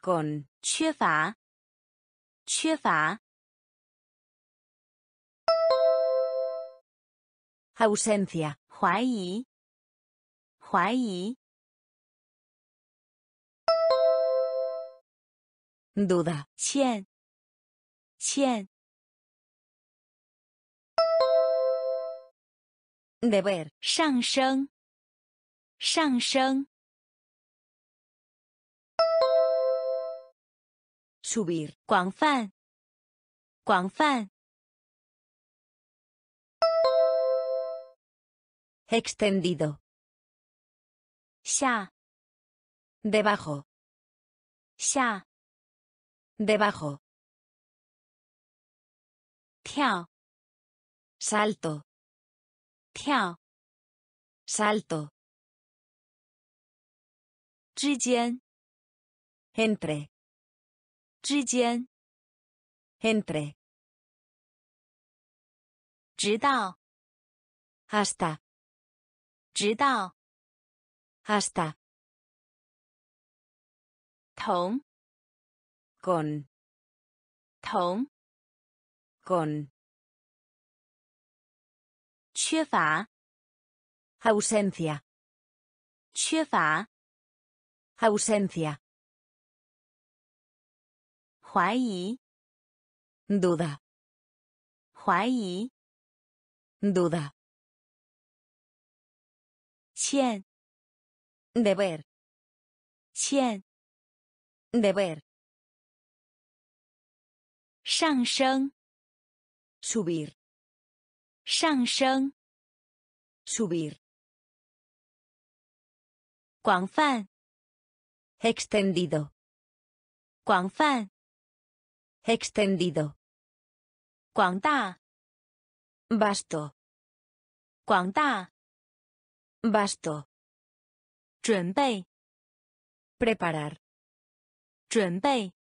con 缺乏缺乏 ausencia 怀疑怀疑 duda 欠欠 deber 上升上升 subir 广泛广泛 extendido 下 debajo 下 debajo 跳 salto 跳 salto 之间 entre 之间 entre 直到 hasta 直到 hasta 同 con 同 con 缺乏 ausencia 缺乏 ausencia 怀疑 duda 怀疑 duda 欠 deber 欠 deber 上升 subir 上升 subir 广泛 extendido 广泛 extendido 广大 vasto 广大 vasto 准备 preparar 准备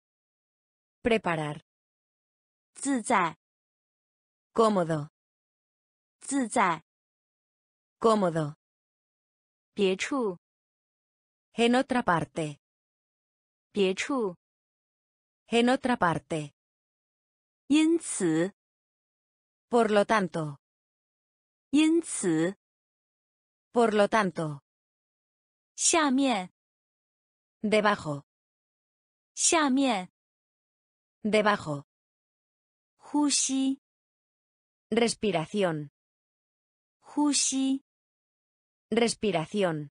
preparar 自在 cómodo 自在 cómodo 别处 en otra parte 别处 en otra parte 因此 por lo tanto 因此 por lo tanto 下面 debajo 下面 debajo 呼吸 respiración 呼吸 respiración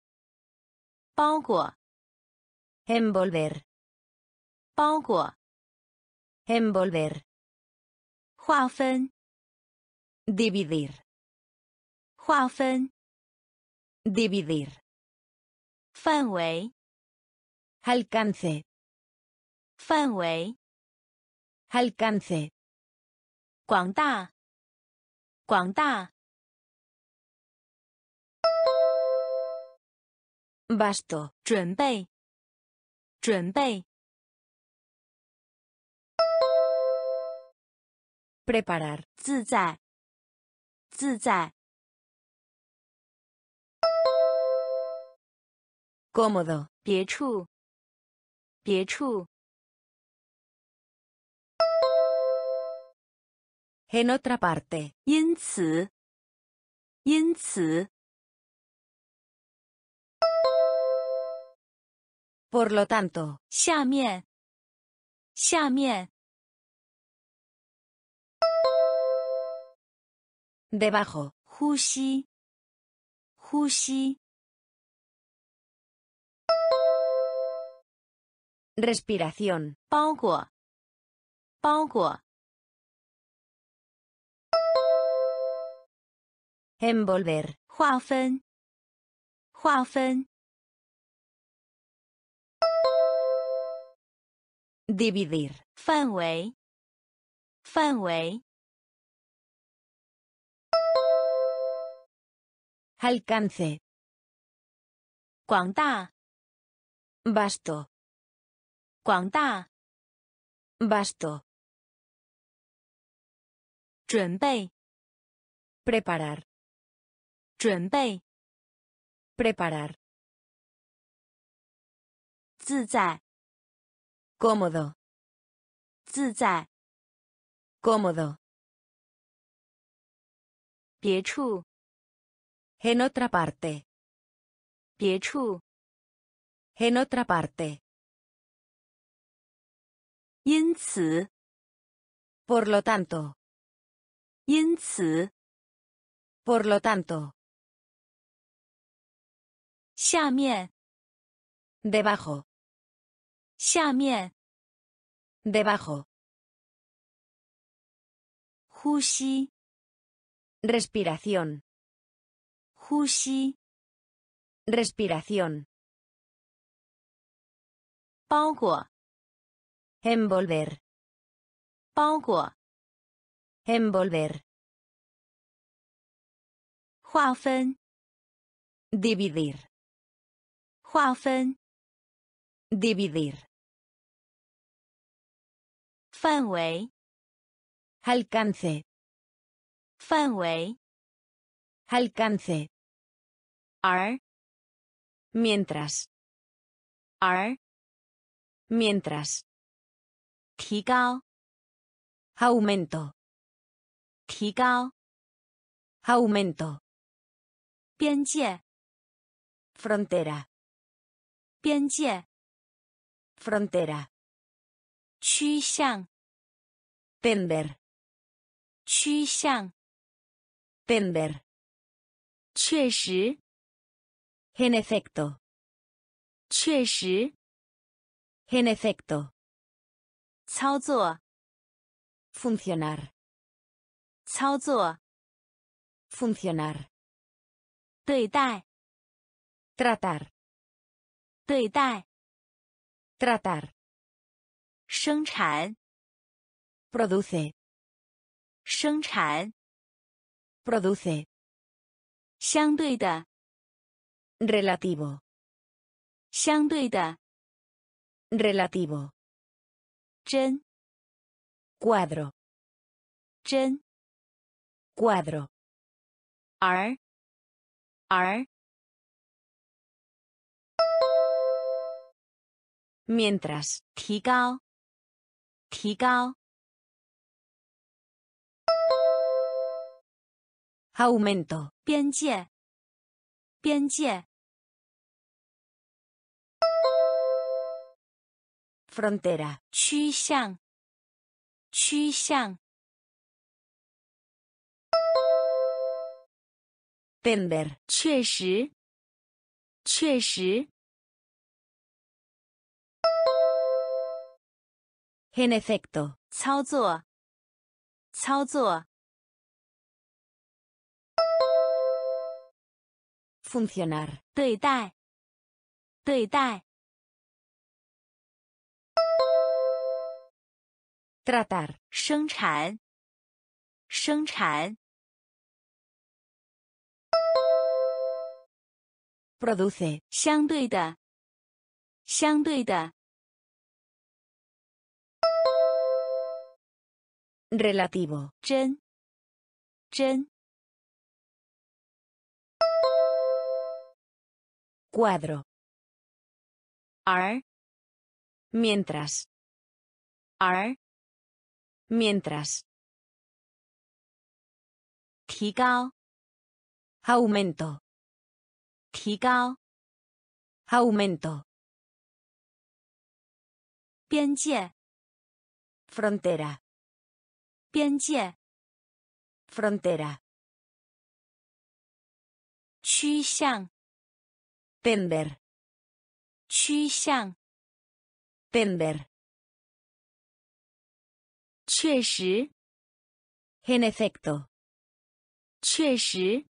包裹 envolver 包裹 envolver 划分 dividir 划分 dividir 范围 alcance 范围 alcance 广大，广大。Vasto， 准备，准备。Preparar， 自在，自在。Cómodo， 别处，别处。En otra parte. 因此，因此。Por lo tanto. 下面，下面。Debajo. 呼吸，呼吸。Respiración. 包裹，包裹。envolver, 划分，划分。dividir, 范围，范围。alcance, 广大。vasto, 广大。vasto. 准备 preparar 准备 preparar 自在 cómodo 自在 cómodo 别处 en otra parte 别处 en otra parte 因此 por lo tanto 因此 por lo tanto 下面 debajo 下面 debajo 呼吸 respiración 呼吸 respiración 包裹 envolver 包裹 envolver, 划分 dividir, 划分 dividir, 范围 alcance, 范围 alcance, 而 mientras, 而 mientras, 提高 aumento. 提高 aumento 边界 frontera 边界 frontera 趋向 tender 趋向 tender 确实 en efecto 确实 en efecto 操作 funcionar 操作 funcionar 对待 tratar 对待 tratar 生产 produce 生产 produce 相对的 relativo 相对的 relativo 真 cuadro 真 cuadro 而而 mientras 提高提高 aumento 边界边界 frontera 趋向趋向 tender 确实，确实。en efecto 操作，操作。funcionar 对待，对待。tratar 生产，生产。 produce 相对的，相对的。relativo 真，真。cuadro 而 mientras 而 mientras 提高 aumento 提高 aumento 边界 frontera 边界 frontera 趋向 tender 趋向 tender 确实 en efecto 确实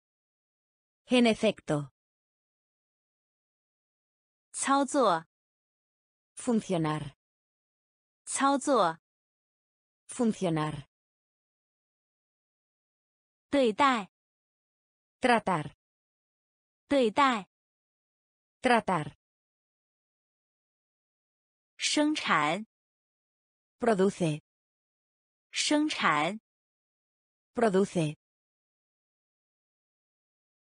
En efecto. 操作 funcionar. 操作 funcionar. 对待 tratar. 对待 tratar. 生产 produce. 生产 produce.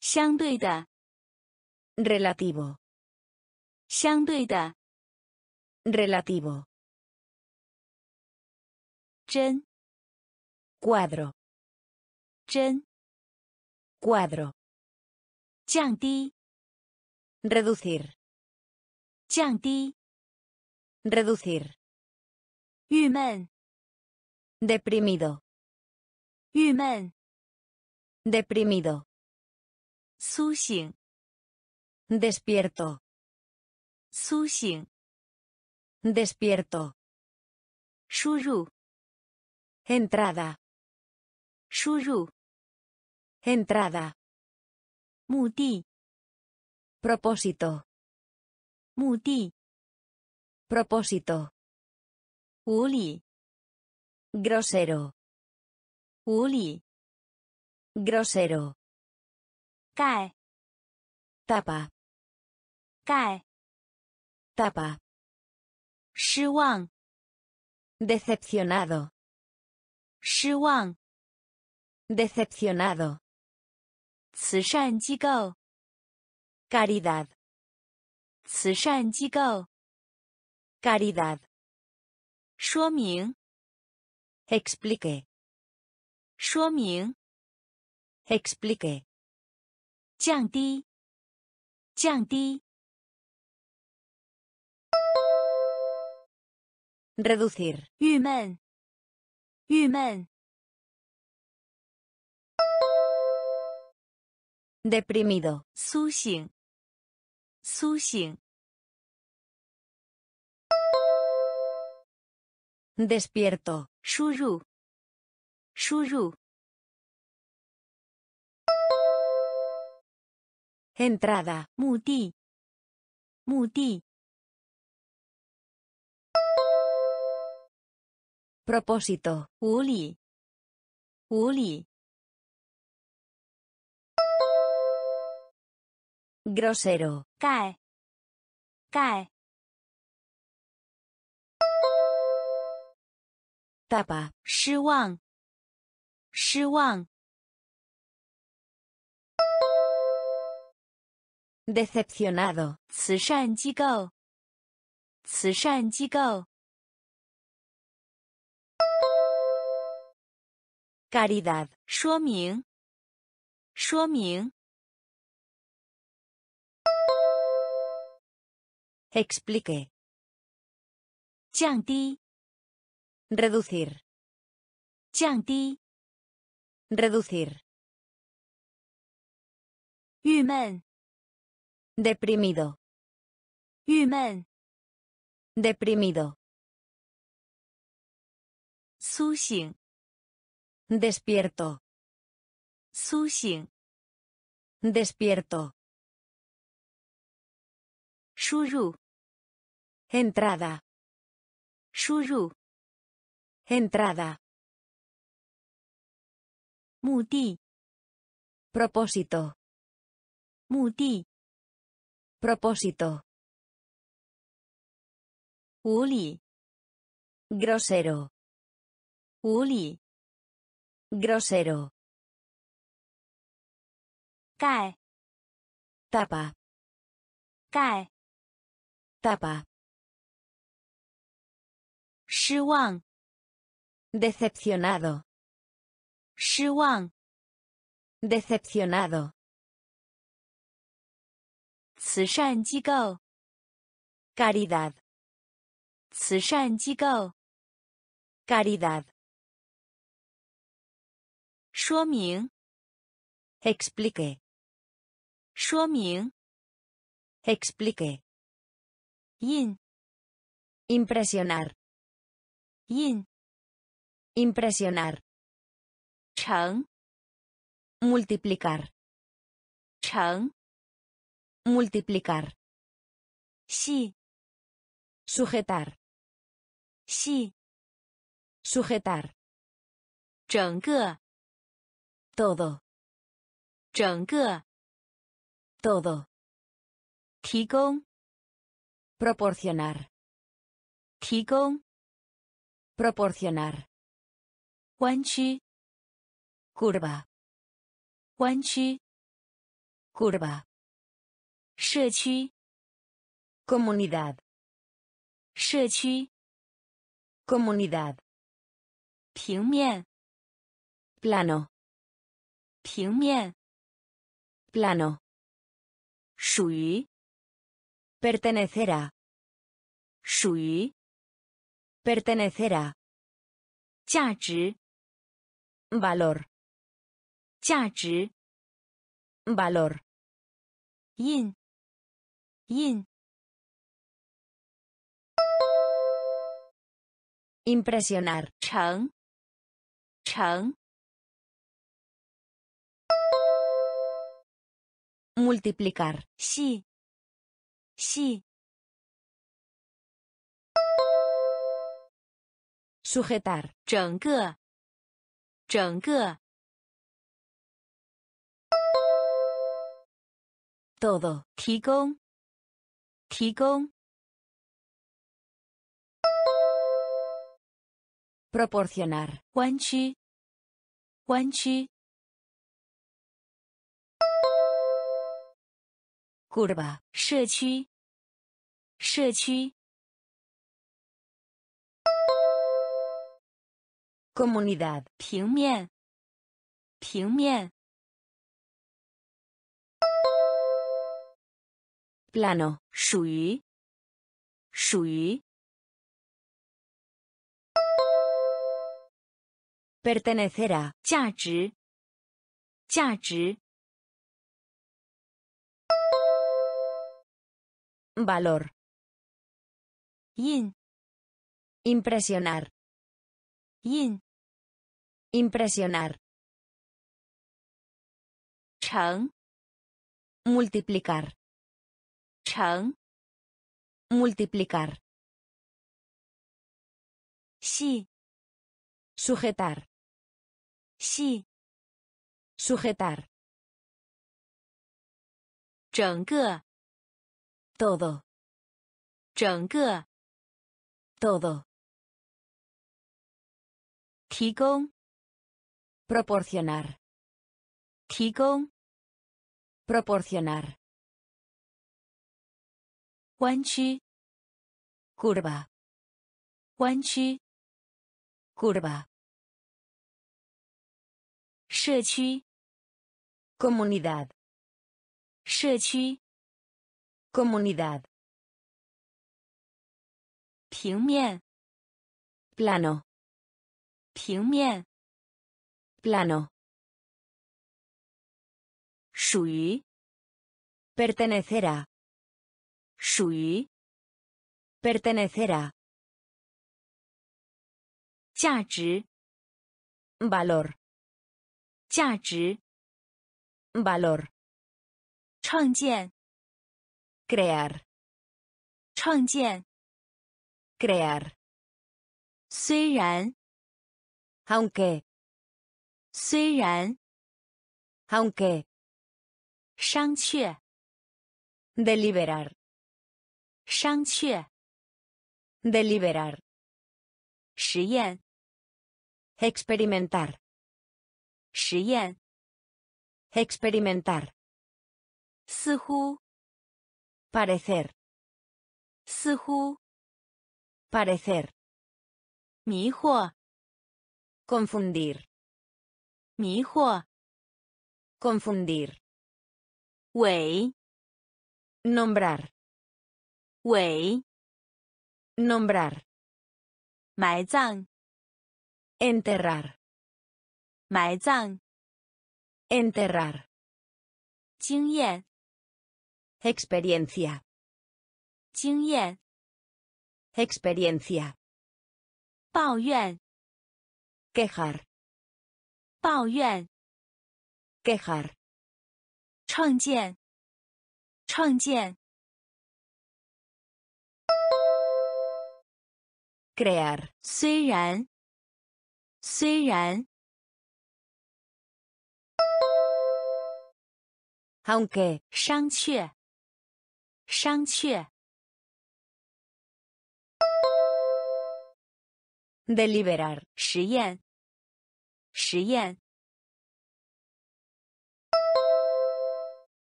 相对的 relativo. 相对的 relativo. 真 cuadro. 真 cuadro. 降低 reducir. 降低 reducir. 郁闷 deprimido. 郁闷 deprimido. 苏醒 despierto. 苏醒 despierto. 输入 entrada. 输入 entrada. 目的 propósito. 目的 propósito. 无理 grosero. 无理 grosero. 盖 tapa. 盖 tapa. 失望 decepcionado. 失望 decepcionado. 慈善机构 caridad. 慈善机构 caridad. 说明 explique. 说明 explique. 降低 降低 reducir. 郁闷 郁闷 deprimido. 苏醒 苏醒 despierto. 输入 输入 entrada. 目的 目的 propósito. 无理 无理 grosero. 盖 盖 tapa. 失望 失望 decepcionado. 慈善机构 慈善机构 caridad. 说明 说明 explique. 降低 reducir. 降低 reducir. 郁闷 deprimido. 郁闷 deprimido. 苏醒 despierto. 苏醒 despierto. 输入 entrada. 输入 entrada. 目的 propósito. 目的 propósito. 无理 grosero. 无理 grosero. 盖 tapa. 盖 tapa. 失望 decepcionado. 失望 decepcionado. 慈善机构 caridad. 慈善机构 caridad. 说明 explique. 说明 explique. In impresionar. In impresionar. 乘 multiplicar. 乘乘multiplicar sí sujetar sí sujetar 整个 todo 整个 todo 提供 proporcionar 提供 proporcionar 弯曲 curva 弯曲 curva 社区 comunidad 社区 comunidad 平面 plano 平面 plano 属于 pertenecer a 属于 pertenecer a 价值 valor 价值 valor 印印 impresionar 成 成 multiplicar 细 细 sujetar 整个 整个 todo 提供 提供 proporcionar 弯曲 弯曲 curva 社区 社区 comunidad 平面 平面 plano 属于 属于 pertenecer a 价值 价值 valor 印 impresionar 印 impresionar 乘 multiplicar 乘 multiplicar 系 sujetar sí sujetar 整个 todo 整个 todo 提供 proporcionar 提供 proporcionar 弯曲 curva 弯曲 curva 社区 comunidad 社区 comunidad 平面 plano 平面 plano 属于 pertenecer a 属于 pertenecer a 价值 valor 价值 valor 创建 crear 创建 crear 虽然 aunque 虽然 aunque 商榷 deliberar 商榷 deliberar 实验 experimentar 实验 experimentar 似乎 parecer 似乎 parecer 迷惑 confundir 迷惑 confundir 伪 nombrar 伪 nombrar 埋葬 enterrar 埋葬 enterrar 经验 experiencia 经验 experiencia 抱怨 quejar 抱怨 quejar 创建，创建。crear， 虽然，虽然。aunque， 商榷，商榷。deliberar， 实验，实验。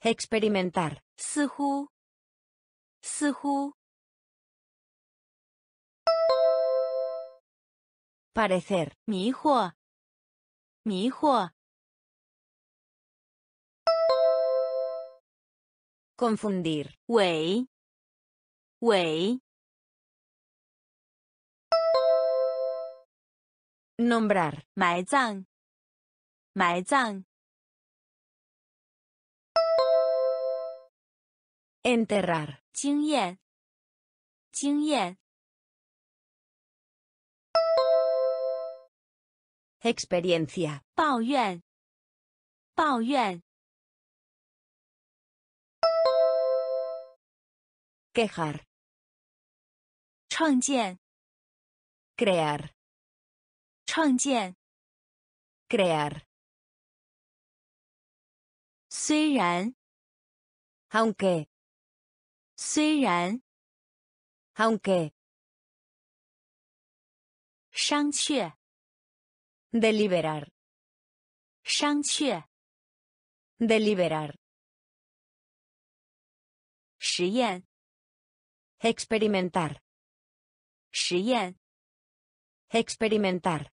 experimentar， 似乎，似乎。parecer， 迷惑，迷惑。confundir， 伪，伪。nombrar， 埋葬，埋葬。enterrar， 经验，经验。experiencia， 抱怨，抱怨。quejar， 创建， crear， 创建， crear， 虽然， aunque， 虽然， aunque， 商榷， deliberar， 商榷， deliberar， 实验，experimentar， 实验， experimentar，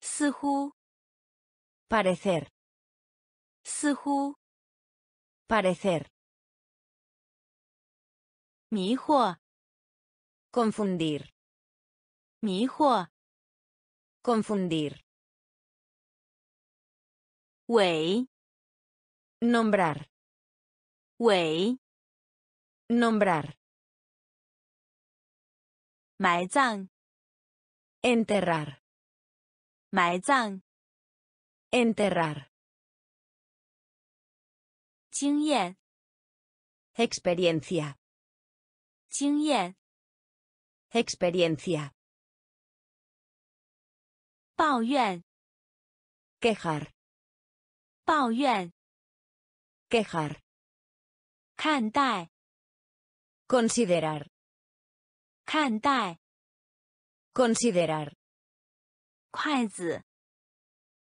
似乎， parecer， 似乎， parecer， 迷惑， confundir， 迷惑， confundir， 伪， nombrar， 伪。nombrar， 埋葬， enterrar， 埋葬， enterrar， 经验， experiencia， 经验， experiencia， 抱怨， quejar， 抱怨， quejar， 看待。considerar， 看待， considerar， 筷子，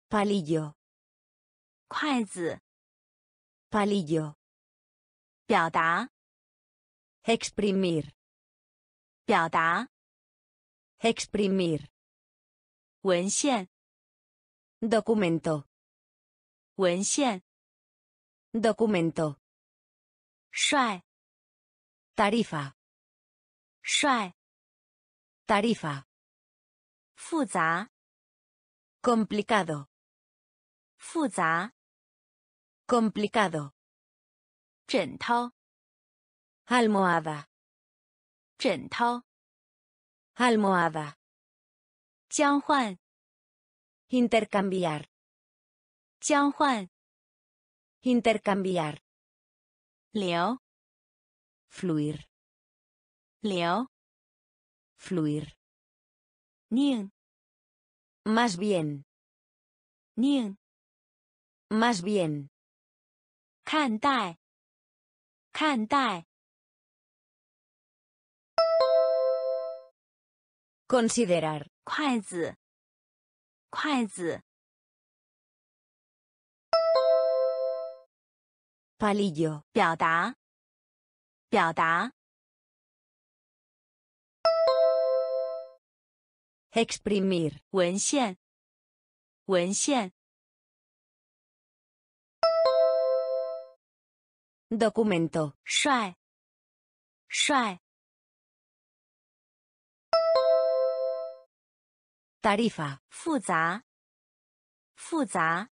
palillo， 筷子， palillo， 表达， exprimir， 表达， exprimir， 文献， documento， 文献， documento， 帅。tarifa， 帅， tarifa， 复杂， complicado， 复杂， complicado， 枕头， almohada， 枕头， almohada， 交换， intercambiar， 交换， intercambiar， 流，fluir， 流， fluir， 宁， más bien， 宁， más bien， 看待，看待。considerar， 筷子，筷子。palillo， 表达。表达 exprimir， 文献，文献。documento， 帅，帅。tarifa， 复杂，复杂。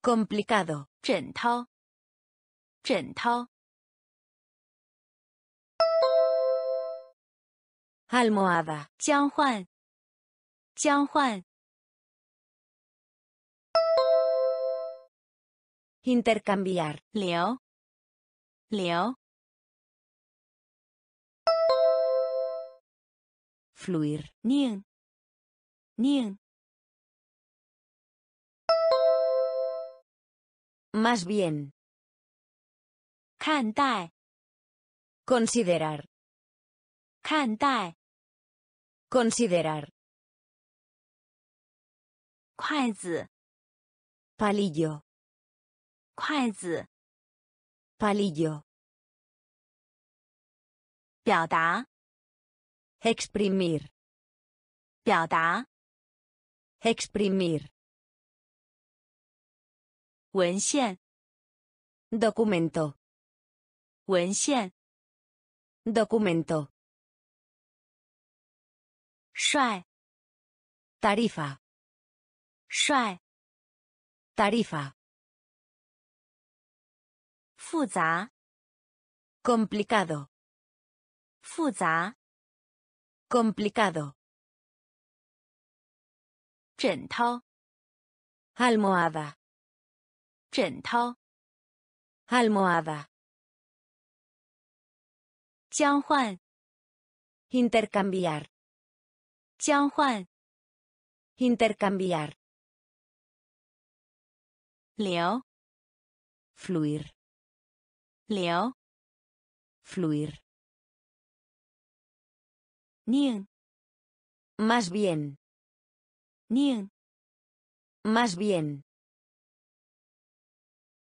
complicado， 枕头，枕头。almohada， 交换，交换 intercambiar 聊聊 fluir 念念 más bien 看待 considerar 看待 considerar 筷子 palillo 筷子 palillo 表达 exprimir 表达 exprimir 文献 documento 文献 documento 帅 tarifa 帅 tarifa 复杂 complicado 复杂 complicado 枕头 almohada 枕头 almohada 交换 intercambiar 交换 intercambiar 流 fluir 流 fluir 念 más bien 念 más bien